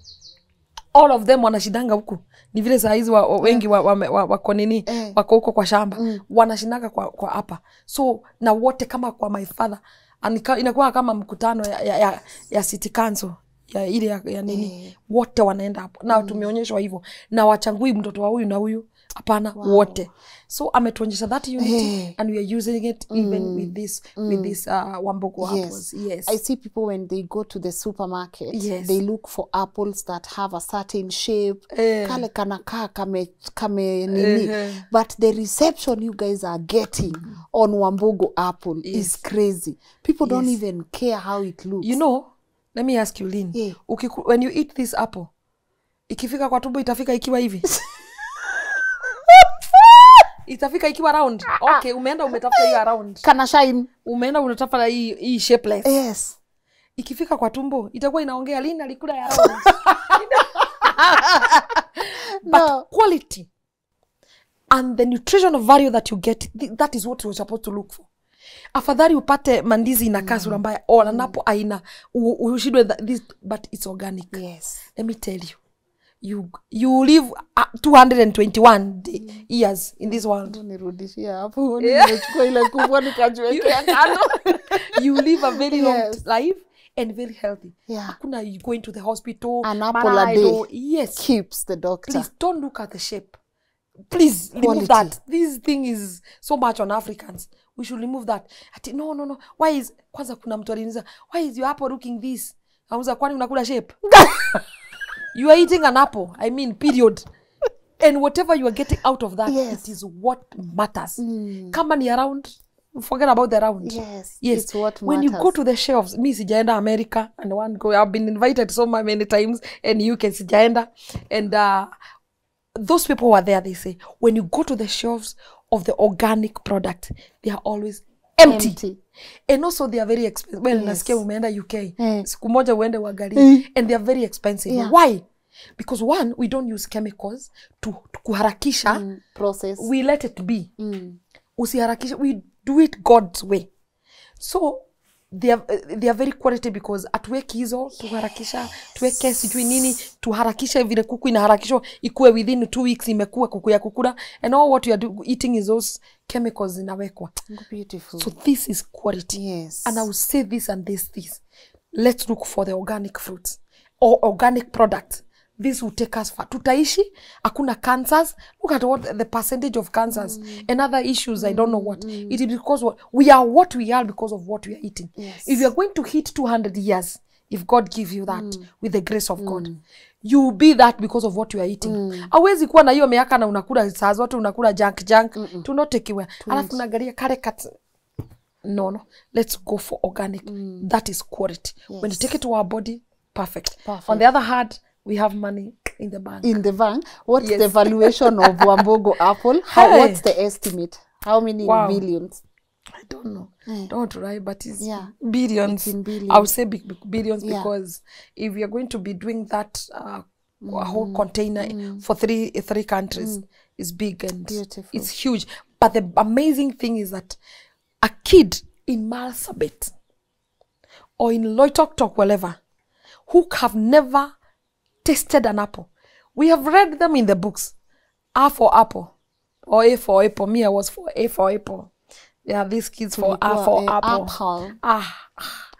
all of them wanashidanga huku. Ni vile saa hizi wa, wengi yeah. wa, wa, wako nini, eh. wako huko kwa shamba. Mm. Wanashidanga kwa, kwa hapa. So, na wote kama kwa my father. Anika, inakuwa kama mkutano ya, ya, ya, ya city council. Ya ile ya, ya nini. Eh. Wote wanaenda hapo. Na mm. tumeonyeshwa hivyo. Na wachangui mtoto wa huyu na huyu. Apana, wow. wote. So, ametuonyesha that unity. Eh. And we are using it mm. even with this, mm. with this uh, Wambugu apples. Yes. yes. I see people when they go to the supermarket, yes. they look for apples that have a certain shape. Eh. Kale kanaka kame, kame nini. Eh. But the reception you guys are getting on Wambugu apple yes. is crazy. People yes. don't even care how it looks. You know, let me ask you, Lynn. Yeah. Ukiku, when you eat this apple, ikifika kwa tumbo itafika ikiwa hivi. Itafika ikiwa round. Okay, umeenda umetafuta hiyo round. Kana shine. Umeenda unatafuta hii hii shapeless. Yes. Ikifika kwa tumbo itakuwa inaongea Lynn alikula ya round. But no. quality and the nutritional value that you get, that is what you're supposed to look for. Afadhali upate mandizi na kasura mbaya mm. ola napo aina ushidwe this, but it's organic. Yes. Let me tell you. You you live uh, two hundred twenty-one mm. years in this world. You live a very yes. long life and very healthy. Yeah. Hakuna you going to the hospital. An apple a day yes. keeps the doctor. Please don't look at the shape. Please remove that. This thing is so much on Africans. We should remove that. Ati, no, no, no. Why is... Kwanza kuna mtu aliniza, why is your apple looking this? Hauza kwani unakula shape? You are eating an apple, I mean, period. And whatever you are getting out of that, yes. it is what matters. Mm. Come on, you're around, forget about the round. Yes, yes. It's what matters. When you go to the shelves, me sijaenda America, and one go, I've been invited so many times, and you can sijaenda. And uh, those people were there, they say, when you go to the shelves of the organic product, they are always empty. empty. And also they are very expensive. Well, yes. Nasikia umeenda U K. Mm. Siku moja uende wagari. Mm. And they are very expensive. Yeah. Why? Because one, we don't use chemicals to kuharakisha. Mm. Process. We let it be. Mm. Usiharakisha. We do it God's way. So, they are, they are very quality because atuweki hizo, tuharakisha, tuweke sijui nini, tuharakisha vile kuku inaharakisho, ikue within two weeks imekua kuku ya kukula. And all what you are do, eating is those chemicals inawekwa. Beautiful. So this is quality. Yes. And I will say this and this, this. Let's look for the organic fruits or organic products. This will take us far. Tutaishi, hakuna cancers. Look at what the percentage of cancers mm. and other issues, mm. I don't know what. Mm. It is because what, we are what we are because of what we are eating. Yes. If you are going to hit two hundred years, if God gives you that, mm. with the grace of mm. God, you will be that because of what you are eating. Mm. Awezi kuwa na hiyo miaka na unakula saa zote unakula junk junk. Mm -mm. Tunotekiwa. Alafu unagalia kare kat. No, no. Let's go for organic. Mm. That is quality. Yes. When you take it to our body, perfect. perfect. On the other hand, we have money in the bank. In the bank? What's yes. the valuation of Wambugu apple? How, hey. What's the estimate? How many wow. billions? I don't know. Mm. Don't right, but it's yeah. billions. It's in billions. I would say big, big billions yeah. because if you're going to be doing that uh, mm. whole container mm. for three three countries, mm. it's big and beautiful. It's huge. But the amazing thing is that a kid in Marsabit or in Loitoktok, wherever, who have never tasted an apple. We have read them in the books. R for apple. Or A for apple. Me, I was for A for apple. Yeah, these kids for R for apple. apple. Ah.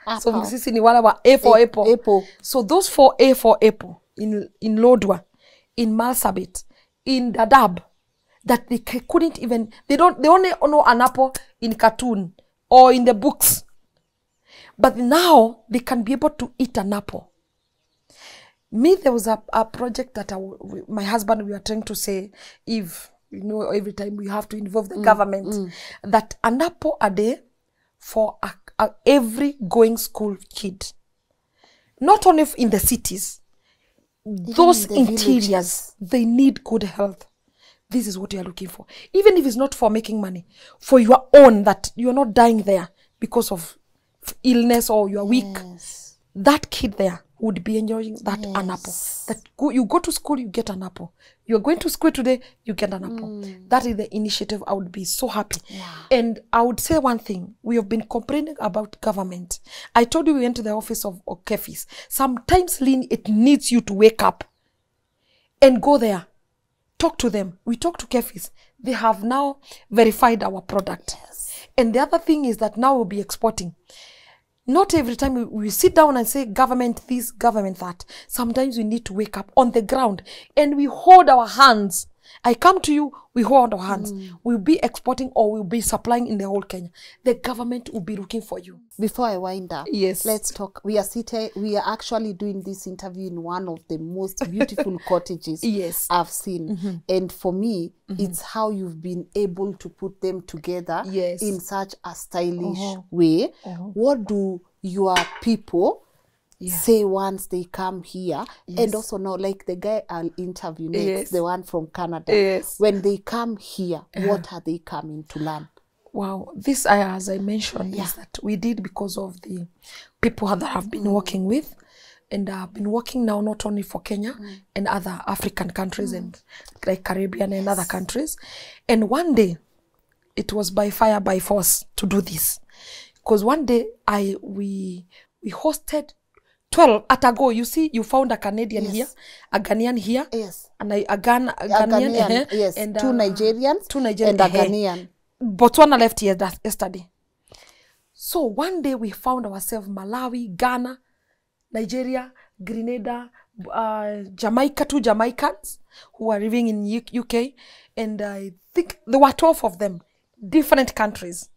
Apple. So this is in Iwalawa, A for a apple. apple. So those for A for apple in, in Lodwa, in Marsabit, in Dadaab, that they couldn't even, they don't, they only know an apple in cartoon or in the books. But now they can be able to eat an apple. Me, there was a, a project that I, my husband, we were trying to say, if, you know, every time we have to involve the mm, government, mm. that an apple a day for a, a, every going school kid. Not only in the cities, even those in the interiors, villages. They need good health. This is what you are looking for. Even if it's not for making money, for your own, that you're not dying there because of illness or you're weak. Yes. That kid there would be enjoying that yes. an apple. That go, you go to school, you get an apple. You're going to school today, you get an apple. Mm. That is the initiative. I would be so happy. Yeah. And I would say one thing. We have been complaining about government. I told you we went to the office of, of KEPHIS. Sometimes, Lynn, it needs you to wake up and go there. Talk to them. We talk to KEPHIS. They have now verified our product. Yes. And the other thing is that now we'll be exporting. Not every time we, we sit down and say government this, government that. Sometimes we need to wake up on the ground and we hold our hands. I come to you, we hold our hands. Mm. We'll be exporting or we'll be supplying in the whole Kenya. The government will be looking for you. Before I wind up, yes, let's talk. We are seated, we are actually doing this interview in one of the most beautiful cottages yes. I've seen. Mm-hmm. And for me, mm-hmm. it's how you've been able to put them together yes. in such a stylish uh-huh. way. Uh-huh. What do your people Yeah. say once they come here yes. and also now like the guy I'll interview next yes. the one from Canada yes. when they come here yeah. what are they coming to learn? Wow, this as I mentioned yeah. is that we did because of the people that I've been working with, and I've been working now not only for Kenya mm. and other African countries mm. and like Caribbean yes. and other countries, and one day it was by fire by force to do this because one day I we we hosted twelve at a go. You see, you found a Canadian yes. here, a Ghanaian here, yes, and a, a, Ghana, a Ghanaian, a Ghanaian uh, yes, and, uh, two Nigerians, two Nigerians, and a Ghanaian. Botswana left here that yesterday. So one day we found ourselves Malawi, Ghana, Nigeria, Grenada, uh, Jamaica, two Jamaicans who are living in U K, and I think there were twelve of them, different countries,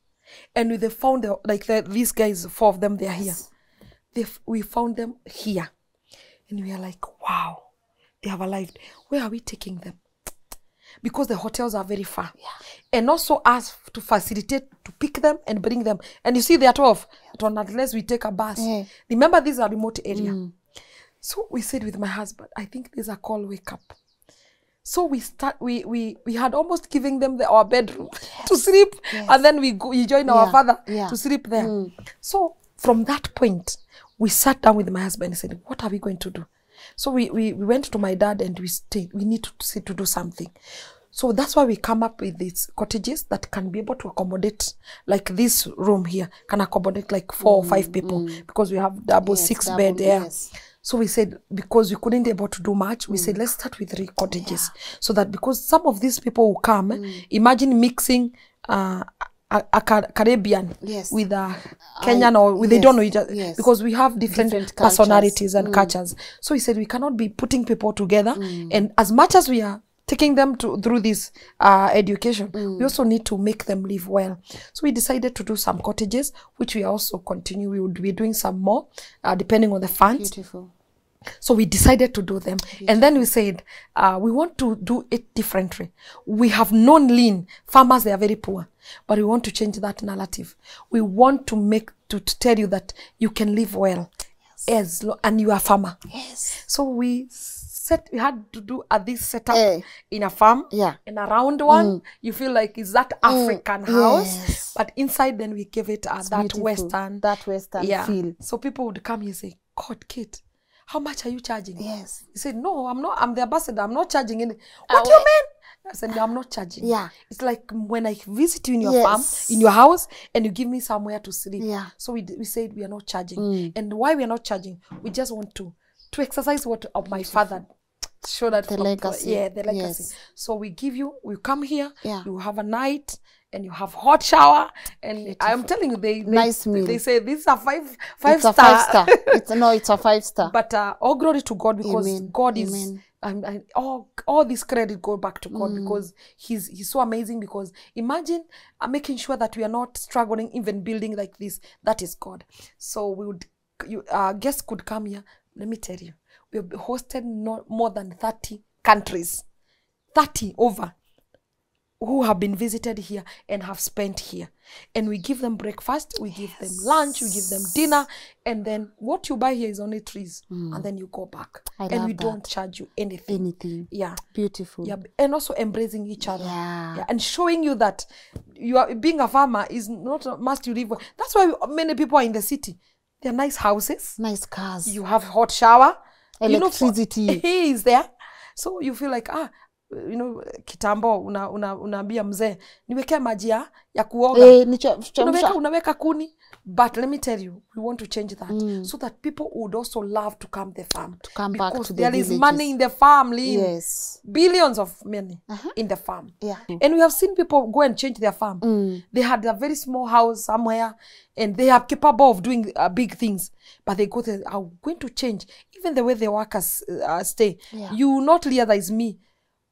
and we they found the, like the, these guys, four of them, they are yes. here. We found them here and we are like, wow, they have arrived. Where are we taking them? Because the hotels are very far yeah. and also us to facilitate to pick them and bring them, and you see they are twelve yeah. unless we take a bus yeah. remember these are remote area mm. So we said with my husband, I think there's a call, wake up. So we start we we we had almost giving them the, our bedroom yes. to sleep yes. and then we go, we join yeah. our father yeah. to sleep there mm. So from that point we sat down with my husband and said, what are we going to do? So we, we, we went to my dad and we stayed. We need to, see, to do something. So that's why we come up with these cottages that can be able to accommodate, like this room here, can accommodate like four mm, or five people mm. because we have double yes, six double, bed there. Yes. So we said, because we couldn't be able to do much, we mm. said, let's start with three cottages. Yeah. So that because some of these people who come, mm. imagine mixing uh, A, a Caribbean yes. with a Kenyan I, or with, yes, they don't know each other yes. because we have different, different personalities and mm. cultures. So he said we cannot be putting people together mm. and as much as we are taking them to, through this uh, education, mm. we also need to make them live well. So we decided to do some cottages, which we also continue. We would be doing some more uh, depending on the funds. Beautiful. So we decided to do them. Beautiful. And then we said, uh, we want to do it differently. We have known lean farmers, they are very poor, but we want to change that narrative. We want to make, to, to tell you that you can live well yes. as lo and you are a farmer. Yes. So we set, we had to do uh, this setup eh. in a farm, yeah. in a round one. Mm. You feel like it's that African mm. house, yes. but inside then we gave it uh, that beautiful. Western. That Western yeah. feel. So people would come here and say, God, Kate, how much are you charging? Yes. He said, no, I'm not, I'm the ambassador. I'm not charging any. What do you mean? I said, no, I'm not charging. Yeah. It's like when I visit you in your yes. farm, in your house, and you give me somewhere to sleep. Yeah. So we, we said we are not charging. Mm. And why we are not charging? We just want to, to exercise what of my father showed that. The legacy. Yeah, the legacy. Yes. So we give you, we come here, yeah. you have a night, and you have hot shower, and beautiful. I'm telling you, they they, nice they, they say this is a five five it's star. A five star. It's, no, it's a five star. But uh, all glory to God, because Amen. God Amen. Is um, and all all this credit go back to God mm. because He's He's so amazing. Because imagine uh, making sure that we are not struggling, even building like this. That is God. So we would, you uh, guests could come here. Let me tell you, we have hosted no, more than thirty countries, thirty over. Who have been visited here and have spent here, and we give them breakfast, we yes. give them lunch, we give them dinner, and then what you buy here is only trees mm. and then you go back. I and we that. Don't charge you anything anything yeah beautiful yeah and also embracing each other yeah, yeah. and showing you that you are being a farmer is not must you live well. That's why many people are in the city. There are nice houses, nice cars, you have hot shower, electricity, you know, is there, so you feel like ah you know, kitambo una una unaambia mzee niwekea maji ya kuoga, e, nicho, unaweka, unaweka kuni. But let me tell you, we want to change that, mm. so that people would also love to come the farm, to come back to the there villages. Is money in the farm, Lynn. Yes, billions of money uh -huh. in the farm. Yeah, and we have seen people go and change their farm. Mm. They had a very small house somewhere, and they are capable of doing uh, big things. But they go there, are going to change even the way the workers uh, stay. Yeah. You will not realize me.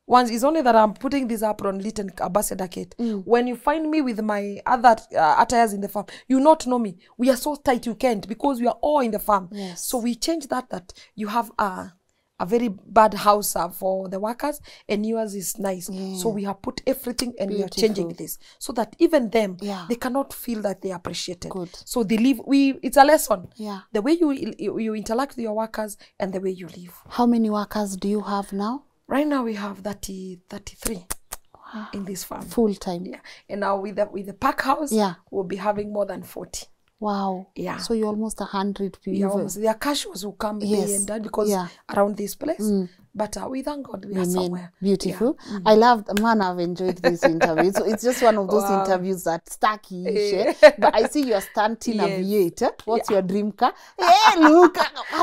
Once it's only that I'm putting this up on Lit and Ambassador Kate. Mm. When you find me with my other uh, attires in the farm, you not know me. We are so tight you can't, because we are all in the farm. Yes. So we change that, that you have a, a very bad house uh, for the workers, and yours is nice. Mm. So we have put everything and Beautiful. We are changing this so that even them, yeah. they cannot feel that they are appreciated. Good. So they live, we, it's a lesson. Yeah. The way you, you, you interact with your workers and the way you live. How many workers do you have now? Right now we have thirty, thirty-three wow. in this farm. Full time. Yeah. And now with the, with the pack house, yeah. we'll be having more than forty. Wow. Yeah. So you're almost one hundred people. There are cashews who come yes. here and there because yeah. around this place. Mm. But uh, we thank God we Amen. Are somewhere. Beautiful. Yeah. Mm. I love, man, I've enjoyed this interview. So it's just one of those wow. interviews that stuck you. Yeah. But I see you're starting yes. aviator. What's yeah. your dream car? Hey, look.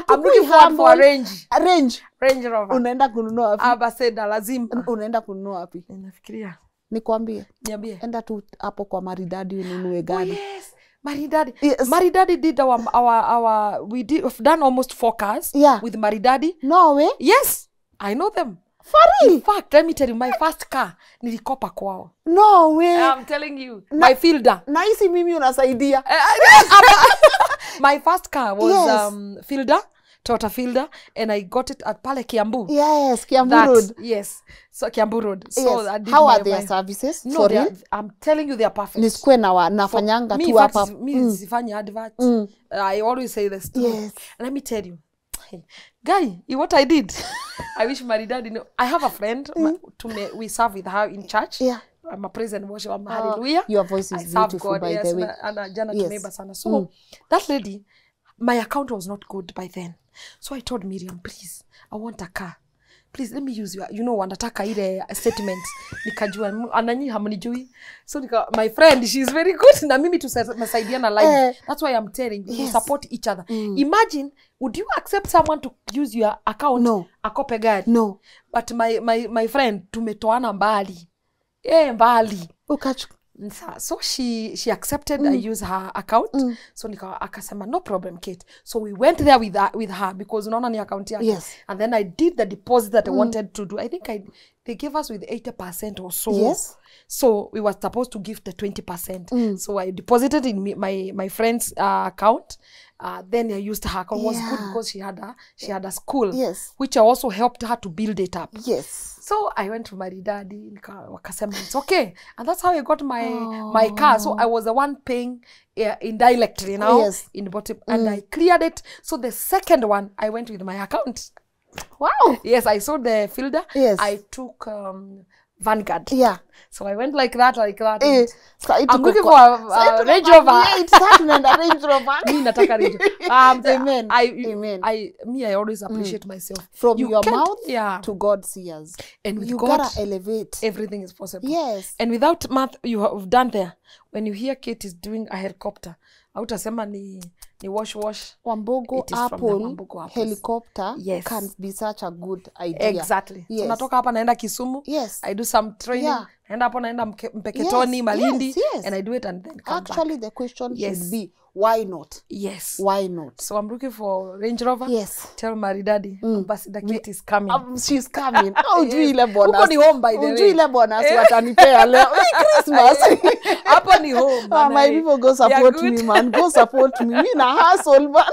I'm looking forward for a range. A range. Range Rover. Unaenda kununua wapi? Aba seda, lazima. Unaenda kununua wapi? Nafikiria. Nikwambie. Niambie. Enda tu hapo kwa Maridadi ununue gari. Oh, yes. Maridadi. Yes. Maridadi did our, our, our, we did, we've done almost four cars yeah. with Maridadi. No way? Yes. I know them. For real? In fact, let me tell you, my first car, nilikopa kwao. No way. I'm telling you. Na, my Fielder. Na isi mimi unasaidia. My first car was yes. um, Fielder, Toyota Fielder, and I got it at Pale Kiambu. Yes, Kiambu that, Road. Yes. So Kiambu Road. So yes. How my, are their my, services? No, they are, I'm telling you, they are perfect. Ni sikuwe na nafanyanga tu hapa. Me, mm. sifanyi advert. Mm. I always say this too. Yes. Let me tell you. Guy, what I did, I wish Maridadi knew. I have a friend, mm. to me, we serve with her in church. Yeah. I'm a praise and worship, I'm oh, hallelujah. Your voice is I beautiful, God, by yes, the way. And a Jana yes. neighbor, sana. So mm. that lady, my account was not good by then. So I told Miriam, please, I want a car. Please, let me use your, you know, wanataka ile statement. Nikajua, ananyi hamunijui. So nika, my friend, she's very good. Na mimi tusaidiana live. That's why I'm telling you, yes. support each other. Mm. Imagine, would you accept someone to use your account? No. Akope gari? No. But my, my, my friend, tumetoana mbali. Eh, mbali. Ukachuku. So she she accepted mm. I use her account. Mm. So nika akasema no problem Kate. So we went there with her, with her because unaona ni account yake. Yes. And then I did the deposit that mm. I wanted to do. I think I they gave us with eighty percent or so. Yes. So we were supposed to give the twenty percent. Mm. So I deposited in my my friend's uh, account. Uh, then I used her account. Yeah. Was good because she had a she had a school. Yes. Which I also helped her to build it up. Yes. So I went to Maridadi. Wakasema it's okay, and that's how I got my oh. my car. So I was the one paying uh, in dialect, you know, yes. in bottom, mm. and I cleared it. So the second one, I went with my account. Wow. Yes, I saw the Fielder. Yes. I took. Um, Vanguard. Yeah. So I went like that, like that. Eh, so I'm looking for a, a, a Range Rover. Yeah, it's starting and a Range Rover. Me, nataka Range Rover. Amen. I, Amen. I, me, I always appreciate mm. myself. From you your mouth yeah. to God seers. And with you God, gotta elevate. Everything is possible. Yes. And without math, you have done there. When you hear Kate is doing a helicopter, hautasema ni ni wash wash. Wambugu Apple helicopter yes. can be such a good idea. Exactly. Yes. So natoka hapa naenda Kisumu. Yes. I do some training. Yeah. Naenda hapa naenda Mpeketoni, yes. Malindi. Yes. Yes. And I do it and then come Actually, back. The question yes. should be, why not? Yes. Why not? So I'm looking for Range Rover. Yes. Tell Maridadi, mm. Ambassador Kate is coming. Um, she's coming. Oh, do you love bonus? Upon home by the way. Do you love bonus? What an Christmas. Upon home. My people go support me, man. Go support me. Me na hustle, man.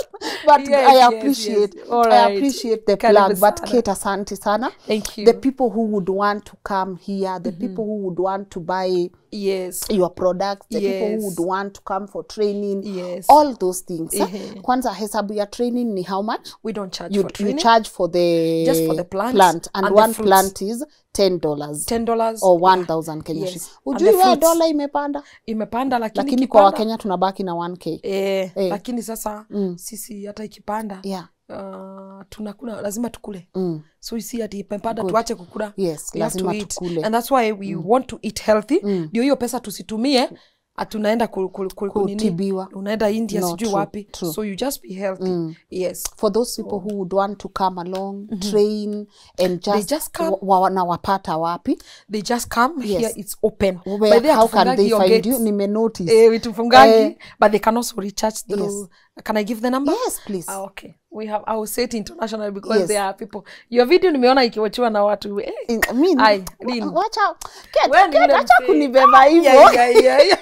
But yes, I appreciate. Yes, yes. All right. I appreciate the plug. But Kate, asante sana. Thank you. The people who would want to come here, the mm-hmm. people who would want to buy. Yes. Your products, the yes. people who would want to come for training, yes. all those things. Uh -huh. Kwanza hesabu ya training ni how much? We don't charge you, for training. You charge for the, Just for the plant. plant. And, and one plant is ten dollars. ten dollars. Or one thousand yeah. Kenya. Yes. Ujui wea dola imepanda? Imepanda lakini Lakini kipanda. Kwa Wakenya tunabaki na one K. Eh, eh. Lakini sasa mm. sisi yata ikipanda. Yeah. Uh, tunakula lazima tukule. Mm. So you see ati pempada tuache kukula. Yes, we lazima have to tukule. Eat. And that's why we mm. want to eat healthy. Mm. Ndio hiyo pesa tusitumie atunaenda kutibiwa. Unaenda India no, sijui wapi. True. So you just be healthy. Mm. Yes. For those people oh. who would want to come along, mm -hmm. train and just, they just come, wa, na wapata wapi. They just come yes. here, it's open. Where, how can they find gates. You? Nime notice. Eh, eh. But they can also recharge through. Yes. Can I give the number? Yes, please. Ah, okay. We have, I will say it internationally because yes. there are people. Your video nimeona ikiwachiwa na watu. Eh. In, I mean, I, Lynn. Watch out. Get, well, get, watch out kunibeba hivo. Yeah, yeah, yeah. yeah.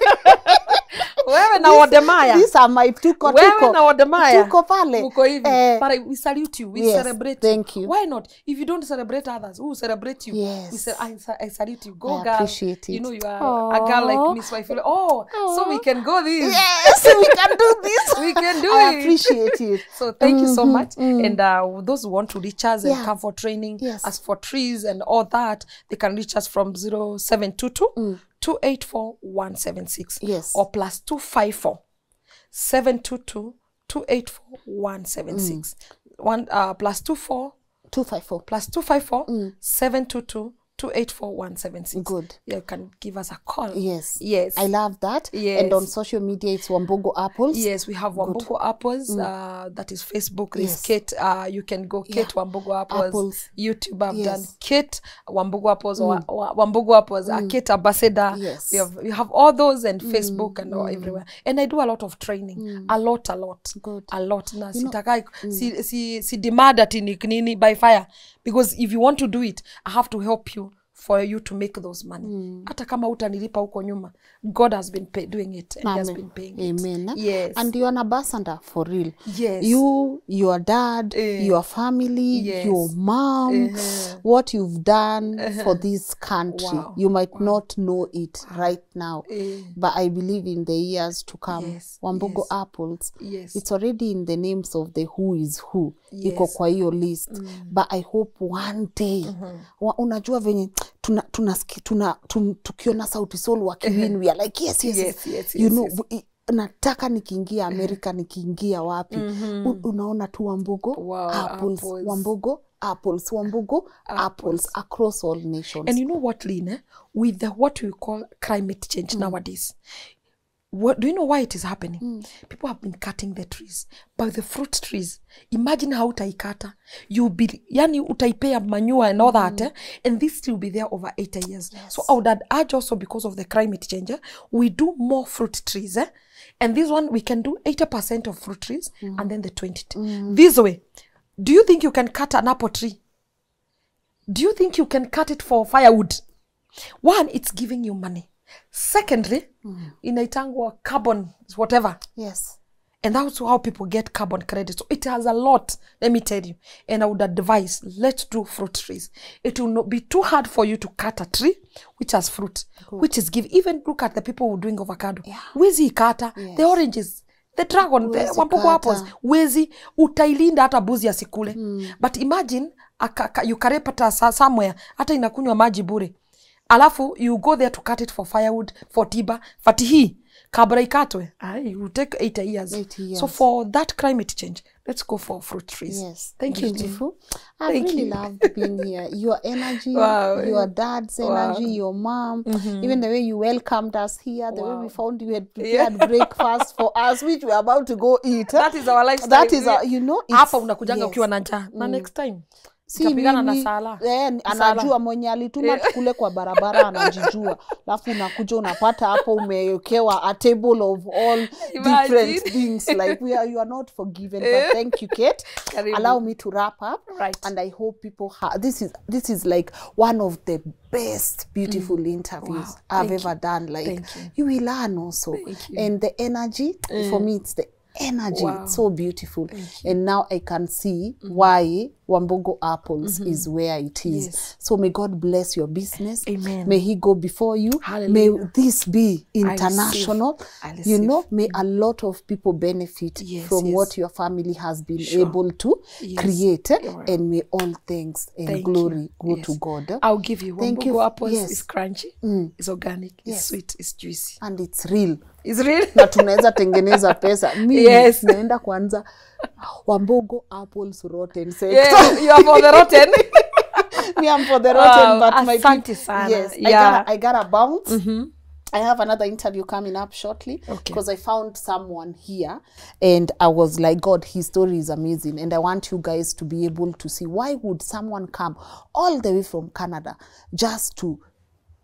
Wewe na wademaya. These are my tuko, tuko. Wewe na wademaya. Tuko pale. Muko hivi. Eh. But we salute you. We yes, celebrate you. Thank you. Why not? If you don't celebrate others, who celebrate you? Yes. We say, I, I salute you. Go, I girl. Appreciate it. You know, you are aww. A girl like Miss Waifule. Oh, aww. So we can go this. Yes, we can do this. We can do I it. I appreciate it. So thank mm. you so much. Mm. And uh, those who want to reach us yeah. and come for training, yes. as for trees and all that, they can reach us from zero seven two two mm. two eight four one seven six. Yes. Or plus two five four seven two two two eight four one seven six. Mm. One, uh, plus two four. two five four. Plus two five four mm. seven two two. two eight four one seven six. Good. You can give us a call. Yes. Yes. I love that. Yes. And on social media, it's Wambugu Apples. Yes, we have Wambugu Good. Apples. Mm. Uh, that is Facebook. Yes. Kate. Uh, you can go Kate yeah. Wambugu Apples. Apples. YouTube. I've yes. done Kate Wambugu Apples mm. or Wambugu Apples. Mm. Uh, Kate Ambassador. Yes. We have, we have all those and mm. Facebook and mm. all everywhere. And I do a lot of training. Mm. A lot, a lot. Good. A lot. Na sitakai si si si demand ati nikini by fire. Because if you want to do it, I have to help you for you to make those money. Mm. Hata kama utanilipa huko nyuma, God has been pay, doing it. And He has been paying Amen. It. Yes. And you're an ambassador for real. Yes. You, your dad, eh. your family, yes. your mom, eh. what you've done eh. for this country. Wow. You might wow. not know it wow. right now, eh. but I believe in the years to come. Yes. Wambugu yes. Apples, yes. it's already in the names of the who is who. Yes. Iko kwa hiyo list. Mm. But I hope one day, mm-hmm. wa, unajua venye, tuna tuna tuna tun, tukiona sauti solo wakiwin we are like yes yes, yes, yes, yes you yes, know yes. It, nataka nikiingia America nikiingia wapi mm -hmm. unaona tu Wambugu wow, Apples, Apples. Wambugu Apples, Wambugu Apples across all nations. And you know what, Lynn, with the what we call climate change mm. nowadays, what do you know why it is happening? Mm. People have been cutting the trees, but the fruit trees, imagine how utaikata, you'll be yani utaipea manure and all that, mm. eh? And this will be there over eighty years. Yes. So I would urge also, because of the climate change, eh? we do more fruit trees, eh? and this one we can do eighty percent of fruit trees, mm. and then the twenty. Mm. This way, do you think you can cut an apple tree? Do you think you can cut it for firewood? One, it's giving you money. Secondly, mm. inaitangwa carbon, whatever. Yes. And that's how people get carbon credit. So it has a lot, let me tell you. And I would advise, let's do fruit trees. It will not be too hard for you to cut a tree which has fruit, Good. Which is give. Even look at the people who are doing avocado. Yeah. Wezi ikata, yes. the oranges, the dragon, Wezi the Wambugu apples. Wezi, utailinda hata buzi asikule. Mm. But imagine, you karepata somewhere, hata inakunywa maji bure. Alafu, you go there to cut it for firewood, for tiba, fatihi, kabra ikatwe. It will take eighty years. eighty years. So for that climate change, let's go for fruit trees. Yes. Thank you. Beautiful. I Thank really you. Love being here. Your energy, wow. your dad's energy, wow. your mom, mm-hmm. even the way you welcomed us here, the wow. way we found you had prepared yeah. breakfast for us, which we are about to go eat. That is our lifestyle. That is our, you know, it's... Hapa unakujanga yes. ukiwa na njaa. Na mm. next time. Si mimi, na sala. Eh, anajua mwenye alituma tukule kwa barabara anajijua. Alafu unakuja unapata hapo umewekewa a table of all different things like we are, you are not forgiven. But thank you, Kate. Karibu. Allow me to wrap up. Right. And I hope people have, this is this is like one of the best beautiful mm. interviews wow. I've thank ever you. Done. Like you. You will learn also. And the energy mm. for me it's the energy, wow. it's so beautiful. And now I can see mm-hmm. why Wambugu Apples mm-hmm. is where it is. Yes. So may God bless your business. Amen. May He go before you. Hallelujah. May this be international. I receive. I receive. You know, may a lot of people benefit yes, from yes. what your family has been sure. able to yes. create. Right. And may all thanks and Thank glory you. Go yes. to God. I'll give you Wambugu Apples. Yes. It's crunchy, mm. it's organic, yes. it's sweet, it's juicy. And it's real. It's real. Na tunaweza tengeneza pesa. Me Yes. Naenda kwanza Wambugu Apples rotten sector. Yeah, you are for the rotten. Me, I'm for the rotten, uh, but my people, yes, yeah. I got a, I got a bounce. Mm-hmm. I have another interview coming up shortly because okay. I found someone here and I was like, God, his story is amazing. And I want you guys to be able to see why would someone come all the way from Canada just to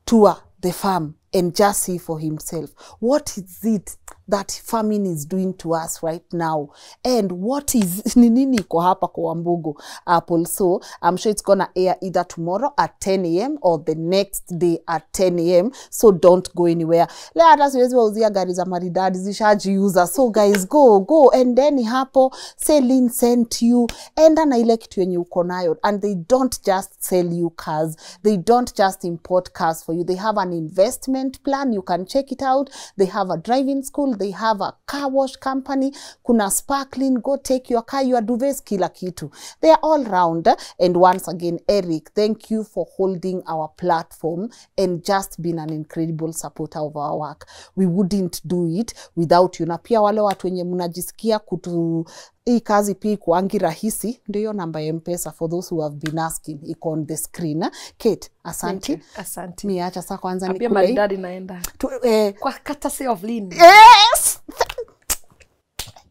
tour the farm and just see for himself. What is it that famine is doing to us right now? And what is nini ko hapa kwa Wambugu Apple? So I'm sure it's gonna air either tomorrow at ten A M or the next day at ten A M So don't go anywhere. Let us use uzia gari za Maridadi zishaji user. So guys, go, go. And then hapo, say Lynn sent you. And then I like when you konayo. And they don't just sell you cars. They don't just import cars for you. They have an investment plan. You can check it out. They have a driving school. They have a car wash company. Kuna sparkling. Go take your car. Your duvets, kila kitu. They are all round. And once again, Eric, thank you for holding our platform and just being an incredible supporter of our work. We wouldn't do it without you. Na pia wale watu wenye mnajisikia kutu hii kazi pia kuangi rahisi, ndio namba ya M-Pesa for those who have been asking, iko on the screen. Kate, asante. Asante. Miacha sasa kwanza nikule. Apia Maridadi naenda. Tu, eh, kwa katase of Lynn. Yes!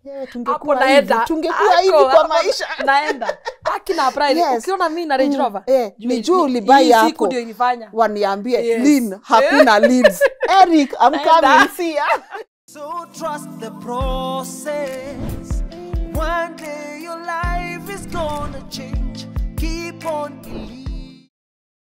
Yeah, tungekuwa hivi, tungekuwa hivi kwa maisha. Naenda. Akina Brian, yes. Ukiona mimi na Range Rover. Mm, eh, nijuu libaya hapo. Siku ndio inifanya. Waniambie, yes. Lynn, hakuna leads. Eric, I'm coming. See ya. So trust the process. One day your life is gonna change. Keep on believing.